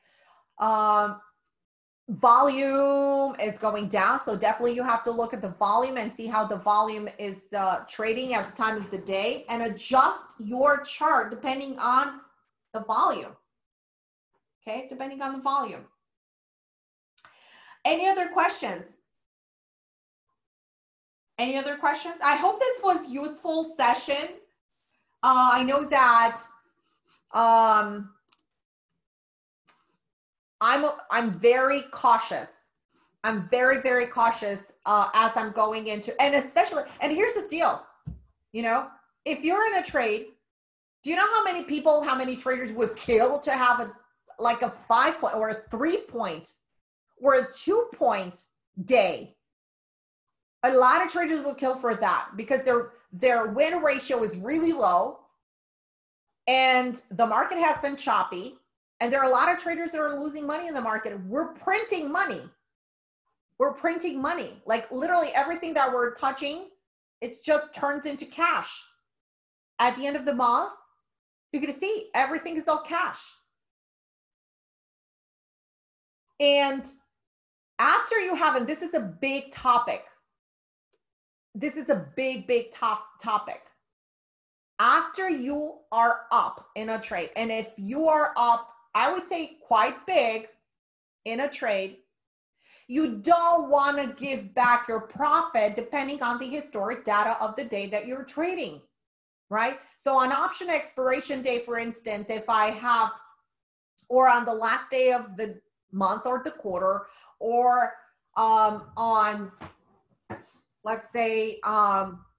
Volume is going down, so definitely you have to look at the volume and see how the volume is trading at the time of the day, and adjust your chart depending on the volume, okay? Depending on the volume. Any other questions? Any other questions? I hope this was useful session. I know that I'm very cautious. I'm very, very cautious as I'm going into, and especially, and here's the deal, you know, if you're in a trade, do you know how many people, how many traders would kill to have a, like a 5 point or a 3 point or a 2 point day? A lot of traders will kill for that because their win ratio is really low and the market has been choppy, and there are a lot of traders that are losing money in the market. We're printing money. We're printing money. Like literally everything that we're touching, it just turns into cash. At the end of the month, you're gonna see everything is all cash. And after you have, and this is a big topic. This is a big, big topic. After you are up in a trade, and if you are up, I would say quite big in a trade, you don't want to give back your profit depending on the historic data of the day that you're trading, right? So on option expiration day, for instance, if I have, or on the last day of the month or the quarter, or on, let's say,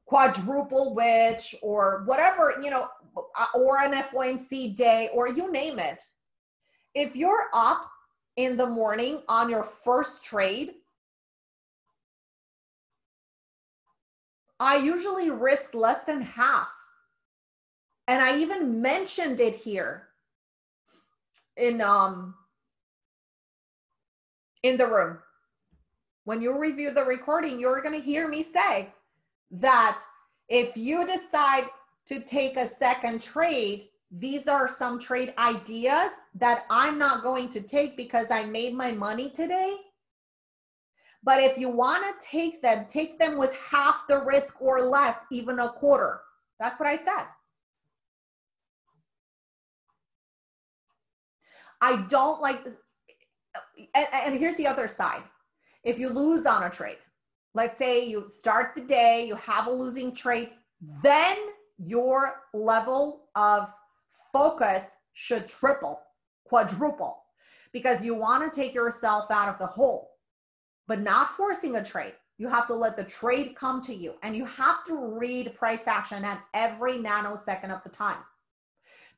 quadruple witch or whatever, you know, or an FOMC day, or you name it. If you're up in the morning on your first trade, I usually risk less than half. And I even mentioned it here in the room. When you review the recording, you're going to hear me say that if you decide to take a second trade, these are some trade ideas that I'm not going to take because I made my money today. But if you want to take them with half the risk or less, even a quarter. That's what I said. I don't like, and here's the other side. If you lose on a trade, let's say you start the day, you have a losing trade, then your level of focus should triple, quadruple, because you want to take yourself out of the hole, but not forcing a trade. You have to let the trade come to you, and you have to read price action at every nanosecond of the time,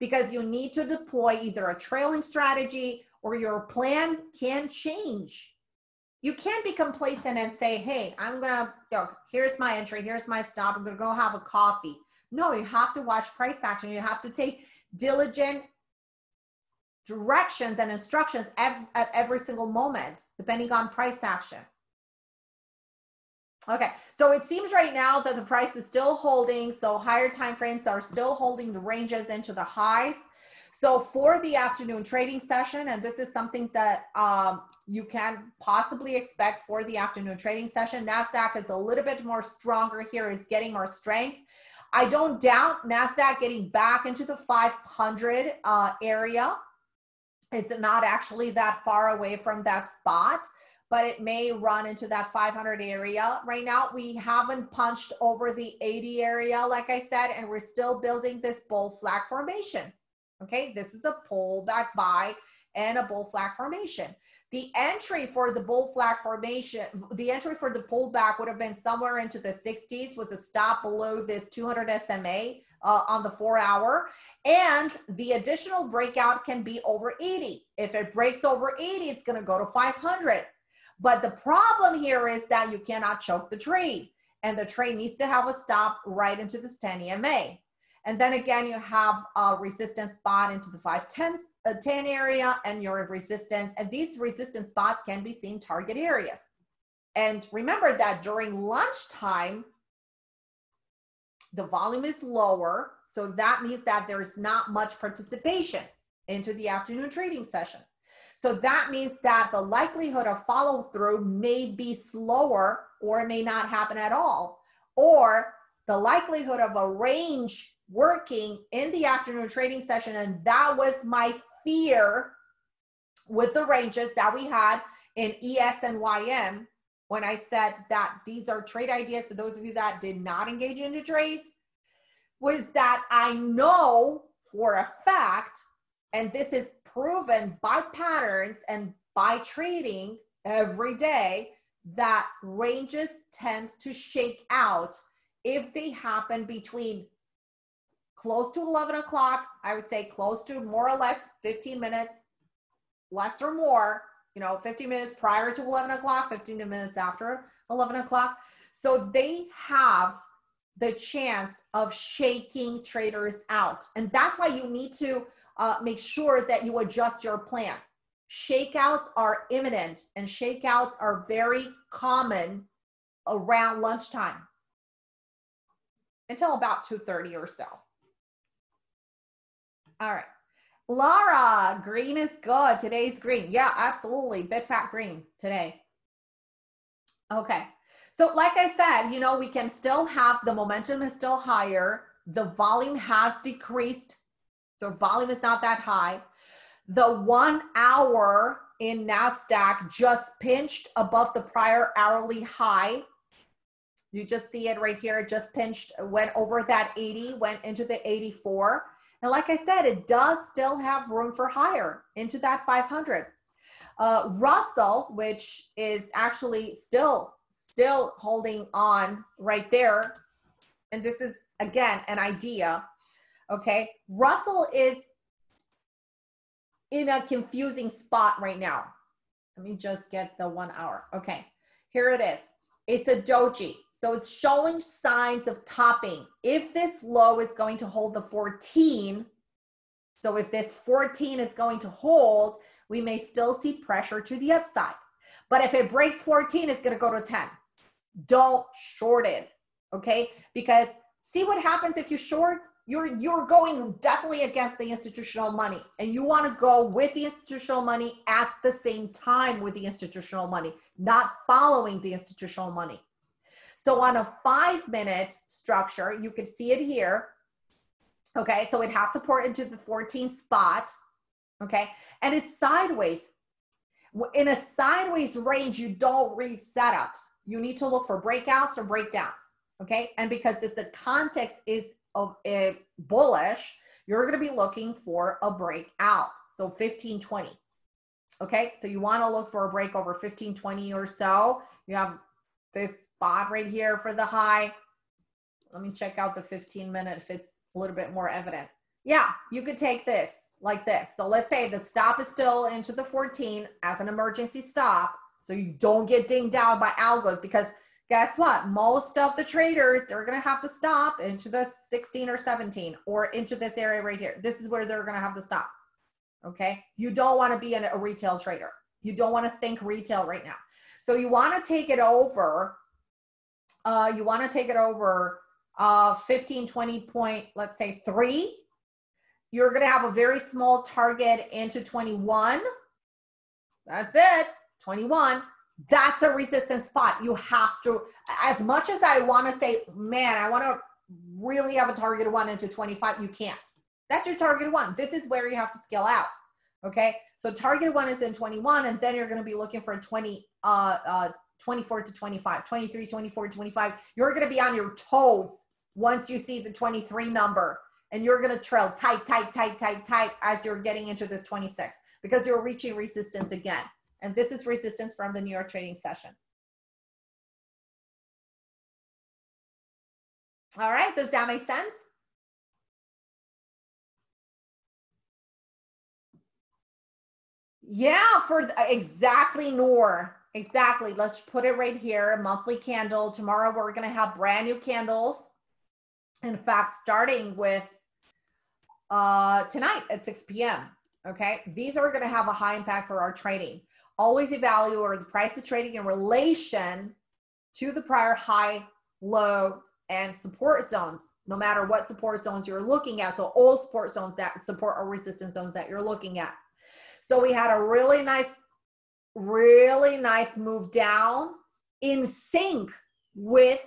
because you need to deploy either a trailing strategy or your plan can change. You can't be complacent and say, hey, I'm going to, here's my entry, here's my stop, I'm going to go have a coffee. No, you have to watch price action. You have to take diligent directions and instructions at every single moment, depending on price action. Okay, so it seems right now that the price is still holding, so higher time frames are still holding the ranges into the highs. So for the afternoon trading session, and this is something that you can possibly expect for the afternoon trading session, NASDAQ is a little bit more stronger here, is getting more strength. I don't doubt NASDAQ getting back into the 500 area. It's not actually that far away from that spot, but it may run into that 500 area. Right now, we haven't punched over the 80 area, like I said, and we're still building this bull flag formation. Okay, this is a pullback buy and a bull flag formation. The entry for the bull flag formation, the entry for the pullback would have been somewhere into the 60s with a stop below this 200 SMA on the 4-hour. And the additional breakout can be over 80. If it breaks over 80, it's going to go to 500. But the problem here is that you cannot choke the trade. And the trade needs to have a stop right into this 10 EMA. And then again, you have a resistance spot into the 510 area and your resistance. And these resistance spots can be seen target areas. And remember that during lunchtime, the volume is lower. So that means that there's not much participation into the afternoon trading session. So that means that the likelihood of follow through may be slower or it may not happen at all. Or the likelihood of a range working in the afternoon trading session, and that was my fear with the ranges that we had in ES and YM when I said that these are trade ideas for those of you that did not engage into trades, was that I know for a fact, and this is proven by patterns and by trading every day, that ranges tend to shake out if they happen between close to 11 o'clock, I would say close to more or less 15 minutes, less or more, you know, 15 minutes prior to 11 o'clock, 15 minutes after 11 o'clock. So they have the chance of shaking traders out. And that's why you need to make sure that you adjust your plan. Shakeouts are imminent and shakeouts are very common around lunchtime until about 2:30 or so. All right. Laura, green is good. Today's green. Yeah, absolutely. Big fat green today. Okay. So like I said, you know, we can still have, the momentum is still higher. The volume has decreased. So volume is not that high. The 1 hour in NASDAQ just pinched above the prior hourly high. You just see it right here. It just pinched, went over that 80, went into the 84. And like I said, it does still have room for higher into that 500. Russell, which is actually still holding on right there. And this is, again, an idea. Okay. Russell is in a confusing spot right now. Let me just get the 1 hour. Okay. Here it is. It's a doji. So it's showing signs of topping. If this low is going to hold the 14, so if this 14 is going to hold, we may still see pressure to the upside. But if it breaks 14, it's going to go to 10. Don't short it, okay? Because see what happens if you short? You're going definitely against the institutional money, and you want to go with the institutional money at the same time with the institutional money, not following the institutional money. So on a 5 minute structure, you can see it here. Okay, so it has support into the 14 spot. Okay, and it's sideways. In a sideways range, you don't read setups. You need to look for breakouts or breakdowns. Okay, and because this, the context is of a bullish, you're going to be looking for a breakout. So 1520. Okay, so you want to look for a break over 1520 or so. You have this spot right here for the high. Let me check out the 15 minute if it's a little bit more evident. Yeah, you could take this like this. So let's say the stop is still into the 14 as an emergency stop, so you don't get dinged out by algos, because guess what? Most of the traders, they're going to have to stop into the 16 or 17 or into this area right here. This is where they're going to have to stop. Okay. You don't want to be a retail trader. You don't want to think retail right now. So you want to take it over. You want to take it over 15, 20 point, let's say 3. You're going to have a very small target into 21. That's it. 21. That's a resistance spot. You have to, as much as I want to say, man, I want to really have a target 1 into 25. You can't. That's your target 1. This is where you have to scale out. Okay. So target 1 is in 21, and then you're going to be looking for 24 to 25, 23, 24, 25. You're going to be on your toes once you see the 23 number, and you're going to trail tight as you're getting into this 26, because you're reaching resistance again. And this is resistance from the New York trading session. All right. Does that make sense? Yeah, for exactly, Noor. Exactly. Let's put it right here. Monthly candle. Tomorrow we're going to have brand new candles. In fact, starting with tonight at 6 p.m. Okay. These are going to have a high impact for our trading. Always evaluate the price of trading in relation to the prior high, low, and support zones, no matter what support zones you're looking at. So all support zones that support or resistance zones that you're looking at. So we had a really nice move down in sync with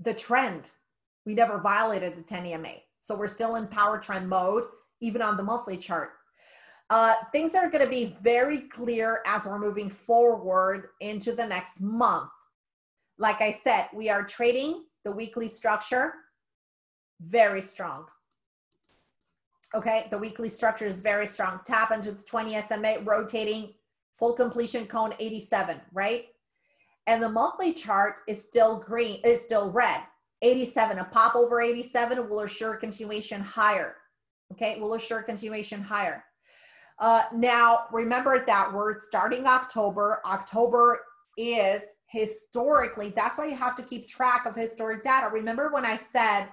the trend. We never violated the 10 EMA. So we're still in power trend mode, even on the monthly chart. Things are going to be very clear as we're moving forward into the next month. Like I said, we are trading the weekly structure very strong. Okay, the weekly structure is very strong. Tap into the 20 SMA rotating. Full completion cone 87, right? And the monthly chart is still green, is still red. 87, a pop over 87 will assure continuation higher. Okay, will assure continuation higher. Now, remember that we're starting October. October is historically, that's why you have to keep track of historic data. Remember when I said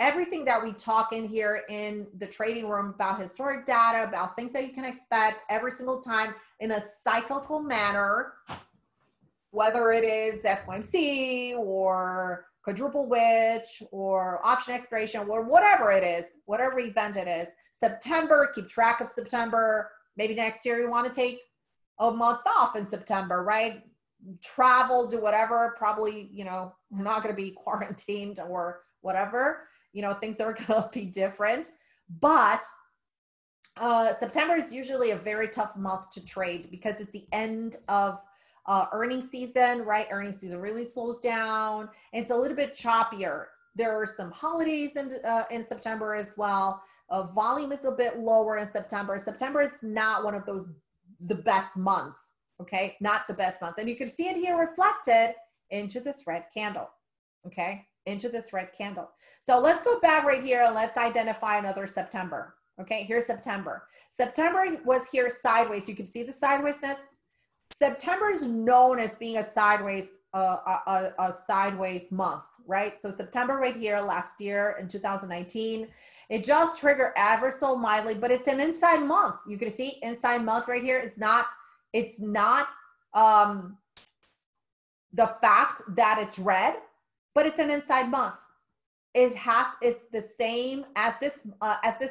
everything that we talk in here in the trading room about historic data, about things that you can expect every single time in a cyclical manner, whether it is FOMC or quadruple witch or option expiration or whatever it is, whatever event it is, September, keep track of September. Maybe next year you want to take a month off in September, right? Travel, do whatever, probably, you know, we're not going to be quarantined or whatever, you know, things are going to be different. But September is usually a very tough month to trade because it's the end of earnings season, right? Earnings season really slows down. It's a little bit choppier. There are some holidays in September as well. Volume is a bit lower in September. September is not one of those, the best months, okay? Not the best months. And you can see it here reflected into this red candle, okay? Into this red candle. So let's go back right here and let's identify another September. Okay, here's September. September was here sideways. You can see the sidewaysness. September is known as being a sideways month, right? So September right here last year in 2019, it just triggered ever so mildly, but it's an inside month. You can see inside month right here. It's not the fact that it's red, but it's an inside month. It's the same as this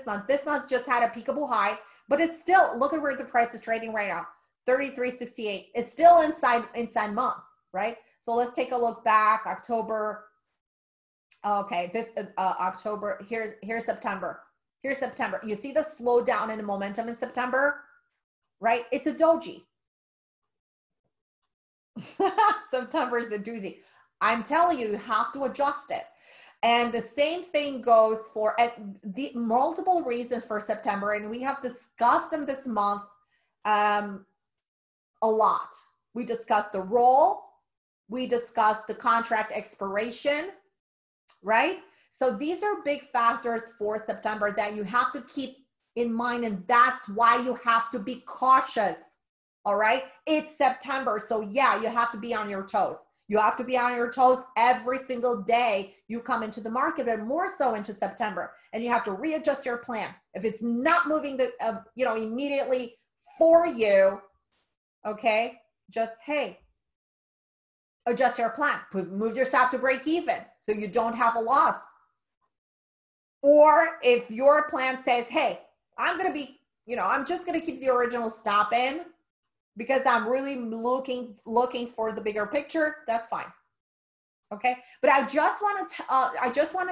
month. This month just had a peakable high, but it's still, look at where the price is trading right now, 33.68. It's still inside month, right? So let's take a look back, October. Okay, this October, here's September. Here's September. You see the slowdown in the momentum in September, right? It's a doji. September is a doozy. I'm telling you, you have to adjust it. And the same thing goes for the multiple reasons for September, and we have discussed them this month a lot. We discussed the roll, we discussed the contract expiration, right? So these are big factors for September that you have to keep in mind, and that's why you have to be cautious, all right? It's September, so yeah, you have to be on your toes. You have to be on your toes every single day you come into the market, and more so into September. And you have to readjust your plan. If it's not moving immediately for you, okay, just, hey, adjust your plan. Move yourself to break even so you don't have a loss. Or if your plan says, hey, I'm just going to keep the original stop in, because I'm really looking for the bigger picture, that's fine, okay? But I just wanted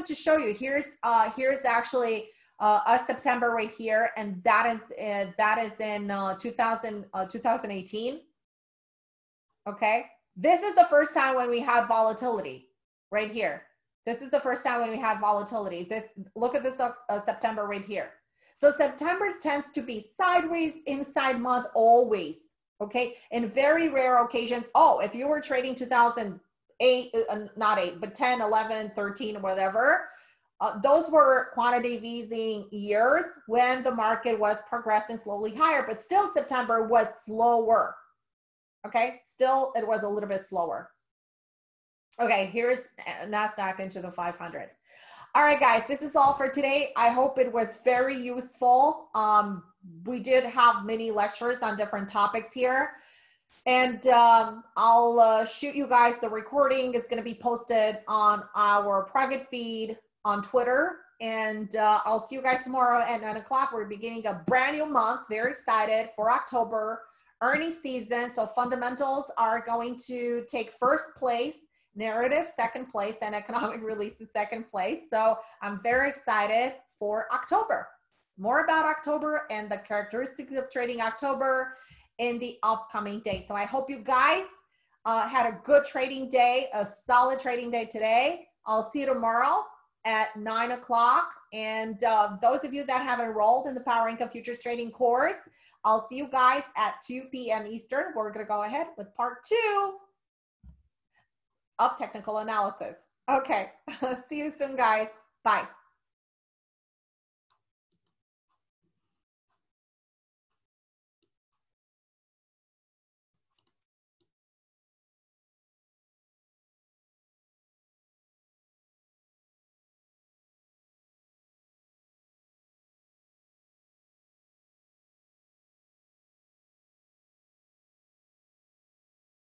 to show you, here's actually a September right here, and that is in 2018, okay? This is the first time when we have volatility right here. This is the first time when we have volatility. Look at this September right here. So September tends to be sideways, inside month always. Okay, in very rare occasions, if you were trading 10, 11, 13, whatever, those were quantitative easing years when the market was progressing slowly higher, but still September was slower. Okay, still it was a little bit slower. Okay, here's Nasdaq into the 500. All right, guys, this is all for today. I hope it was very useful. We did have mini lectures on different topics here. And I'll shoot you guys the recording. It's going to be posted on our private feed on Twitter. And I'll see you guys tomorrow at 9 o'clock. We're beginning a brand new month. Very excited for October earnings season. So fundamentals are going to take first place. Narrative second place, and economic release is second place. So I'm very excited for October. More about October and the characteristics of trading October in the upcoming day. So I hope you guys had a good trading day, a solid trading day today. I'll see you tomorrow at 9 o'clock. And those of you that have enrolled in the Power Income Futures Trading course, I'll see you guys at 2 p.m. Eastern. We're gonna go ahead with part 2 of technical analysis. Okay, see you soon, guys. Bye.